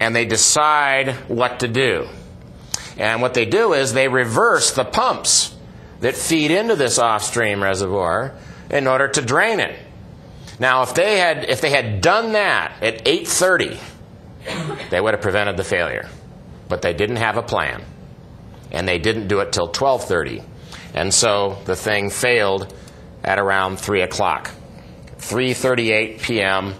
and they decide what to do. And what they do is they reverse the pumps that feed into this off-stream reservoir in order to drain it. Now, if they had, if they had done that at eight thirty, they would have prevented the failure. But they didn't have a plan. And they didn't do it till twelve thirty. And so the thing failed at around three o'clock. three thirty-eight P M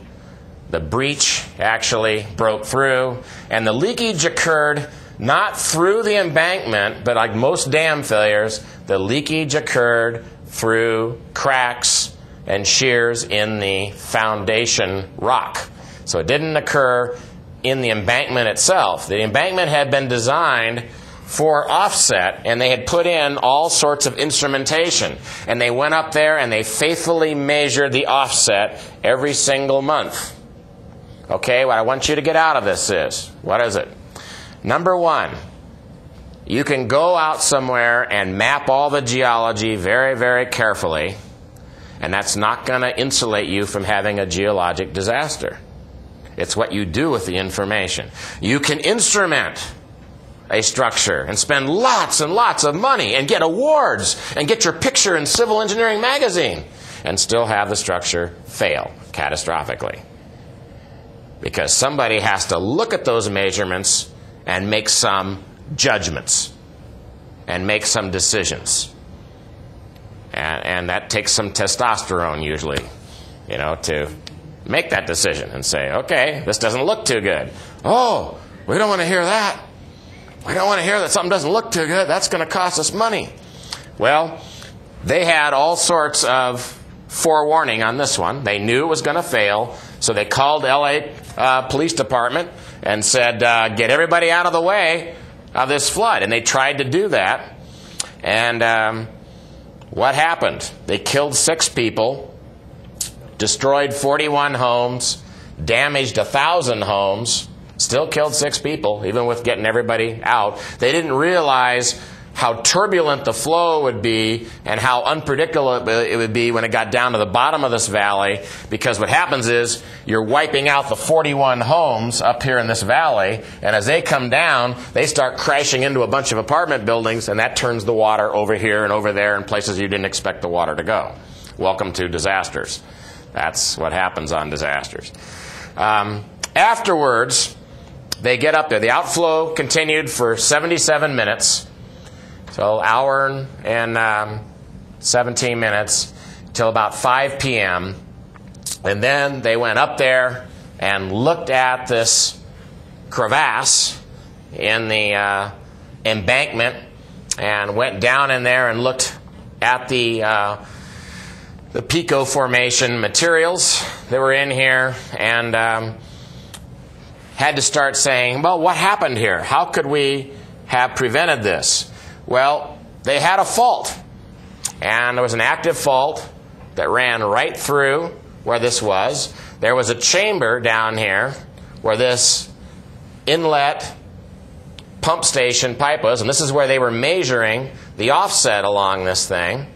The breach actually broke through, and the leakage occurred not through the embankment, but like most dam failures, the leakage occurred through cracks and shears in the foundation rock. So it didn't occur in the embankment itself. The embankment had been designed for offset, and they had put in all sorts of instrumentation, and they went up there and they faithfully measured the offset every single month. Okay, what I want you to get out of this is, what is it? Number one, you can go out somewhere and map all the geology very, very carefully, and that's not going to insulate you from having a geologic disaster. It's what you do with the information. You can instrument a structure and spend lots and lots of money and get awards and get your picture in Civil Engineering magazine and still have the structure fail catastrophically. Because somebody has to look at those measurements and make some judgments and make some decisions. And, and that takes some testosterone usually, you know, to make that decision and say, okay, this doesn't look too good. Oh, we don't want to hear that. We don't want to hear that something doesn't look too good. That's going to cost us money. Well, they had all sorts of forewarning on this one. They knew it was going to fail. So they called L A uh, Police Department and said, uh, get everybody out of the way of this flood. And they tried to do that. And um, what happened? They killed six people, destroyed forty-one homes, damaged one thousand homes, still killed six people, even with getting everybody out. They didn't realize how turbulent the flow would be and how unpredictable it would be when it got down to the bottom of this valley, because what happens is you're wiping out the forty-one homes up here in this valley, and as they come down, they start crashing into a bunch of apartment buildings, and that turns the water over here and over there in places you didn't expect the water to go. Welcome to disasters. That's what happens on disasters. Um, afterwards, they get up there. The outflow continued for seventy-seven minutes. So hour and um, seventeen minutes till about five P M And then they went up there and looked at this crevasse in the uh, embankment and went down in there and looked at the, uh, the Pico Formation materials that were in here, and um, had to start saying, well, what happened here? How could we have prevented this? Well, they had a fault, and there was an active fault that ran right through where this was. There was a chamber down here where this inlet pump station pipe was, and this is where they were measuring the offset along this thing,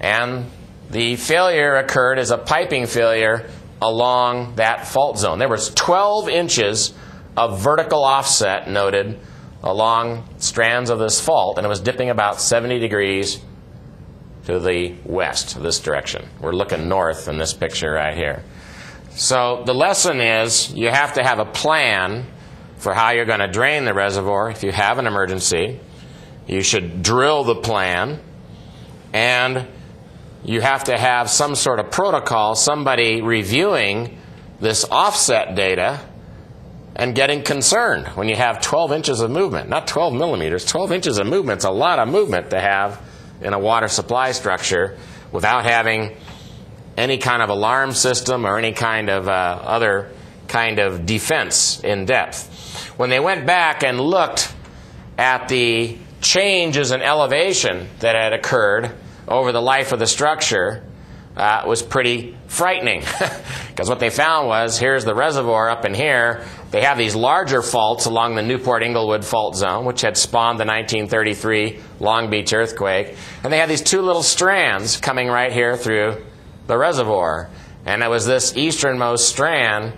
and the failure occurred as a piping failure along that fault zone. There was twelve inches of vertical offset noted along strands of this fault, and it was dipping about seventy degrees to the west, this direction. We're looking north in this picture right here. So the lesson is you have to have a plan for how you're going to drain the reservoir if you have an emergency. You should drill the plan, and you have to have some sort of protocol, somebody reviewing this offset data and getting concerned when you have twelve inches of movement, not twelve millimeters. twelve inches of movement is a lot of movement to have in a water supply structure without having any kind of alarm system or any kind of uh, other kind of defense in depth. When they went back and looked at the changes in elevation that had occurred over the life of the structure, uh, it was pretty frightening because what they found was here's the reservoir up in here. They have these larger faults along the Newport-Inglewood fault zone, which had spawned the nineteen thirty-three Long Beach earthquake. And they had these two little strands coming right here through the reservoir. And it was this easternmost strand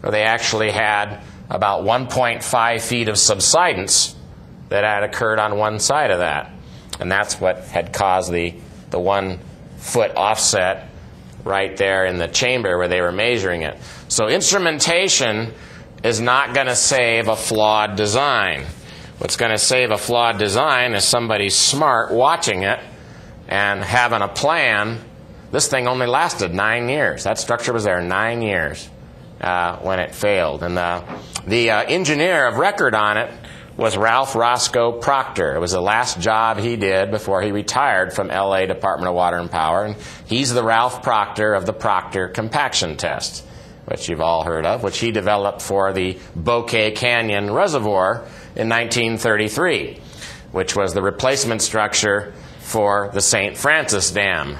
where they actually had about one point five feet of subsidence that had occurred on one side of that. And that's what had caused the, the one-foot offset right there in the chamber where they were measuring it. So instrumentation is not going to save a flawed design. What's going to save a flawed design is somebody smart watching it and having a plan. This thing only lasted nine years. That structure was there nine years uh, when it failed. And the, the uh, engineer of record on it was Ralph Roscoe Proctor. It was the last job he did before he retired from L A Department of Water and Power. And he's the Ralph Proctor of the Proctor compaction test, which you've all heard of, which he developed for the Bouquet Canyon Reservoir in nineteen thirty-three, which was the replacement structure for the Saint Francis Dam.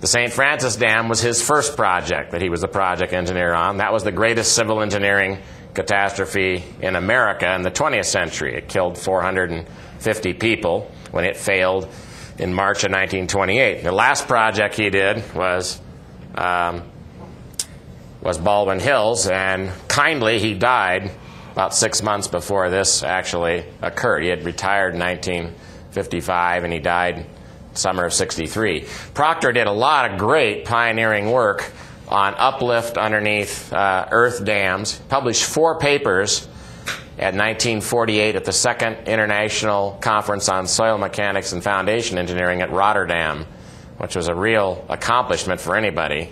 The Saint Francis Dam was his first project that he was the project engineer on. That was the greatest civil engineering catastrophe in America in the twentieth century. It killed four hundred fifty people when it failed in March of nineteen twenty-eight. The last project he did was um, was Baldwin Hills, and kindly he died about six months before this actually occurred. He had retired in nineteen fifty-five and he died summer of sixty-three. Proctor did a lot of great pioneering work on uplift underneath uh, earth dams, published four papers at nineteen forty-eight at the Second International Conference on Soil Mechanics and Foundation Engineering at Rotterdam, which was a real accomplishment for anybody.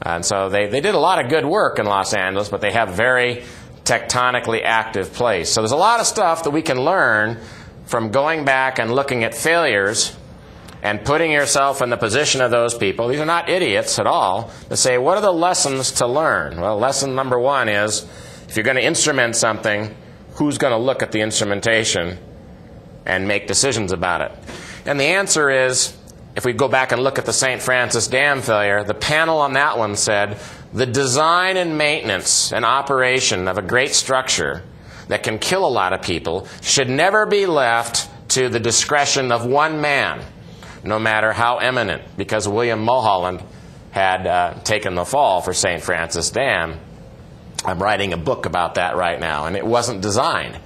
And so they, they did a lot of good work in Los Angeles, but they have very tectonically active place. So there's a lot of stuff that we can learn from going back and looking at failures and putting yourself in the position of those people. These are not idiots at all. To say, what are the lessons to learn? Well, lesson number one is, if you're going to instrument something, who's going to look at the instrumentation and make decisions about it? And the answer is, if we go back and look at the Saint Francis Dam failure, the panel on that one said, the design and maintenance and operation of a great structure that can kill a lot of people should never be left to the discretion of one man, no matter how eminent, because William Mulholland had uh, taken the fall for Saint Francis Dam. I'm writing a book about that right now, and it wasn't designed.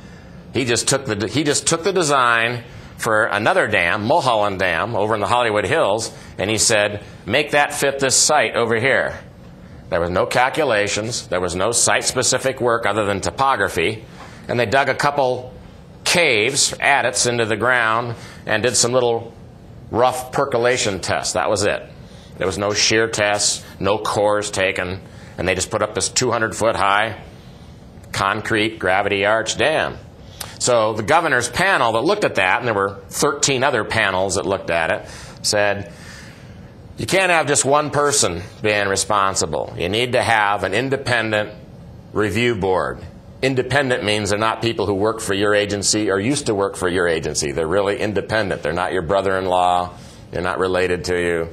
He just took the, he just took the design for another dam, Mulholland Dam, over in the Hollywood Hills, and he said, make that fit this site over here. There was no calculations, there was no site-specific work other than topography, and they dug a couple caves, adits, into the ground and did some little rough percolation tests. That was it. There was no shear tests, no cores taken, and they just put up this two hundred foot high concrete gravity arch dam. So the governor's panel that looked at that, and there were thirteen other panels that looked at it, said, you can't have just one person being responsible. You need to have an independent review board. Independent means they're not people who work for your agency or used to work for your agency. They're really independent. They're not your brother-in-law. They're not related to you.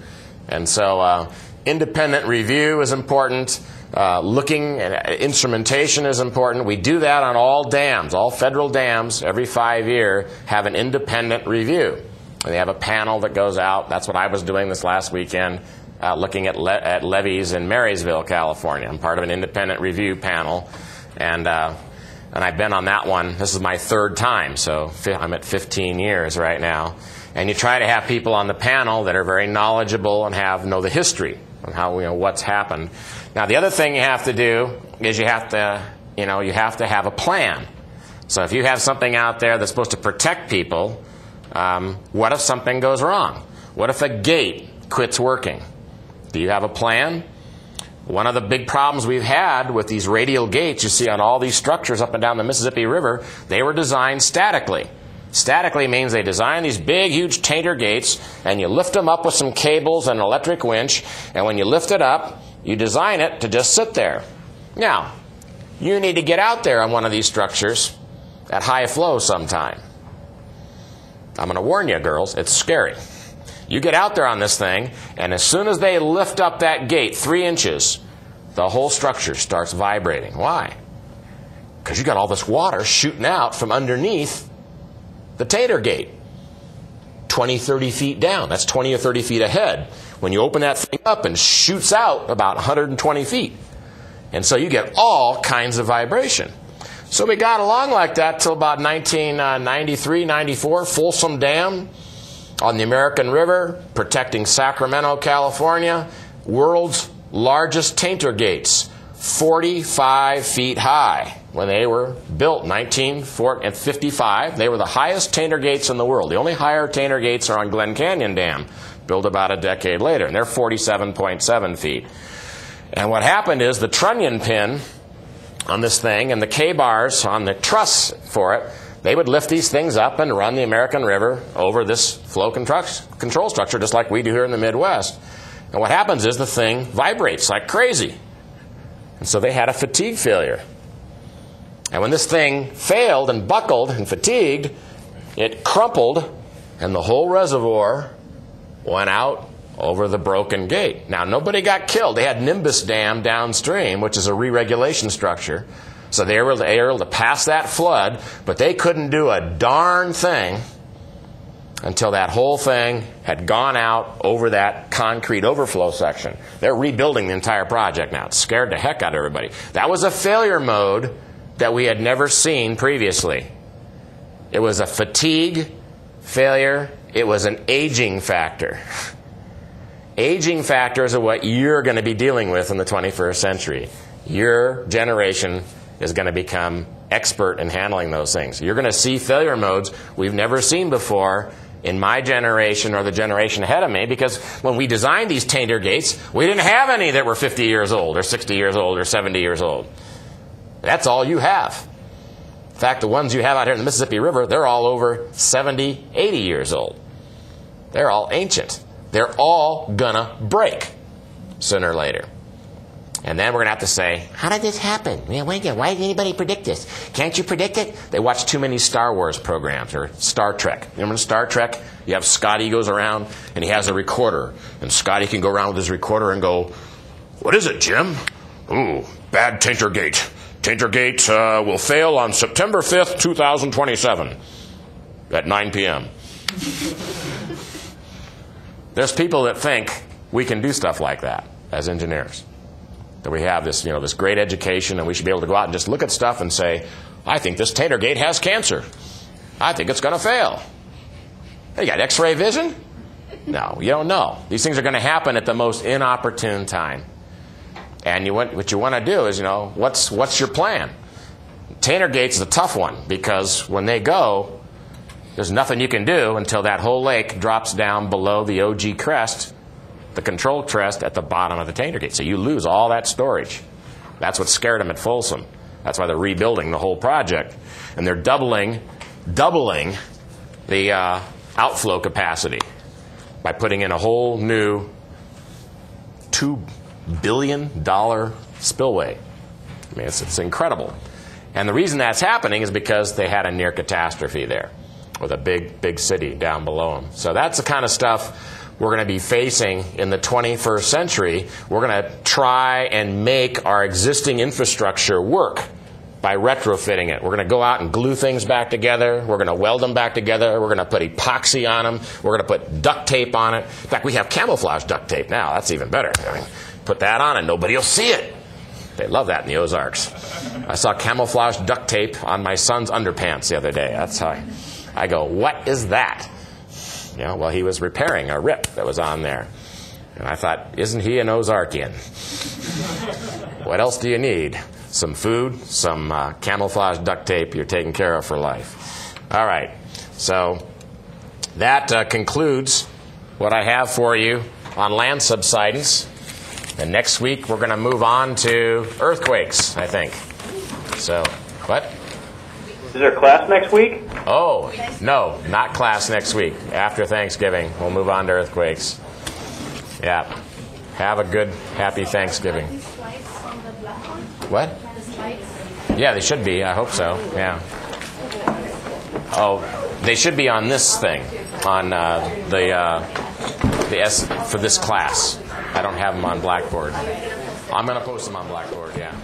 And so uh, independent review is important. Uh, looking, uh, instrumentation is important. We do that on all dams. All federal dams, every five year, have an independent review. And they have a panel that goes out. That's what I was doing this last weekend, uh, looking at, le at levees in Marysville, California. I'm part of an independent review panel. And, uh, and I've been on that one. This is my third time, so I'm at fifteen years right now. And you try to have people on the panel that are very knowledgeable and have know the history and how, you know, what's happened. Now the other thing you have to do is you have to, you know, you have to have a plan. So if you have something out there that's supposed to protect people, um, what if something goes wrong? What if a gate quits working? Do you have a plan? One of the big problems we've had with these radial gates you see on all these structures up and down the Mississippi River, they were designed statically. Statically means they design these big, huge tainter gates, and you lift them up with some cables and an electric winch, and when you lift it up, you design it to just sit there. Now, you need to get out there on one of these structures at high flow sometime. I'm going to warn you, girls, it's scary. You get out there on this thing, and as soon as they lift up that gate three inches, the whole structure starts vibrating. Why? Because you got all this water shooting out from underneath the tainter gate, twenty, thirty feet down. That's twenty or thirty feet ahead. When you open that thing up and shoots out about one hundred twenty feet. And so you get all kinds of vibration. So we got along like that till about nineteen ninety-three, ninety-four, Folsom Dam on the American River, protecting Sacramento, California, world's largest tainter gates, forty-five feet high. When they were built in nineteen fifty-five, they were the highest tainter gates in the world. The only higher tainter gates are on Grand Canyon Dam, built about a decade later, and they're forty-seven point seven feet. And what happened is the trunnion pin on this thing and the K-bars on the truss for it, they would lift these things up and run the American River over this flow control structure, just like we do here in the Midwest. And what happens is the thing vibrates like crazy. And so they had a fatigue failure. And when this thing failed and buckled and fatigued, it crumpled, and the whole reservoir went out over the broken gate. Now, nobody got killed. They had Nimbus Dam downstream, which is a re-regulation structure. So they were able to pass that flood, but they couldn't do a darn thing until that whole thing had gone out over that concrete overflow section. They're rebuilding the entire project now. It scared the heck out of everybody. That was a failure mode that we had never seen previously. It was a fatigue failure. It was an aging factor. Aging factors are what you're going to be dealing with in the twenty-first century. Your generation is going to become expert in handling those things. You're going to see failure modes we've never seen before in my generation or the generation ahead of me, because when we designed these tainter gates, we didn't have any that were fifty years old or sixty years old or seventy years old. That's all you have. In fact, the ones you have out here in the Mississippi River, they're all over seventy, eighty years old. They're all ancient. They're all gonna break sooner or later. And then we're gonna have to say, how did this happen? Why did anybody predict this? Can't you predict it? They watch too many Star Wars programs or Star Trek. Remember Star Trek? You have Scotty goes around and he has a recorder. And Scotty can go around with his recorder and go, what is it, Jim? Ooh, bad tainter gate. Tainter gate uh, will fail on September fifth, two thousand twenty-seven at nine P M There's people that think we can do stuff like that as engineers. That we have this, you know, this great education and we should be able to go out and just look at stuff and say, I think this tainter gate has cancer. I think it's going to fail. Hey, you got X-ray vision? No, you don't know. These things are going to happen at the most inopportune time. And you want, what you want to do is, you know, what's, what's your plan? Tainter gates is a tough one because when they go, there's nothing you can do until that whole lake drops down below the O G crest, the control crest at the bottom of the tainter gate. So you lose all that storage. That's what scared them at Folsom. That's why they're rebuilding the whole project. And they're doubling, doubling the uh, outflow capacity by putting in a whole new tube. Billion dollar spillway. I mean, it's, it's incredible. And the reason that's happening is because they had a near catastrophe there with a big, big city down below them. So that's the kind of stuff we're going to be facing in the twenty-first century. We're going to try and make our existing infrastructure work by retrofitting it. We're going to go out and glue things back together. We're going to weld them back together. We're going to put epoxy on them. We're going to put duct tape on it. In fact, we have camouflage duct tape now. That's even better. I mean, put that on and nobody will see it. They love that in the Ozarks. I saw camouflage duct tape on my son's underpants the other day. That's how I, I go, what is that? You know, well, he was repairing a rip that was on there. And I thought, isn't he an Ozarkian? What else do you need? Some food, some uh, camouflage duct tape, you're taken care of for life. All right, so that uh, concludes what I have for you on land subsidence. And next week, we're going to move on to earthquakes, I think. So, what? Is there class next week? Oh, no, not class next week. After Thanksgiving, we'll move on to earthquakes. Yeah. Have a good, happy Thanksgiving. What? Yeah, they should be. I hope so. Yeah. Oh, they should be on this thing, on uh, the uh, the S for this class. I don't have them on Blackboard. I'm going to post them on Blackboard, yeah.